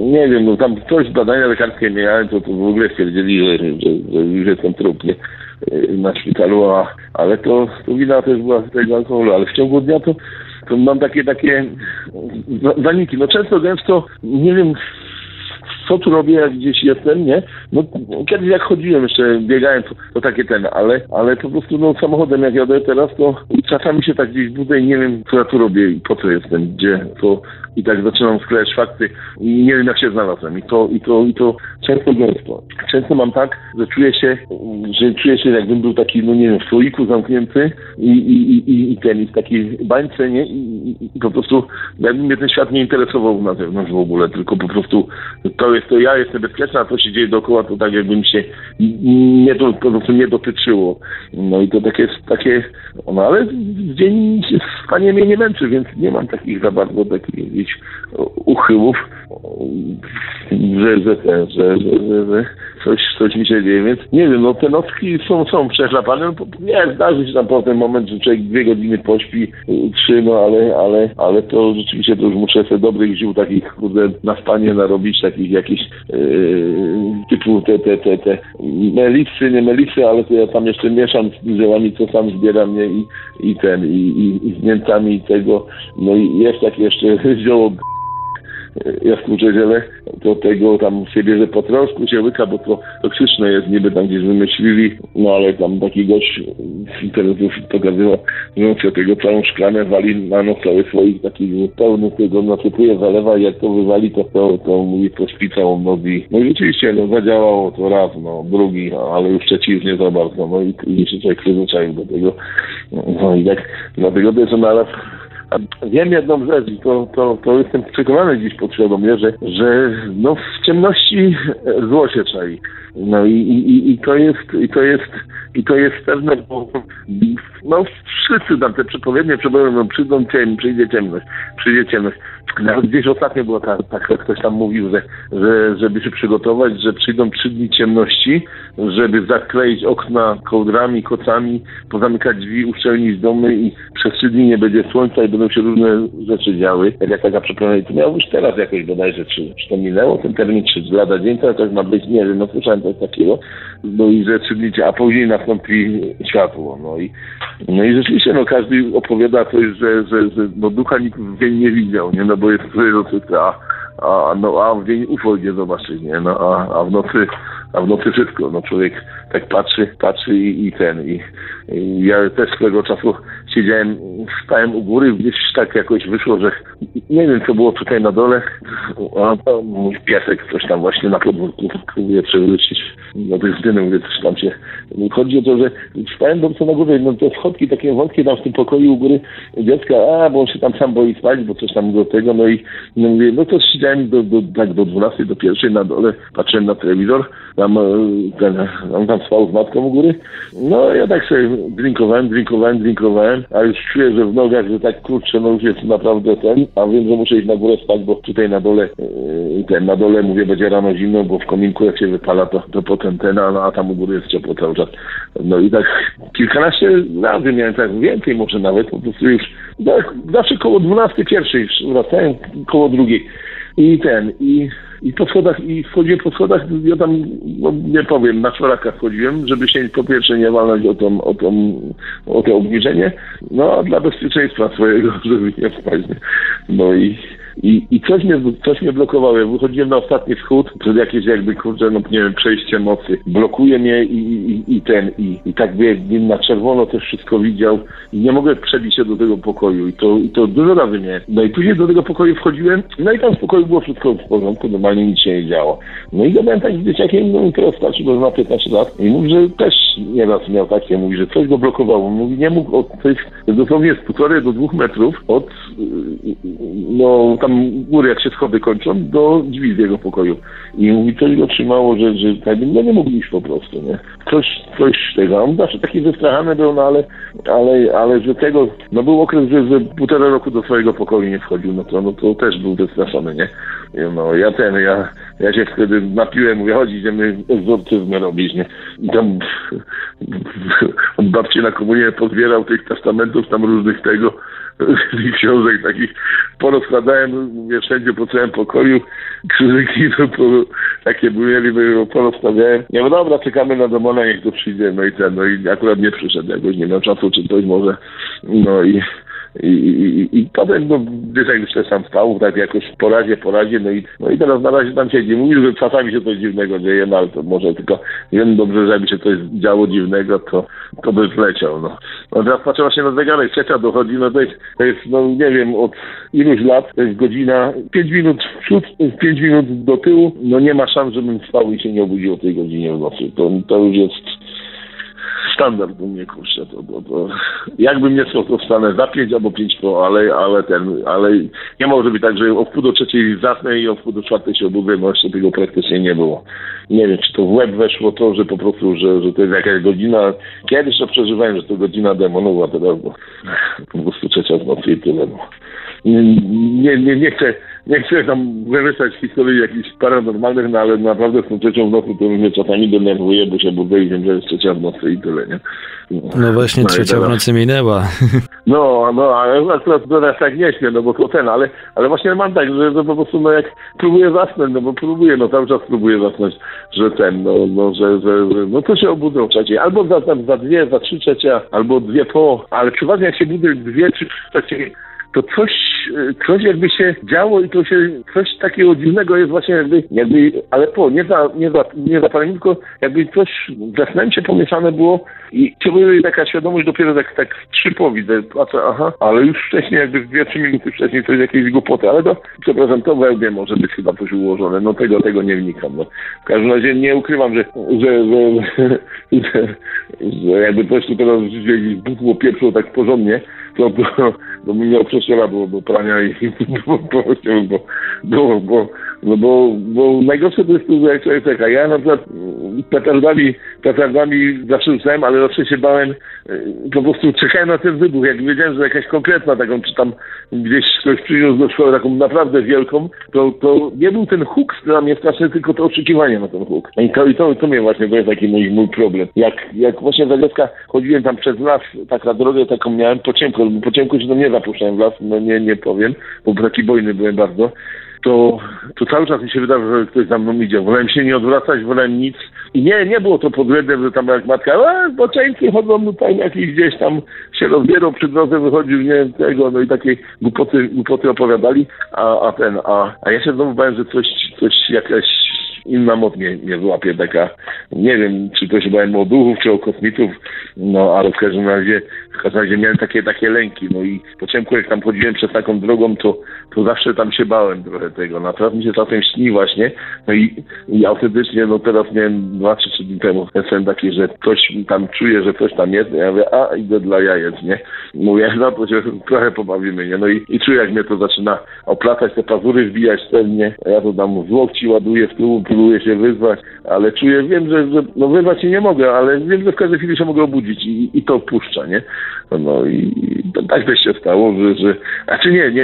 nie wiem, no tam coś z badania lekarskie miałem, to w ogóle stwierdzili, że już jestem trup, nie? Na szpitalu, ale to wina też była z tego alkoholu, ale w ciągu dnia to mam takie zaniki. No często, nie wiem, co tu robię, jak gdzieś jestem, nie? No kiedyś jak chodziłem jeszcze, biegałem, to takie ale po prostu no samochodem jak jadę teraz, to czasami się tak gdzieś budzę i nie wiem, co ja tu robię i po co jestem, gdzie, to i tak zaczynam sklejać fakty i nie wiem, jak się znalazłem i to często. Często mam tak, że czuję się jakbym był taki, no nie wiem, w słoiku zamknięty i w takiej bańce, nie? I po prostu jakby mnie ten świat nie interesował na zewnątrz w ogóle, tylko po prostu to jest ja jestem bezpieczna, a to się dzieje dookoła, to tak jakby mi się nie, po prostu nie dotyczyło. No i to takie no ale dzień spanie mnie nie męczy, więc nie mam takich za bardzo takich uchyłów, że coś mi się dzieje, więc nie wiem, no te nocki są przechlapane, no, nie, zdarzy się tam potem moment, że człowiek 2 godziny pośpi, 3, no ale to rzeczywiście to już muszę sobie dobrych ziół takich, kurde, na spanie narobić, takich jakichś typu te melisy, nie melisy, ale to ja tam jeszcze mieszam z ziołami, co sam zbieram, nie, i z miętami i tego, no i jest takie jeszcze zioło jaskółcze ziele, to tego tam się bierze po troszku, się łyka, bo to toksyczne jest, niby tam gdzieś wymyślili, no ale tam taki gość z internetu pokazywał, że tego całą szklanę wali na noc, cały słoik taki pełny tego nasypuje, zalewa i jak to wywali, to mówi, to śpi całą noc i... No i rzeczywiście, no zadziałało to raz, no drugi, ale już przeciwnie za bardzo, no i się człowiek przyzwyczaił do tego, no i tak, dlatego też naraz... A wiem jedną rzecz i to jestem przekonany dziś podświadomie, że no w ciemności zło się czai. No i to jest pewne, bo no wszyscy tam te przepowiednie no przyjdzie ciemność. Nawet gdzieś ostatnio było tak ktoś tam mówił, że żeby się przygotować, że przyjdą 3 dni ciemności, żeby zakleić okna kołdrami, kocami, pozamykać drzwi, uszczelnić domy i przez 3 dni nie będzie słońca i będą się różne rzeczy działy. Jak taka przepowiednia, i to miało już teraz jakoś bodajże, czy to minęło, ten termin, czy lada dzień, to jakoś ma być, nie wiem, no słyszałem coś takiego, no i że 3 dni, a później nastąpi światło, no i rzeczywiście, no każdy opowiada coś, że no ducha nikt w dzień nie widział, nie, no bo jest a w dzień UFO nie zobaczyć, nie, no a w nocy... A w nocy wszystko, no człowiek tak patrzy i ja też swego czasu stałem u góry, gdzieś tak jakoś wyszło, że nie wiem co było tutaj na dole, a tam mój piesek coś tam właśnie na podwórku próbuje przewrócić, no to jest dynem, mówię, coś tam się... Chodzi o to, że stałem dobrze na górze, no te schodki takie wątkie tam w tym pokoju u góry dziecka, bo on się tam sam boi spać, bo coś tam do tego, no i no mówię, no to siedziałem tak do 12, do 1 na dole, patrzyłem na telewizor, tam spał z matką u góry. No ja tak sobie drinkowałem, a już czuję, że w nogach, że tak kurczę, no już jest naprawdę ten, a wiem, że muszę iść na górę spać, bo tutaj na dole mówię, będzie rano zimno, bo w kominku jak się wypala, to potem a tam u góry jest ciepło cały czas. No i tak kilkanaście razy miałem, tak więcej może nawet, po prostu już zawsze koło 12 pierwszej wracałem, koło 2. I po schodach, i wchodziłem po schodach, ja tam, no nie powiem, na czworakach wchodziłem, żeby się po pierwsze nie walnąć o to obniżenie, no a dla bezpieczeństwa swojego, żeby nie wpaść. No i coś mnie blokowało, ja wychodziłem na ostatni wschód, przed jakieś jakby, kurczę, no nie wiem, przejście mocy, blokuje mnie i tak wiem, na czerwono też wszystko widział i nie mogę przebić się do tego pokoju i to dużo razy mnie. No i później do tego pokoju wchodziłem, no i tam w pokoju było wszystko w porządku, normalnie nic się nie działo. No i gadałem tak z dzieciakiem, no i teraz starszy, bo ma 15 lat i mówi, że też nieraz miał takie, mówi, że coś go blokowało, mówi, nie mógł od coś, dosłownie z 1,5 do 2 metrów od, no tam góry, jak się schody kończą, do drzwi z jego pokoju. I mówi, coś go trzymało, że tak, no nie mógł iść po prostu, nie? Coś tego. On zawsze taki wystrachany był, no ale że tego, no był okres, że 1,5 roku do swojego pokoju nie wchodził, no to też był wystraszony, nie? No ja się wtedy napiłem, mówię, chodź, idziemy egzorcyzmy robić, nie? I tam babci na komunie pozbierał tych testamentów, tam różnych tego, i książek takich porozkładałem, mówię, wszędzie po całym pokoju, krzyżyki, no to takie były, porozstawiałem. Ja mówię, dobra, czekamy na demona, niech to przyjdzie, no i akurat nie przyszedł, jakoś nie miał czasu, czy coś może, no i potem, no, dyszek już też tam stał, tak jakoś po razie, no i teraz na razie tam siedzi. Mówił, że czasami się coś dziwnego dzieje, no ale to może tylko wiem dobrze, że jakby się coś działo dziwnego, to by wleciał, no. No teraz patrzę właśnie na zegarek, trzecia dochodzi, no to jest, no nie wiem, od iluś lat, to jest godzina, 5 minut w przód, 5 minut do tyłu, no nie ma szans, żebym spał i się nie obudził o tej godzinie w nocy. To już jest... standard u mnie, kurczę, to jakbym nie chciał, to wstanę za 5 albo 5 po, ale nie może być tak, że o wpół do trzeciej zasnę i o wpół do czwartej się obudzę, bo jeszcze tego praktycznie nie było. Nie wiem, czy to w łeb weszło to, że po prostu, że to jest jakaś godzina, kiedyś to przeżywałem, że to godzina demonów, a teraz bo, po prostu trzecia z nocy i tyle, no. Nie chcę tam wymyślać historii jakichś paranormalnych, no ale naprawdę z tą trzecią w nocy to mnie czasami denerwuje, bo się budzę i wiem, że jest trzecia w nocy i tyle, nie? No właśnie, no trzecia teraz w nocy minęła. No, ale akurat teraz tak nie śpię, no bo to ten, ale właśnie mam tak, że to po prostu, no jak próbuję zasnąć, no bo cały czas próbuję zasnąć, że ten, no to się obudzę o trzeciej, albo za dwie, za trzy trzecia, albo dwie po, ale przeważnie jak się budzę dwie, trzy trzecie, to coś jakby się działo i to się coś takiego dziwnego jest właśnie jakby ale po, nie za parę, tylko jakby coś zasnęłem się pomieszane było i ciągle taka świadomość dopiero tak strzypo widzę, patrzę, aha, ale już wcześniej jakby 2-3 minuty wcześniej coś jakieś głupoty, ale to, przepraszam, to wełbie może być chyba coś ułożone, no tego nie wnikam, no. W każdym razie nie ukrywam, że jakby coś tu teraz buchło pieprzło tak porządnie, to mi miał przeszczera było do prania i bo najgorsze to jest to, jak człowiek czeka. Ja na przykład petardami zawsze rzucałem, ale zawsze się bałem, po prostu czekałem na ten wybuch, jak wiedziałem, że jakaś konkretna taką, czy tam gdzieś ktoś przyniósł do szkoły taką naprawdę wielką, to nie był ten huk dla mnie straszny, tylko to oczekiwanie na ten huk. I to mnie właśnie, to jest taki mój problem. Jak właśnie z Agreska chodziłem tam przez las, taka drogę taką miałem po ciemku się do mnie zapuszczałem w las, no nie powiem, bo taki bojny byłem bardzo. To cały czas mi się wydawało, że ktoś za mną idzie. Wolałem się nie odwracać, wolałem nic. I nie było to pod względem, że tam jak matka, boczeńcy chodzą tutaj jakiś gdzieś tam się rozbierał przy drodze, wychodził, nie wiem tego, no i takie głupoty opowiadali, a ja się znowu bałem, że coś jakaś inna moc mnie złapie, taka, nie wiem, czy to się bałem o duchów, czy o kosmitów, no ale w każdym razie miałem takie lęki, no i po ciemku jak tam chodziłem przez taką drogą, to zawsze tam się bałem trochę tego, no teraz mi się czasem śni właśnie, no i autentycznie, no teraz miałem 2-3 dni temu sen taki, że coś tam czuję, że coś tam jest, ja mówię, idę dla jajec, nie? Mówię, no to się trochę pobawimy, nie? No i czuję, jak mnie to zaczyna oplatać, te pazury wbijać ten, nie? Ja to tam w łokci ładuję, w tyłu próbuję się wyzwać, ale czuję, wiem, że no wyzwać się nie mogę, ale wiem, że w każdej chwili się mogę obudzić i to opuszcza, nie? No i tak też się stało,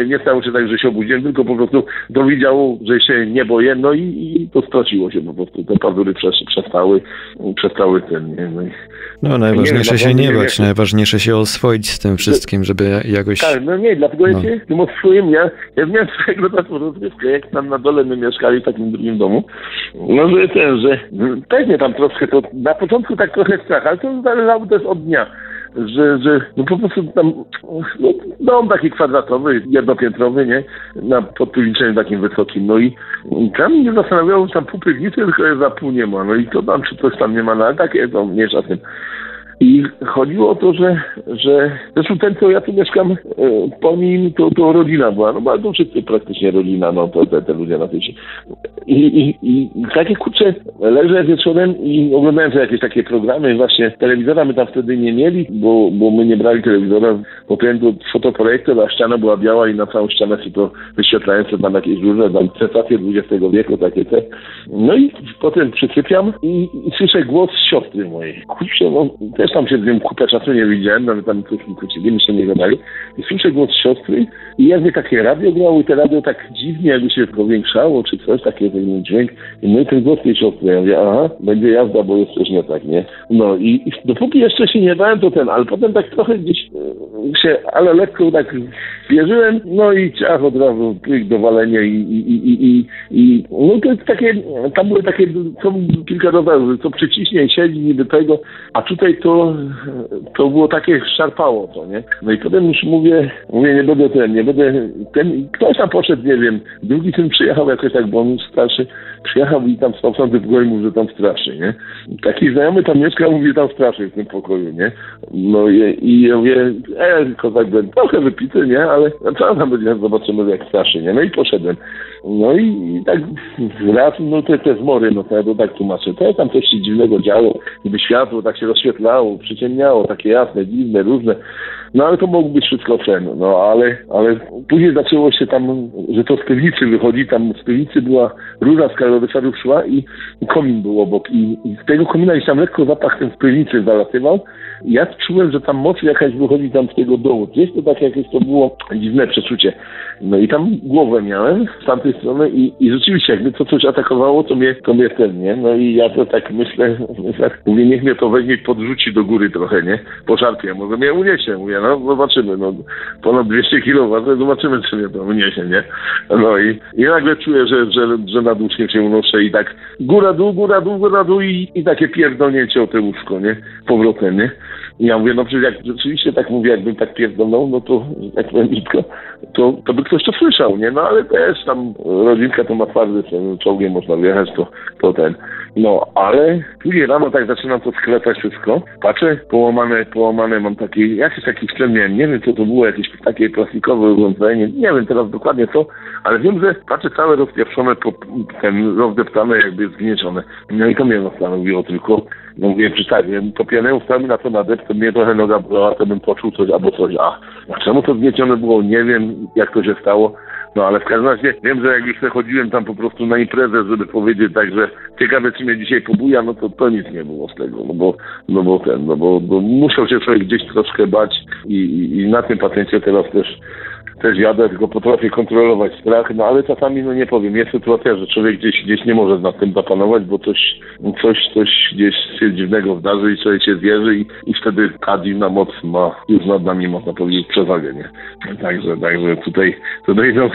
nie stało się tak, że się obudziłem, tylko po prostu dowiedział, że się nie boję, no i to straciło się po prostu, te pazury przestały ten, nie? No najważniejsze się nie bać, najważniejsze się oswoić z tym wszystkim, żeby jakoś... Tak, no nie, dlatego ja się tym oswoiłem, ja miałem swojego taką rozgrywkę, jak tam na dole my mieszkali w takim drugim domu, no że pewnie tam troszkę to, na początku tak trochę strach, ale to zależało też od dnia. Że no po prostu tam no, dom taki kwadratowy, jednopiętrowy, nie? Na podpiwniczeniem takim wysokim. No i tam mnie zastanawiało, że tam pół piwnicy, tylko jest za pół nie ma. No i to tam, czy coś tam nie ma, no ale takie to mniejsza tym. I chodziło o to, że zresztą ten, co ja tu mieszkam, po nim to rodzina była, no bo to wszyscy praktycznie rodzina, no to te ludzie na tej wsi. I takie kurcze, leżę wieczorem i oglądałem sobie jakieś takie programy, właśnie telewizora my tam wtedy nie mieli, bo my nie brali telewizora, bo fotoprojektor, a ściana była biała i na całą ścianę się to wyświetlałem, co tam jakieś różne, tam sensacje XX wieku, takie te. No i potem przysypiam i słyszę głos siostry mojej. Kurczę, no też tam się z nią kupę czasu nie widziałem, nawet tam coś mi kłócili, się nie gadali. I słyszę głos siostry i jakby takie radio grało i te radio tak dziwnie jakby się powiększało, czy coś, taki dźwięk. I no i ten głos tej siostry, ja mówię, aha, będzie jazda, bo jest coś nie tak, nie? No i dopóki jeszcze się nie bałem, to ten, ale potem tak trochę gdzieś się, ale lekko tak wierzyłem, no i ciach od razu, dowalenie i no to jest takie, tam były takie, co kilka rodzajów, co przyciśnie, siedzi niby tego, a tutaj to było takie, szarpało to, nie? No i potem już mówię, nie będę ten, ktoś tam poszedł, nie wiem, drugi syn przyjechał jakoś tak, bo on starszy, przyjechał i tam spał sam w pokoju, mówił, że tam strasznie, nie? Taki znajomy tam mieszkał, mówił, że tam strasznie w tym pokoju, nie? No i ja mówię, kozak byłem trochę wypity, nie? Ale co tam będzie, zobaczymy, jak strasznie, nie? No i poszedłem. No i tak raz, no te zmory, no to ja to tak tłumaczę, to tam coś się dziwnego działo, gdyby światło tak się rozświetlało, przyciemniało, takie jasne, dziwne, różne. No ale to mógł być wszystko sen, no ale później zaczęło się tam, że to z piwnicy wychodzi, tam z piwnicy była rura z kaloryferu szła i komin był obok i z tego komina gdzieś tam lekko zapach ten z piwnicy zalatywał. Ja czułem, że tam moc jakaś wychodzi tam z tego dołu, gdzieś to tak jakieś to było dziwne przeczucie. No i tam głowę miałem z tamtej strony i rzeczywiście jakby to coś atakowało, to mnie ten, nie? No i ja to tak myślę, mówię, niech mnie to weźmie, podrzuci do góry trochę, nie? Poszarpie, może mnie uniesie, mówię, no zobaczymy, no ponad 200 kg, zobaczymy, czy mnie to uniesie, nie? No i nagle czuję, że nad łóżkiem się unoszę i tak góra, dół i takie pierdolnięcie o te łóżko, nie? Powrotem, nie? I ja mówię, no przecież jak rzeczywiście tak mówię, jakbym tak pierdolnął, no to jak powiem brzydko, to by ktoś to słyszał, nie? No ale też tam rodzinka to ma twardy, czołgiem można wjechać, to ten. No, ale później rano tak zaczynam to sklepać wszystko, patrzę, połamane mam takie, jakiś wstręt miałem, nie wiem co to było, jakieś takie plastikowe urządzenie, nie wiem teraz dokładnie co, ale wiem, że patrzę całe rozpieprzone, rozdeptane, jakby zgniecione. No i to mnie zastanowiło tylko, no mówię, przestawiłem, to pianę ustami na to nadep, to mnie trochę noga bolała, to bym poczuł coś albo coś, a czemu to zgniecione było, nie wiem jak to się stało. No ale w każdym razie wiem, że jak już chodziłem tam po prostu na imprezę, żeby powiedzieć tak, że ciekawe czy mnie dzisiaj pobuja, no to nic nie było z tego, bo musiał się człowiek gdzieś troszkę bać i na tym patencie teraz też jadę, tylko potrafię kontrolować strach, no ale czasami, no nie powiem, jest sytuacja, że człowiek gdzieś nie może nad tym zapanować, bo coś gdzieś się dziwnego wydarzy i człowiek się zwierzy i wtedy ta dziwna moc ma, już nad nami można powiedzieć, przewagę, nie? Także tutaj no,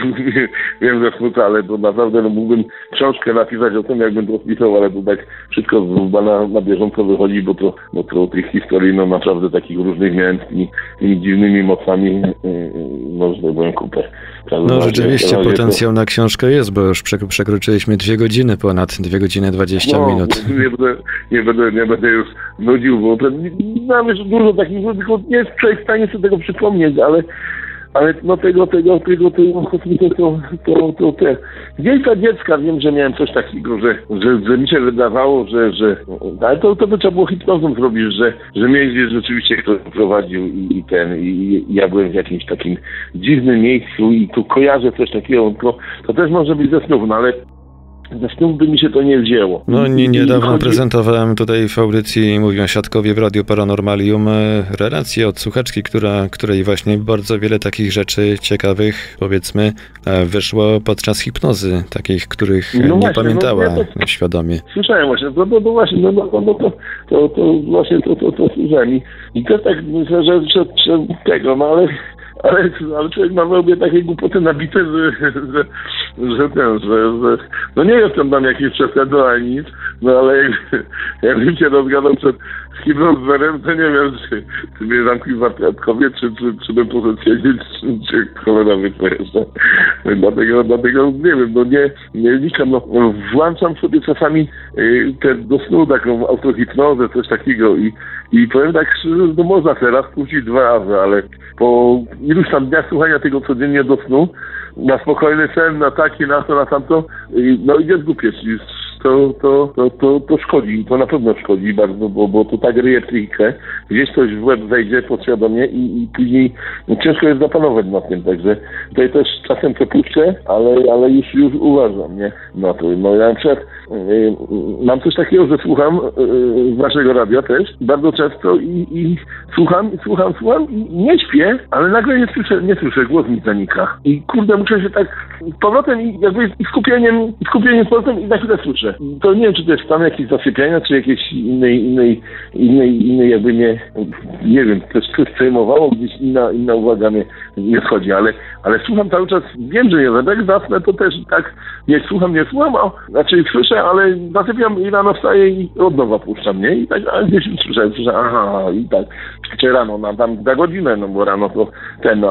wiem, że smutno, ale to naprawdę, no mógłbym książkę napisać o tym, jakbym to pisał, ale to tak wszystko na bieżąco wychodzi, bo to tych historii, no naprawdę takich różnych miałem i dziwnymi mocami, no że byłem kupę. No rzeczywiście potencjał to na książkę jest, bo już przekroczyliśmy 2 godziny, ponad 2 godziny 20 minut. Nie będę już nudził, bo znam już dużo takich rzeczy, tylko nie jest w stanie sobie tego przypomnieć, ale no tego gdzieś ta dziecka, wiem, że miałem coś takiego, że mi się wydawało, że ale to by trzeba było hipnozą zrobić, że mnie gdzieś rzeczywiście ktoś prowadził i ja byłem w jakimś takim dziwnym miejscu i tu kojarzę coś takiego, tylko to też może być ze snów, no ale znów by mi się to nie wzięło. No niedawno prezentowałem tutaj w audycji Mówią Świadkowie w Radiu Paranormalium relację od słuchaczki, której właśnie bardzo wiele takich rzeczy ciekawych, powiedzmy, wyszło podczas hipnozy, takich, których no nie właśnie, pamiętała ja świadomie. Słyszałem właśnie, to słyszałem. I to tak myślę, że tego, no ale człowiek ma w ogóle takie głupoty nabite, że no nie jestem tam jakiś przesadu ani nic, no ale jakbym się rozgadał przed hipnozerem, to nie wiem, czy mnie zamkli wartkowie, czy bym poszedł siedzieć, czy cholera wypojeżdża. Dlatego nie wiem, no nie liczę, no włączam sobie czasami do snu taką autohipnozę, coś takiego i powiem tak, no można teraz puścić 2 razy, ale po iluś tam dniach słuchania tego codziennie do snu, na spokojny sen, na taki, na to, na tamto, no i jest głupie, to szkodzi, to na pewno szkodzi bardzo, bo to tak ryje psychikę, gdzieś coś w łeb wejdzie podświadomie i później no, ciężko jest zapanować nad tym, także tutaj też czasem przepuszczę, ale już uważam, nie? Na to. No ja na przykład mam coś takiego, że słucham z naszego radia też bardzo często i słucham i nie śpię, ale nagle nie słyszę, głos mi zanika i kurde, muszę się tak z powrotem i skupieniem z powrotem i na chwilę słyszę. że to nie wiem, czy to jest stan jakiejś zasypiania, czy jakiejś innej jakby nie wiem, też przejmowało, gdzieś inna uwaga nie wchodzi, ale słucham cały czas, wiem, że nie zasnę, zasnę to też tak, nie słucham, znaczy słyszę, ale zasypiam i rano wstaję i od nowa puszczam, nie? I tak, a gdzieś słyszę, aha, i tak, czy rano, tam za godzinę, no bo rano to ten,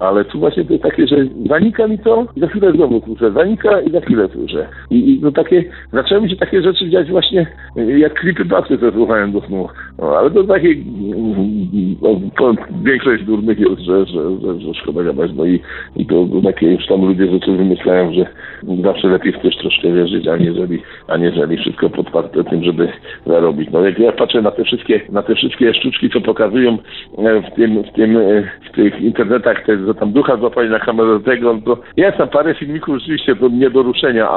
ale tu właśnie to jest takie, że zanika mi to i za chwilę znowu słyszę, zanika i za chwilę słyszę. I no takie, zaczęły mi się takie rzeczy dziać właśnie, jak klipy basy to słuchałem do snu, no, ale to takie, to większość durnych jest, że szkoda gadać, no i to takie już tam ludzie rzeczy wymyślają, że zawsze lepiej w coś troszkę wierzyć, aniżeli wszystko podparte tym, żeby zarobić. No jak ja patrzę na te wszystkie sztuczki, co pokazują w tych internetach, że tam ducha złapali na kamerę tego, to jest tam parę filmików rzeczywiście to nie do ruszenia,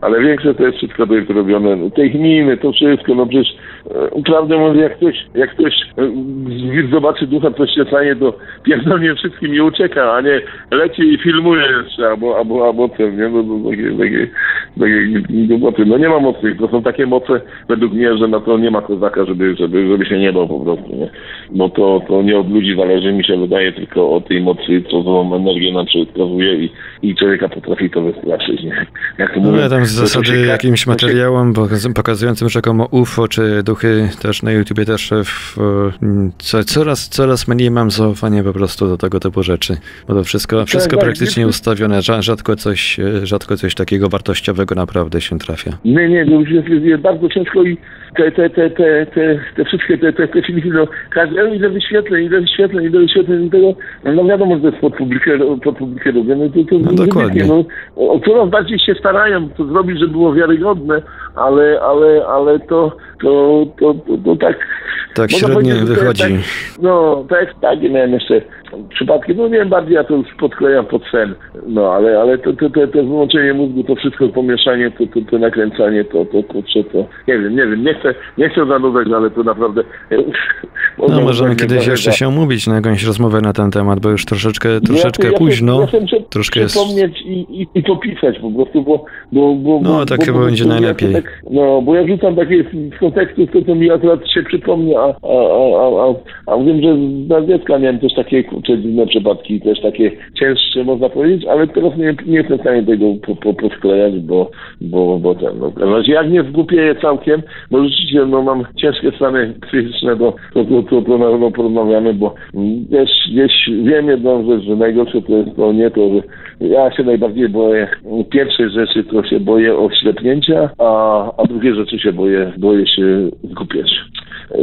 ale większe to jest wszystko to jest robione. Te gminy, to wszystko, no przecież prawdę mówiąc, jak ktoś zobaczy ducha, coś się stanie, to pierdolnie wszystkim nie ucieka, a nie leci i filmuje jeszcze, albo ten, nie? No takie głupoty. No nie ma mocnych, to są takie moce według mnie, że na to nie ma kozaka, żeby się nie bał po prostu, nie? Bo to nie od ludzi zależy, mi się wydaje, tylko o tej mocy, co tą energię nam przekazuje i człowieka potrafi to wystraszyć, nie? Jak to mówię, ja tam z zasady jakimś materiałem pokazującym rzekomo UFO, czy duchy też na YouTubie coraz mniej mam zaufania po prostu do tego typu rzeczy, bo to wszystko tak, praktycznie ustawione, rzadko coś takiego wartościowego naprawdę się trafia. Nie, to już jest bardzo ciężko i te wszystkie filmiki, no każdy, ile wyświetleń, tego, no wiadomo, że to jest pod publikę robię, no to dokładnie. No, coraz bardziej się starają to zrobić, żeby było wiarygodne, ale to tak średnio wychodzi. Tak, no, to jest tak, miałem jeszcze przypadki, no nie wiem, bardziej ja to już podklejam pod sen, no ale to wyłączenie mózgu, to wszystko pomieszanie, to nakręcanie, to nie wiem, nie chcę zanudzać, ale to naprawdę... No możemy kiedyś jeszcze się umówić na jakąś rozmowę na ten temat, bo już troszeczkę późno. Troszkę jest... Przypomnieć i popisać po prostu, bo no tak chyba będzie najlepiej. No, bo ja wrzucam takie z kontekstu, to mi akurat się przypomni, a wiem, że z dziecka miałem też takie dziwne przypadki, też takie cięższe, można powiedzieć, ale teraz nie jestem w stanie tego posklejać, bo ten, no. Znaczy, jak nie zgłupieję całkiem, bo rzeczywiście, no mam ciężkie stany psychiczne, to na pewno porozmawiamy, bo też gdzieś wiem jedną rzecz, że najgorsze to jest że ja się najbardziej boję pierwszej rzeczy, to się boję oślepnięcia, a drugiej rzeczy się boję się zgubić.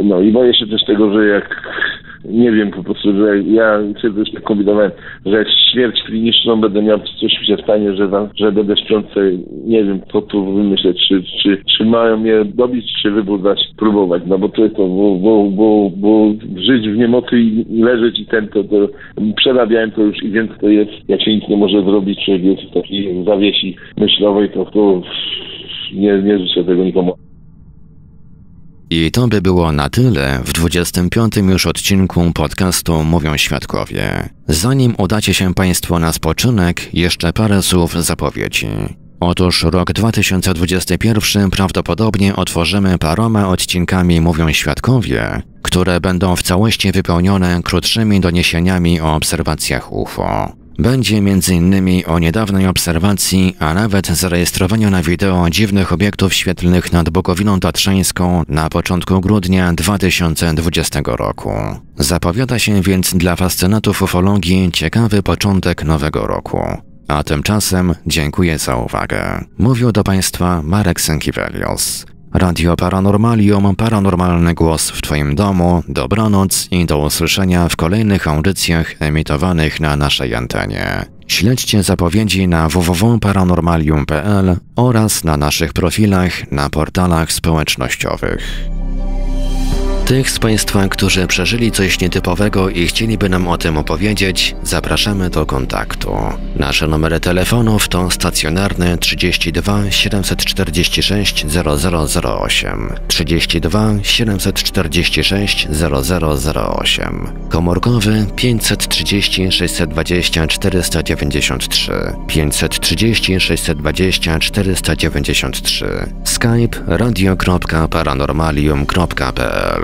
No i boję się też tego, że jak nie wiem po prostu, że ja sobie już tak kombinowałem, że śmierć kliniczną będę miał, coś mi się stanie, że będę śpiący, nie wiem co tu wymyśleć, czy mają mnie dobić, czy wybudzać, próbować, no bo to jest to, bo żyć w niemocy i leżeć i to przerabiałem to już i wiem co to jest, jak się nic nie może zrobić, czy jest w takiej zawiesi myślowej, to nie życzę tego nikomu. I to by było na tyle w 25. już odcinku podcastu Mówią Świadkowie. Zanim udacie się Państwo na spoczynek, jeszcze parę słów zapowiedzi. Otóż rok 2021 prawdopodobnie otworzymy paroma odcinkami Mówią Świadkowie, które będą w całości wypełnione krótszymi doniesieniami o obserwacjach UFO. Będzie m.in. o niedawnej obserwacji, a nawet zarejestrowaniu na wideo dziwnych obiektów świetlnych nad Bukowiną Tatrzańską na początku grudnia 2020 roku. Zapowiada się więc dla fascynatów ufologii ciekawy początek nowego roku. A tymczasem dziękuję za uwagę. Mówił do Państwa Marek Sękiewicz. Radio Paranormalium, paranormalny głos w Twoim domu. Dobranoc i do usłyszenia w kolejnych audycjach emitowanych na naszej antenie. Śledźcie zapowiedzi na www.paranormalium.pl oraz na naszych profilach na portalach społecznościowych. Tych z Państwa, którzy przeżyli coś nietypowego i chcieliby nam o tym opowiedzieć, zapraszamy do kontaktu. Nasze numery telefonów to stacjonarne 32 746 0008, 32 746 0008, komórkowy 530 620 493, 530 620 493, Skype radio.paranormalium.pl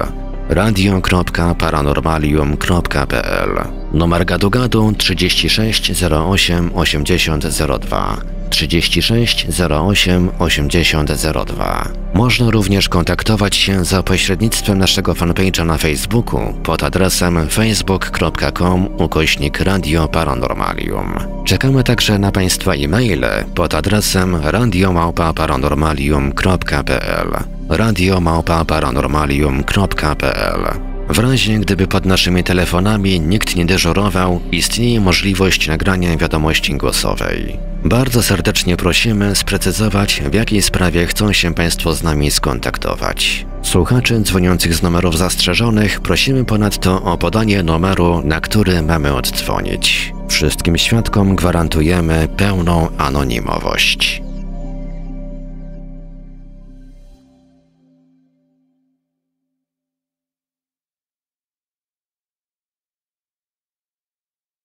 radio.paranormalium.pl, numer gadu-gadu 36 08 80 02, 36 08 80 02. Można również kontaktować się za pośrednictwem naszego fanpage'a na Facebooku pod adresem facebook.com/Radio Paranormalium. Czekamy także na Państwa e-maile pod adresem radio@paranormalium.pl, radio@paranormalium.pl. W razie gdyby pod naszymi telefonami nikt nie dyżurował, istnieje możliwość nagrania wiadomości głosowej. Bardzo serdecznie prosimy sprecyzować, w jakiej sprawie chcą się Państwo z nami skontaktować. Słuchaczy dzwoniących z numerów zastrzeżonych prosimy ponadto o podanie numeru, na który mamy oddzwonić. Wszystkim świadkom gwarantujemy pełną anonimowość.